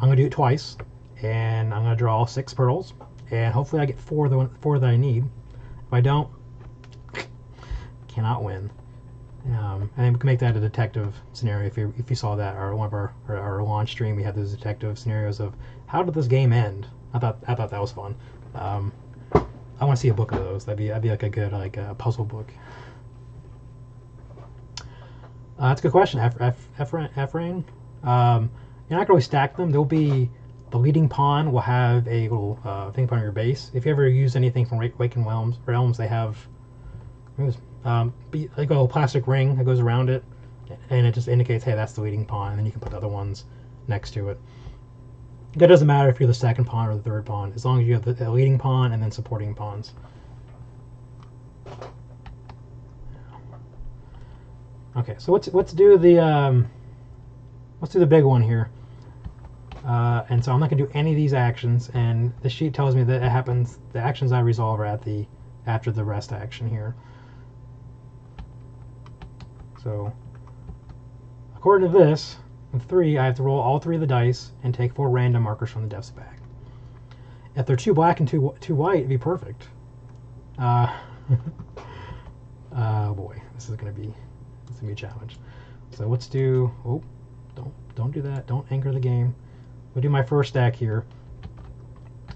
I'm going to do it twice, and I'm going to draw six pearls, and hopefully I get four of the four that I need. If I don't, cannot win. Um, and then we can make that a detective scenario. If you if you saw that, or one of our our, our launch stream, we had those detective scenarios of how did this game end. I thought I thought that was fun. Um, I want to see a book of those. That'd be that'd be like a good like a puzzle book. Uh, that's a good question, Efrain. Um, you're not going to really stack them. There'll be the leading pawn will have a little uh, thing on your base. If you ever use anything from Waken Realms, Realms they have it was, um, like a little plastic ring that goes around it, and it just indicates, hey, that's the leading pawn, and then you can put the other ones next to it. That doesn't matter if you're the second pawn or the third pawn, as long as you have the, the leading pawn and then supporting pawns. Okay, so let's let's do the um, let's do the big one here. Uh, and so I'm not gonna do any of these actions, and the sheet tells me that it happens. The actions I resolve are at the after the rest action here. So according to this, with three, I have to roll all three of the dice and take four random markers from the depths bag. If they're two black and two two white, it'd be perfect. Uh, uh, boy, this is gonna be this is gonna be a challenge. So let's do. Oh, don't don't do that. Don't anchor the game. We'll do my first stack here.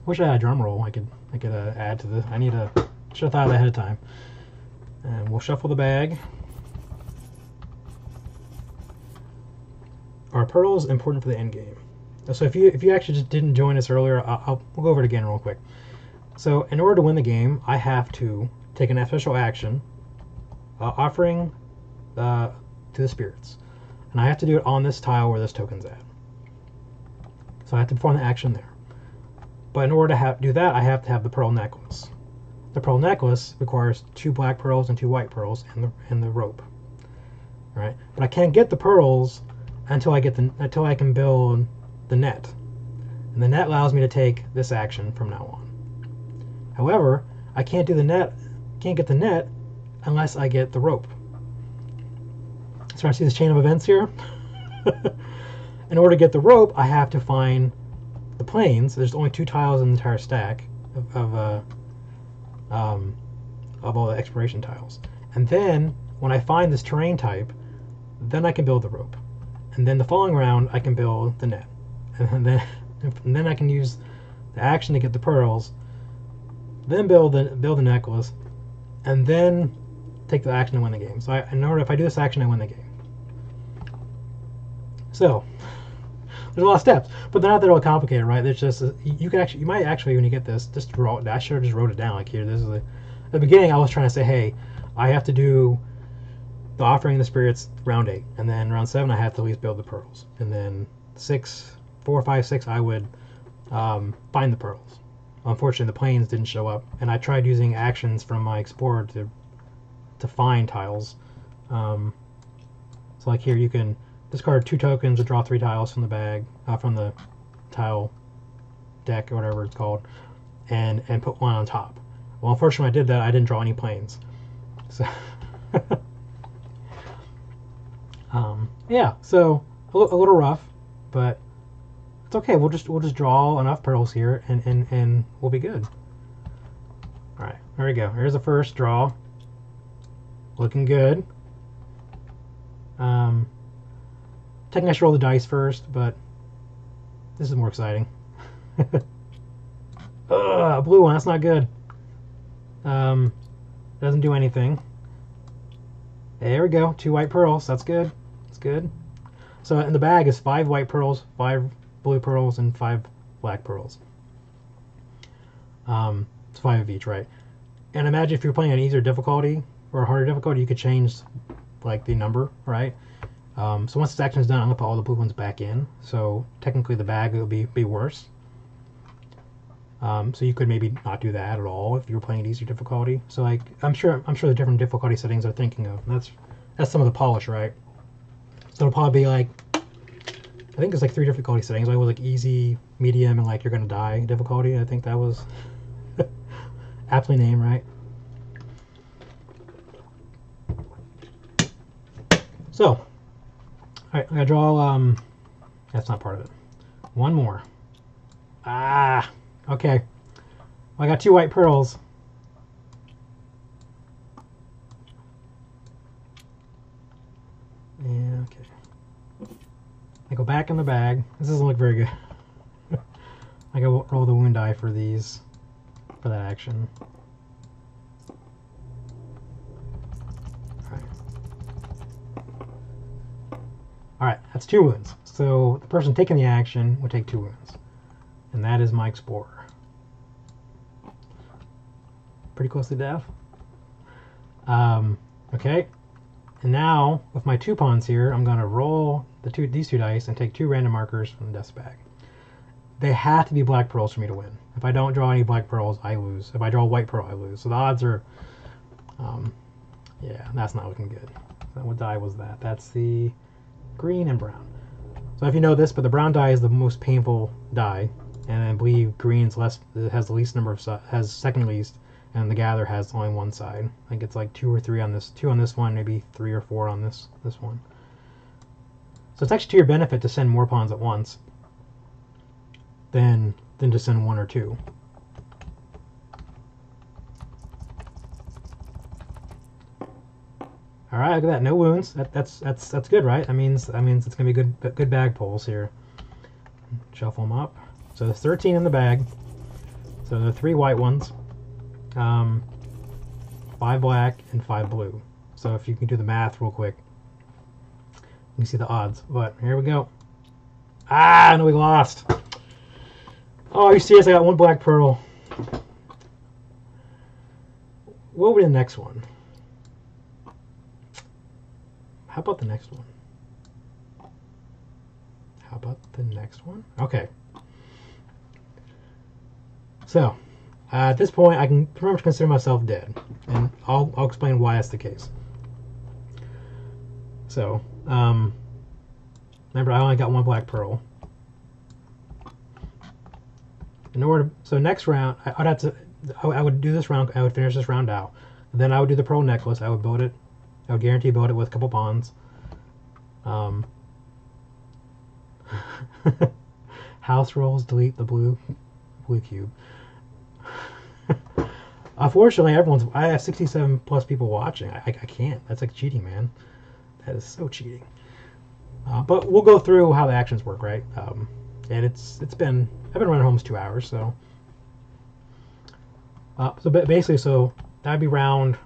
Wish I had a drum roll. I could I could uh, add to this. I need a should have thought of that ahead of time. And we'll shuffle the bag. Our pearl is important for the end game. So if you if you actually just didn't join us earlier, I'll, I'll we'll go over it again real quick. So in order to win the game, I have to take an official action, uh, offering uh, to the spirits, and I have to do it on this tile where this token's at. So I have to perform the action there. But in order to have, do that, I have to have the pearl necklace. The pearl necklace requires two black pearls and two white pearls and the, and the rope. All right? But I can't get the pearls until I get the until I can build the net. And the net allows me to take this action from now on. However, I can't do the net, can't get the net unless I get the rope. So I see this chain of events here. In order to get the rope, I have to find the planes. There's only two tiles in the entire stack of of, uh, um, of all the exploration tiles. And then, when I find this terrain type, then I can build the rope. And then the following round, I can build the net. And then, and then I can use the action to get the pearls, then build the, build the necklace, and then take the action to win the game. So I, in order, if I do this action, I win the game. So, there's a lot of steps, but they're not that all complicated, right? There's just a, you can actually, you might actually, when you get this, just draw. I should have just wrote it down. Like here, this is a, at the beginning. I was trying to say, hey, I have to do the offering of the spirits round eight, and then round seven, I have to at least build the pearls, and then six, four, five, six, I would um, find the pearls. Unfortunately, the planes didn't show up, and I tried using actions from my explorer to to find tiles. Um, so like here, you can discard two tokens to draw three tiles from the bag, uh, from the tile deck or whatever it's called, and and put one on top. Well, unfortunately, when I did that, I didn't draw any planes. So, um, yeah. So a, a little rough, but it's okay. We'll just we'll just draw enough pearls here, and and and we'll be good. All right, there we go. Here's the first draw. Looking good. Um. Technically, I should roll the dice first, but this is more exciting. Ugh, a blue one, that's not good. Um, doesn't do anything. There we go, two white pearls, that's good. That's good. So in the bag is five white pearls, five blue pearls, and five black pearls. Um, it's five of each, right? And imagine if you're playing an easier difficulty or a harder difficulty, you could change like the number, right? Um, so once this action is done, I'm going to put all the blue ones back in. So technically the bag will be, be worse. Um, so you could maybe not do that at all if you were playing an easier difficulty. So like I'm sure I'm sure the different difficulty settings are thinking of. That's That's some of the polish, right? So it'll probably be like, I think it's like three difficulty settings. I was like easy, medium, and like you're gonna die difficulty. I think that was aptly named, right? So, all right, I gotta draw. Um, that's not part of it. One more. Ah, okay. Well, I got two white pearls. Yeah, okay. I go back in the bag. This doesn't look very good. I go roll the wound die for these, for that action. Alright, that's two wounds. So the person taking the action would take two wounds. And that is my explorer. Pretty close to death. Um, okay. And now, with my two pawns here, I'm going to roll the two these two dice and take two random markers from the death bag. They have to be black pearls for me to win. If I don't draw any black pearls, I lose. If I draw a white pearl, I lose. So the odds are... Um, yeah, that's not looking good. So what die was that? That's the... green and brown. So if you know this, but the brown die is the most painful die, and I believe green's less has the least number of si has second least, and the gather has only one side. I think it's like two or three on this, two on this one, maybe three or four on this this one. So it's actually to your benefit to send more pawns at once than than to send one or two. All right, look at that. No wounds. That, that's that's that's good, right? That means that means it's gonna be good good bag pulls here. Shuffle them up. So there's thirteen in the bag. So there are three white ones, um, five black and five blue. So if you can do the math real quick, you can see the odds. But here we go. Ah, no, we lost. Oh, are you serious? I got one black pearl. What would be the next one? How about the next one? How about the next one? Okay. So, uh, at this point, I can pretty much consider myself dead. And I'll, I'll explain why that's the case. So, um, remember, I only got one black pearl. In order to, so next round, I, I'd have to, I, I would do this round, I would finish this round out. Then I would do the pearl necklace, I would build it. I would guarantee build it with a couple pawns. Um, house rolls, delete the blue blue cube. Unfortunately, everyone's... I have sixty-seven plus people watching. I, I can't. That's like cheating, man. That is so cheating. Uh, but we'll go through how the actions work, right? Um, and it's it's been... I've been running homes two hours, so... Uh, so basically, so that would be round...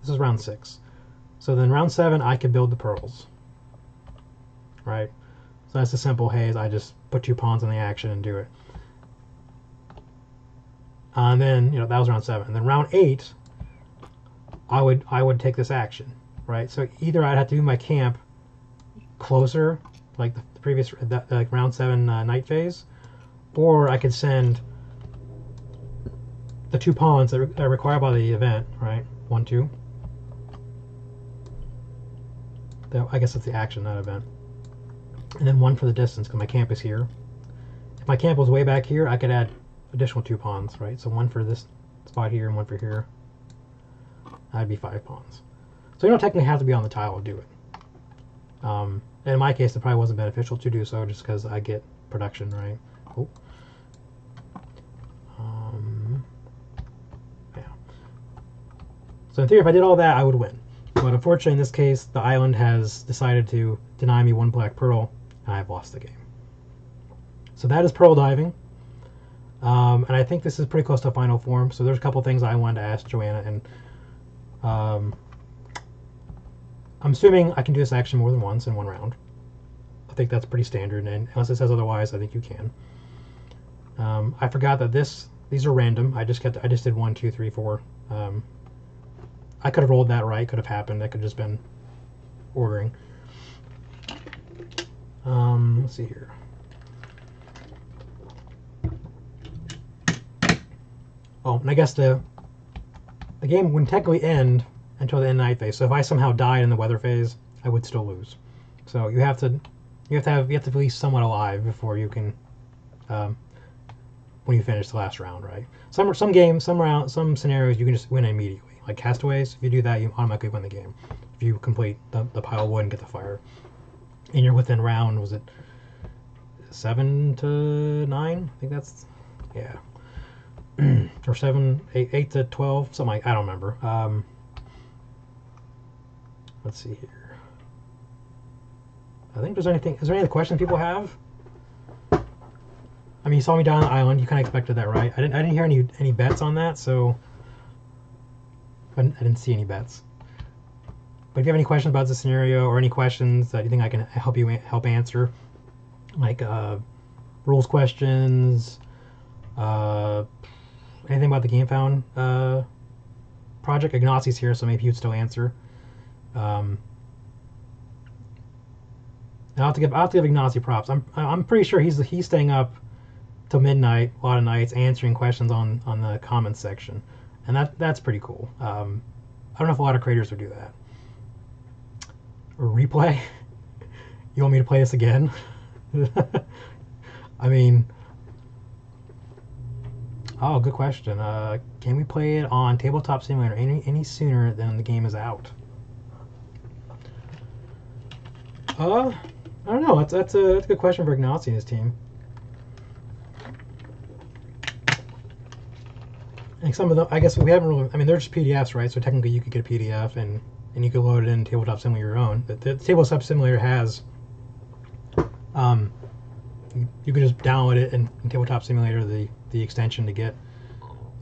This is round six. So then round seven, I could build the pearls, right? So that's a simple haze. I just put two pawns in the action and do it. And then, you know, that was round seven. And then round eight, I would I would take this action, right? So either I'd have to do my camp closer, like the previous, like round seven uh, night phase, or I could send the two pawns that are required by the event, right? One, two. I guess it's the action, not event. And then one for the distance, because my camp is here. If my camp was way back here, I could add additional two pawns, right? So one for this spot here and one for here. That'd be five pawns. So you don't technically have to be on the tile to do it. Um, and in my case, it probably wasn't beneficial to do so, just because I get production, right? Oh. Um, yeah. So in theory, if I did all that, I would win. But unfortunately, in this case, the island has decided to deny me one black pearl, and I've lost the game. So that is pearl diving. Um, and I think this is pretty close to final form, so there's a couple things I wanted to ask Joanna. And um, I'm assuming I can do this action more than once in one round. I think that's pretty standard, and unless it says otherwise, I think you can. Um, I forgot that this these are random. I just kept I just did one, two, three, four. Um, I could have rolled that right, could have happened, that could have just been ordering. Um, let's see here. Oh, and I guess the the game wouldn't technically end until the end of the night phase. So if I somehow died in the weather phase, I would still lose. So you have to you have to have you have to be somewhat alive before you can um, when you finish the last round, right? Some some games, some round, some scenarios you can just win immediately. Like Castaways, if you do that, you automatically win the game. If you complete the, the pile of wood and get the fire, and you're within round, was it seven to nine? I think that's yeah, or seven, eight, eight to twelve, something like I don't remember. Um, let's see here. I think there's anything. Is there any other questions people have? I mean, you saw me die on the island. You kind of expected that, right? I didn't. I didn't hear any any bets on that, so I didn't, I didn't see any bets. But if you have any questions about the scenario or any questions that you think I can help you help answer, like uh, rules questions, uh, anything about the GameFound uh, project, Ignacy's here, so maybe you'd still answer. Um, I'll have to give I'll have to give Ignacy props. I'm I'm pretty sure he's he's staying up till midnight a lot of nights answering questions on on the comments section, and that that's pretty cool. Um, I don't know if a lot of creators would do that. Replay? You want me to play this again? I mean, oh, good question. Uh, can we play it on Tabletop Simulator any any sooner than the game is out? Uh, I don't know. That's that's a that's a good question for Ignacy and his team. And some of them, I guess we haven't really. I mean, they're just P D Fs, right? So technically, you could get a P D F and. And you can load it in Tabletop Simulator your own. The, the Tabletop Simulator has, um, you can just download it in, in Tabletop Simulator, the, the extension to get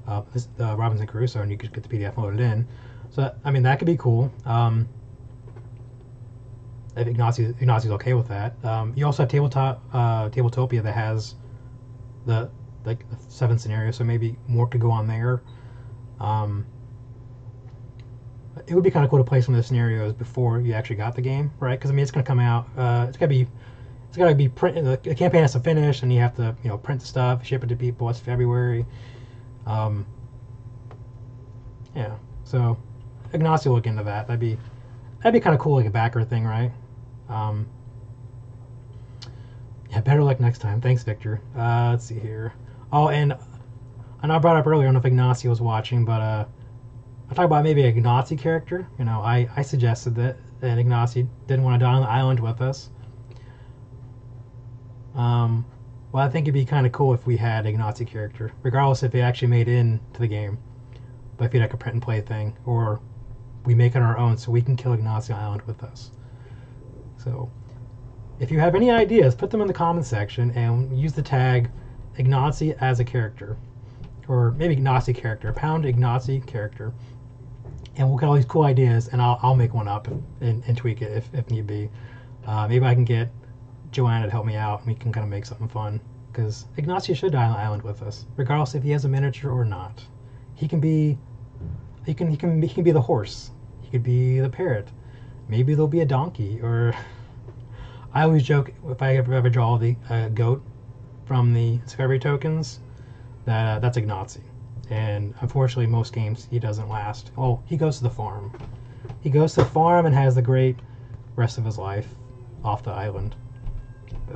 uh, this, uh, Robinson Crusoe, and you could get the P D F loaded in. So, that, I mean, that could be cool. Um, if Ignacy, Ignacy's okay with that. Um, you also have Tabletop, uh, Tabletopia that has the like the seven scenarios, so maybe more could go on there. Um, It would be kind of cool to play some of the scenarios before you actually got the game, right? Because I mean, it's going to come out. Uh, it's got to be, it's got to be print. The campaign has to finish, and you have to, you know, print the stuff, ship it to people. It's February. Um, yeah. So, Ignacy will look into that. That'd be, that'd be kind of cool, like a backer thing, right? Um, yeah. Better luck next time. Thanks, Victor. Uh, let's see here. Oh, and, and I brought up earlier. I don't know if Ignacy was watching, but uh. I talk about maybe a Ignacy character. You know, I, I suggested that, and Ignacy didn't want to die on the island with us. Um, well, I think it'd be kind of cool if we had an Ignacy character, regardless if it actually made in to the game. But if you like a print and play thing, or we make it our own, so we can kill Ignacy on the island with us. So, if you have any ideas, put them in the comment section and use the tag Ignacy as a character, or maybe Ignacy character, pound Ignacy character. And we'll get all these cool ideas, and I'll, I'll make one up and, and tweak it if, if need be. Uh, maybe I can get Joanna to help me out, and we can kind of make something fun. Because Ignacy should die on the island with us, regardless if he has a miniature or not. He can be, he can he can he can be the horse. He could be the parrot. Maybe there'll be a donkey, or I always joke if I ever, ever draw the uh, goat from the discovery tokens, that uh, that's Ignacy. And unfortunately, most games he doesn't last. Well, he goes to the farm. He goes to the farm and has the great rest of his life off the island.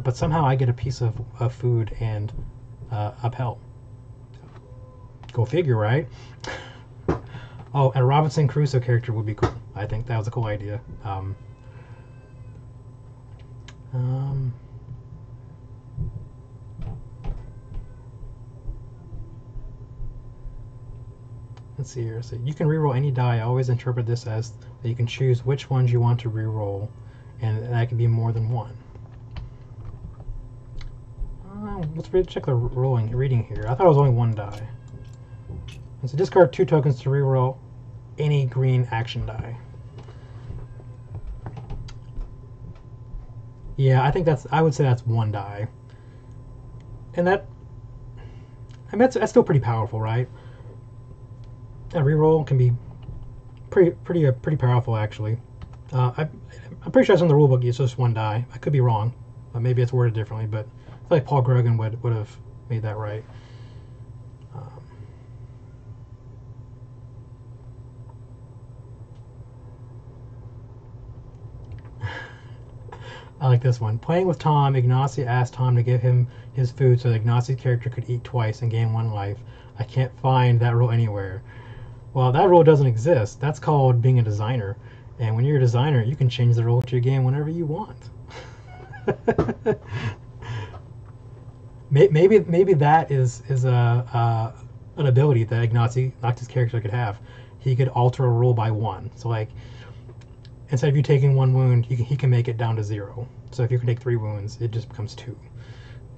But somehow I get a piece of, of food and uh, upheld. Go figure, right? Oh, and a Robinson Crusoe character would be cool. I think that was a cool idea. Um, um, Let's see here. So you can reroll any die. I always interpret this as that you can choose which ones you want to reroll, and that can be more than one. Uh, let's check the rolling reading here. I thought it was only one die. And so discard two tokens to reroll any green action die. Yeah, I think that's. I would say that's one die. And that. I mean, that's, that's still pretty powerful, right? A reroll can be pretty, pretty, uh, pretty powerful actually. Uh, I, I'm pretty sure it's in the rulebook. It's just one die. I could be wrong. But maybe it's worded differently. But I feel like Paul Grogan would would have made that right. Um, I like this one. Playing with Tom, Ignacy asked Tom to give him his food so that Ignacy's character could eat twice and gain one life. I can't find that rule anywhere. Well, that rule doesn't exist. That's called being a designer. And when you're a designer, you can change the rule to your game whenever you want. maybe maybe that is, is a, a, an ability that Ignacy, Ignacy's character could have. He could alter a rule by one. So, like, instead of you taking one wound, he can, he can make it down to zero. So if you can take three wounds, it just becomes two.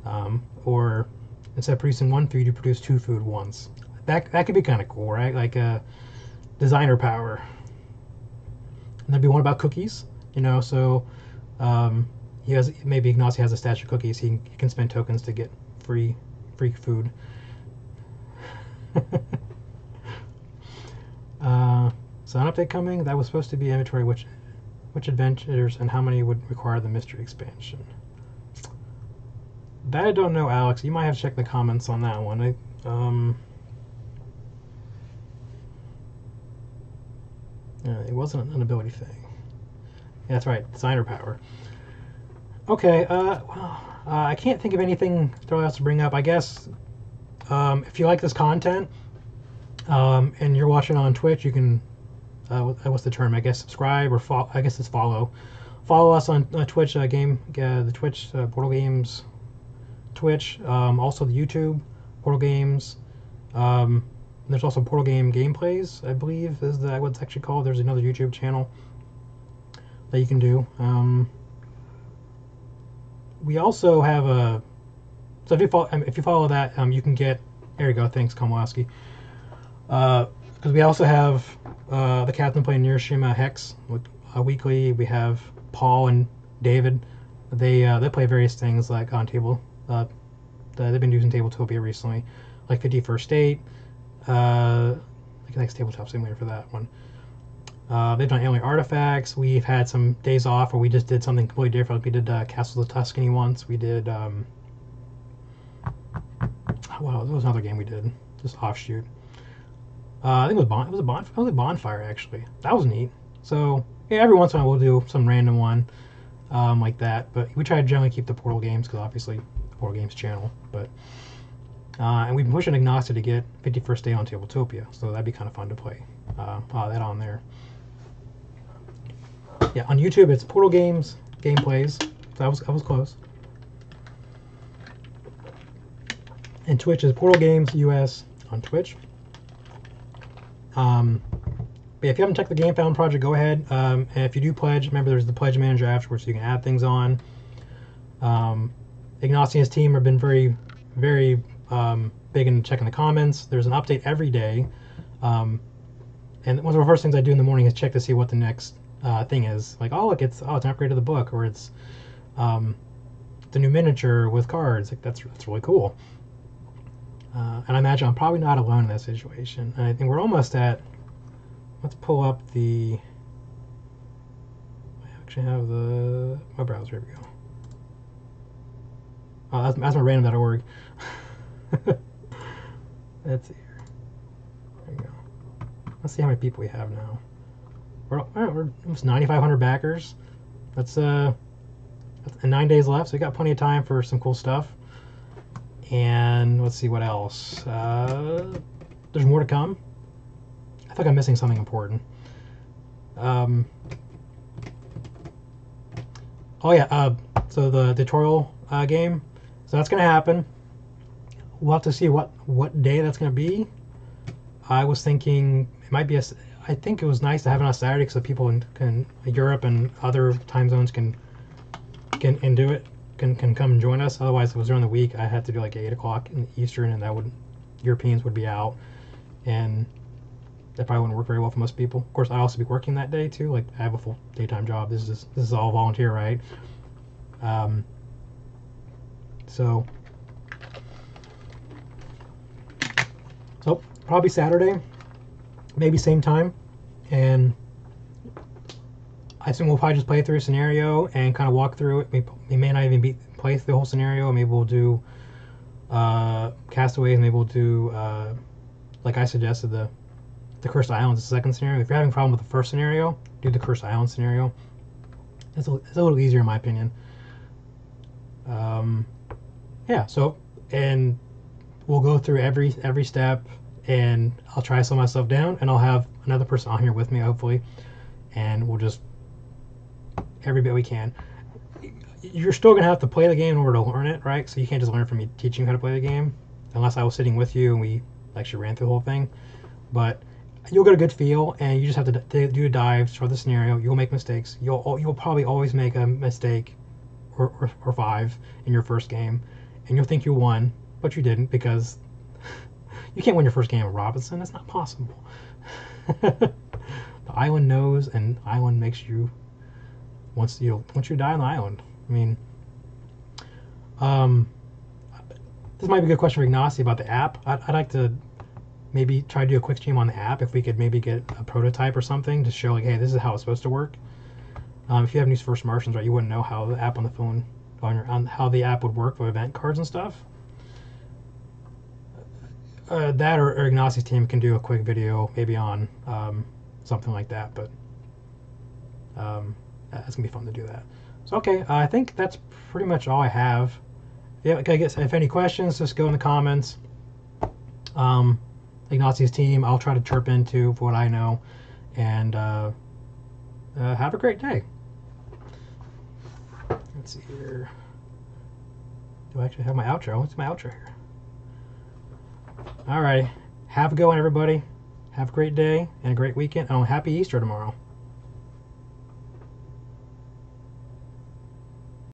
Um, or instead of producing one food, you produce two food once. That that could be kind of cool, right? Like a designer power. And there'd be one about cookies, you know. So um, he has maybe Ignacy has a stash of cookies. He can, he can spend tokens to get free free food. uh, so an update coming. That was supposed to be inventory, which which adventures and how many would require the mystery expansion. That I don't know, Alex. You might have to check the comments on that one. I, um, Uh, it wasn't an ability thing. Yeah, that's right, designer power. Okay, uh, well, uh, I can't think of anything else to bring up. I guess um, if you like this content um, and you're watching on Twitch, you can, uh, what's the term? I guess subscribe or follow. I guess it's follow. Follow us on uh, Twitch, uh, game, uh, the Twitch, uh, Portal Games, Twitch, um, also the YouTube, Portal Games. Um, There's also Portal Game Gameplays, I believe, is that what it's actually called. There's another YouTube channel that you can do. Um, we also have a... So if you follow, if you follow that, um, you can get... There you go, thanks, Komolowski. Because uh, we also have uh, the Captain playing Nirishima Hex with, uh, weekly. We have Paul and David. They uh, they play various things like on table. Uh, they've been using Tabletopia recently, like fifty-first state. Uh, I can thanks Tabletop Simulator for that one. Uh, they've done Alien Artifacts. We've had some days off where we just did something completely different. We did uh, Castles of Tuscany once. We did... Um, well, that was another game we did. Just offshoot. Uh, I think it was, bon it was, a bon it was a bonfire, actually. That was neat. So, yeah, every once in a while we'll do some random one um, like that. But we try to generally keep the Portal Games, because obviously the Portal Games channel. But... Uh, and we've been pushing Ignacy to get fifty-first State on Tabletopia, so that'd be kind of fun to play. Uh, uh, that on there. Yeah, on YouTube it's Portal Games Gameplays. So I was I was close. And Twitch is Portal Games U S on Twitch. Um, but if you haven't checked the GameFound project, go ahead. Um, and if you do pledge, remember there's the pledge manager afterwards, so you can add things on. Um, Ignacy and his team have been very, very Um, big and checking the comments. There's an update every day, um, and one of the first things I do in the morning is check to see what the next uh, thing is. Like, oh look, it's oh it's an upgrade to the book, or it's um, the new miniature with cards. Like that's that's really cool. Uh, and I imagine I'm probably not alone in that situation. And I think we're almost at. Let's pull up the. I actually have the my browser. Here we go. Oh, that's that's my random dot org. Let's see here. There we go. Let's see how many people we have now. We're, we're almost ninety-five hundred backers. That's uh, that's nine days left, so we got plenty of time for some cool stuff. And let's see what else. Uh, there's more to come. I think I'm missing something important. Um. Oh yeah. Uh. So the tutorial uh, game. So that's gonna happen. We'll have to see what, what day that's going to be. I was thinking it might be a... I think it was nice to have it on a Saturday so people in can, Europe and other time zones can can and do it, can, can come and join us. Otherwise, if it was during the week, I had to do like eight o'clock in Eastern, and that would... Europeans would be out, and that probably wouldn't work very well for most people. Of course, I'd also be working that day, too. Like, I have a full daytime job. This is, this is all volunteer, right? Um, so... So probably Saturday, maybe same time, and I assume we'll probably just play through a scenario and kind of walk through it. We, we may not even be play through the whole scenario. Maybe we'll do uh, Castaways. Maybe we'll do uh, like I suggested the the Cursed Island is the second scenario. If you're having a problem with the first scenario, do the Cursed Island scenario. It's a, it's a little easier in my opinion. Um, yeah, so, and we'll go through every every step, and I'll try some of my stuff down, and I'll have another person on here with me, hopefully, and we'll just, every bit we can. You're still going to have to play the game in order to learn it, right? So you can't just learn from me teaching you how to play the game, unless I was sitting with you and we actually ran through the whole thing. But you'll get a good feel, and you just have to do dives for the scenario. You'll make mistakes. You'll you'll probably always make a mistake or, or, or five in your first game, and you'll think you won, but you didn't, because you can't win your first game of Robinson. That's not possible. The island knows, and the island makes you, once you once you die on the island. I mean, um, this might be a good question for Ignacy about the app. I'd, I'd like to maybe try to do a quick stream on the app if we could maybe get a prototype or something to show, like, hey, this is how it's supposed to work. Um, if you haven't used First Martians, right, you wouldn't know how the app on the phone, on, your, on how the app would work for event cards and stuff. Uh, that or, or Ignacy's team can do a quick video maybe on um, something like that, but um, that's going to be fun to do that. So, okay, uh, I think that's pretty much all I have. Yeah, I guess if any questions, just go in the comments. Um, Ignacy's team, I'll try to chirp into what I know, and uh, uh, have a great day. Let's see here. Do I actually have my outro? What's my outro here? All right. Have a good one, everybody. Have a great day and a great weekend. Oh, happy Easter tomorrow.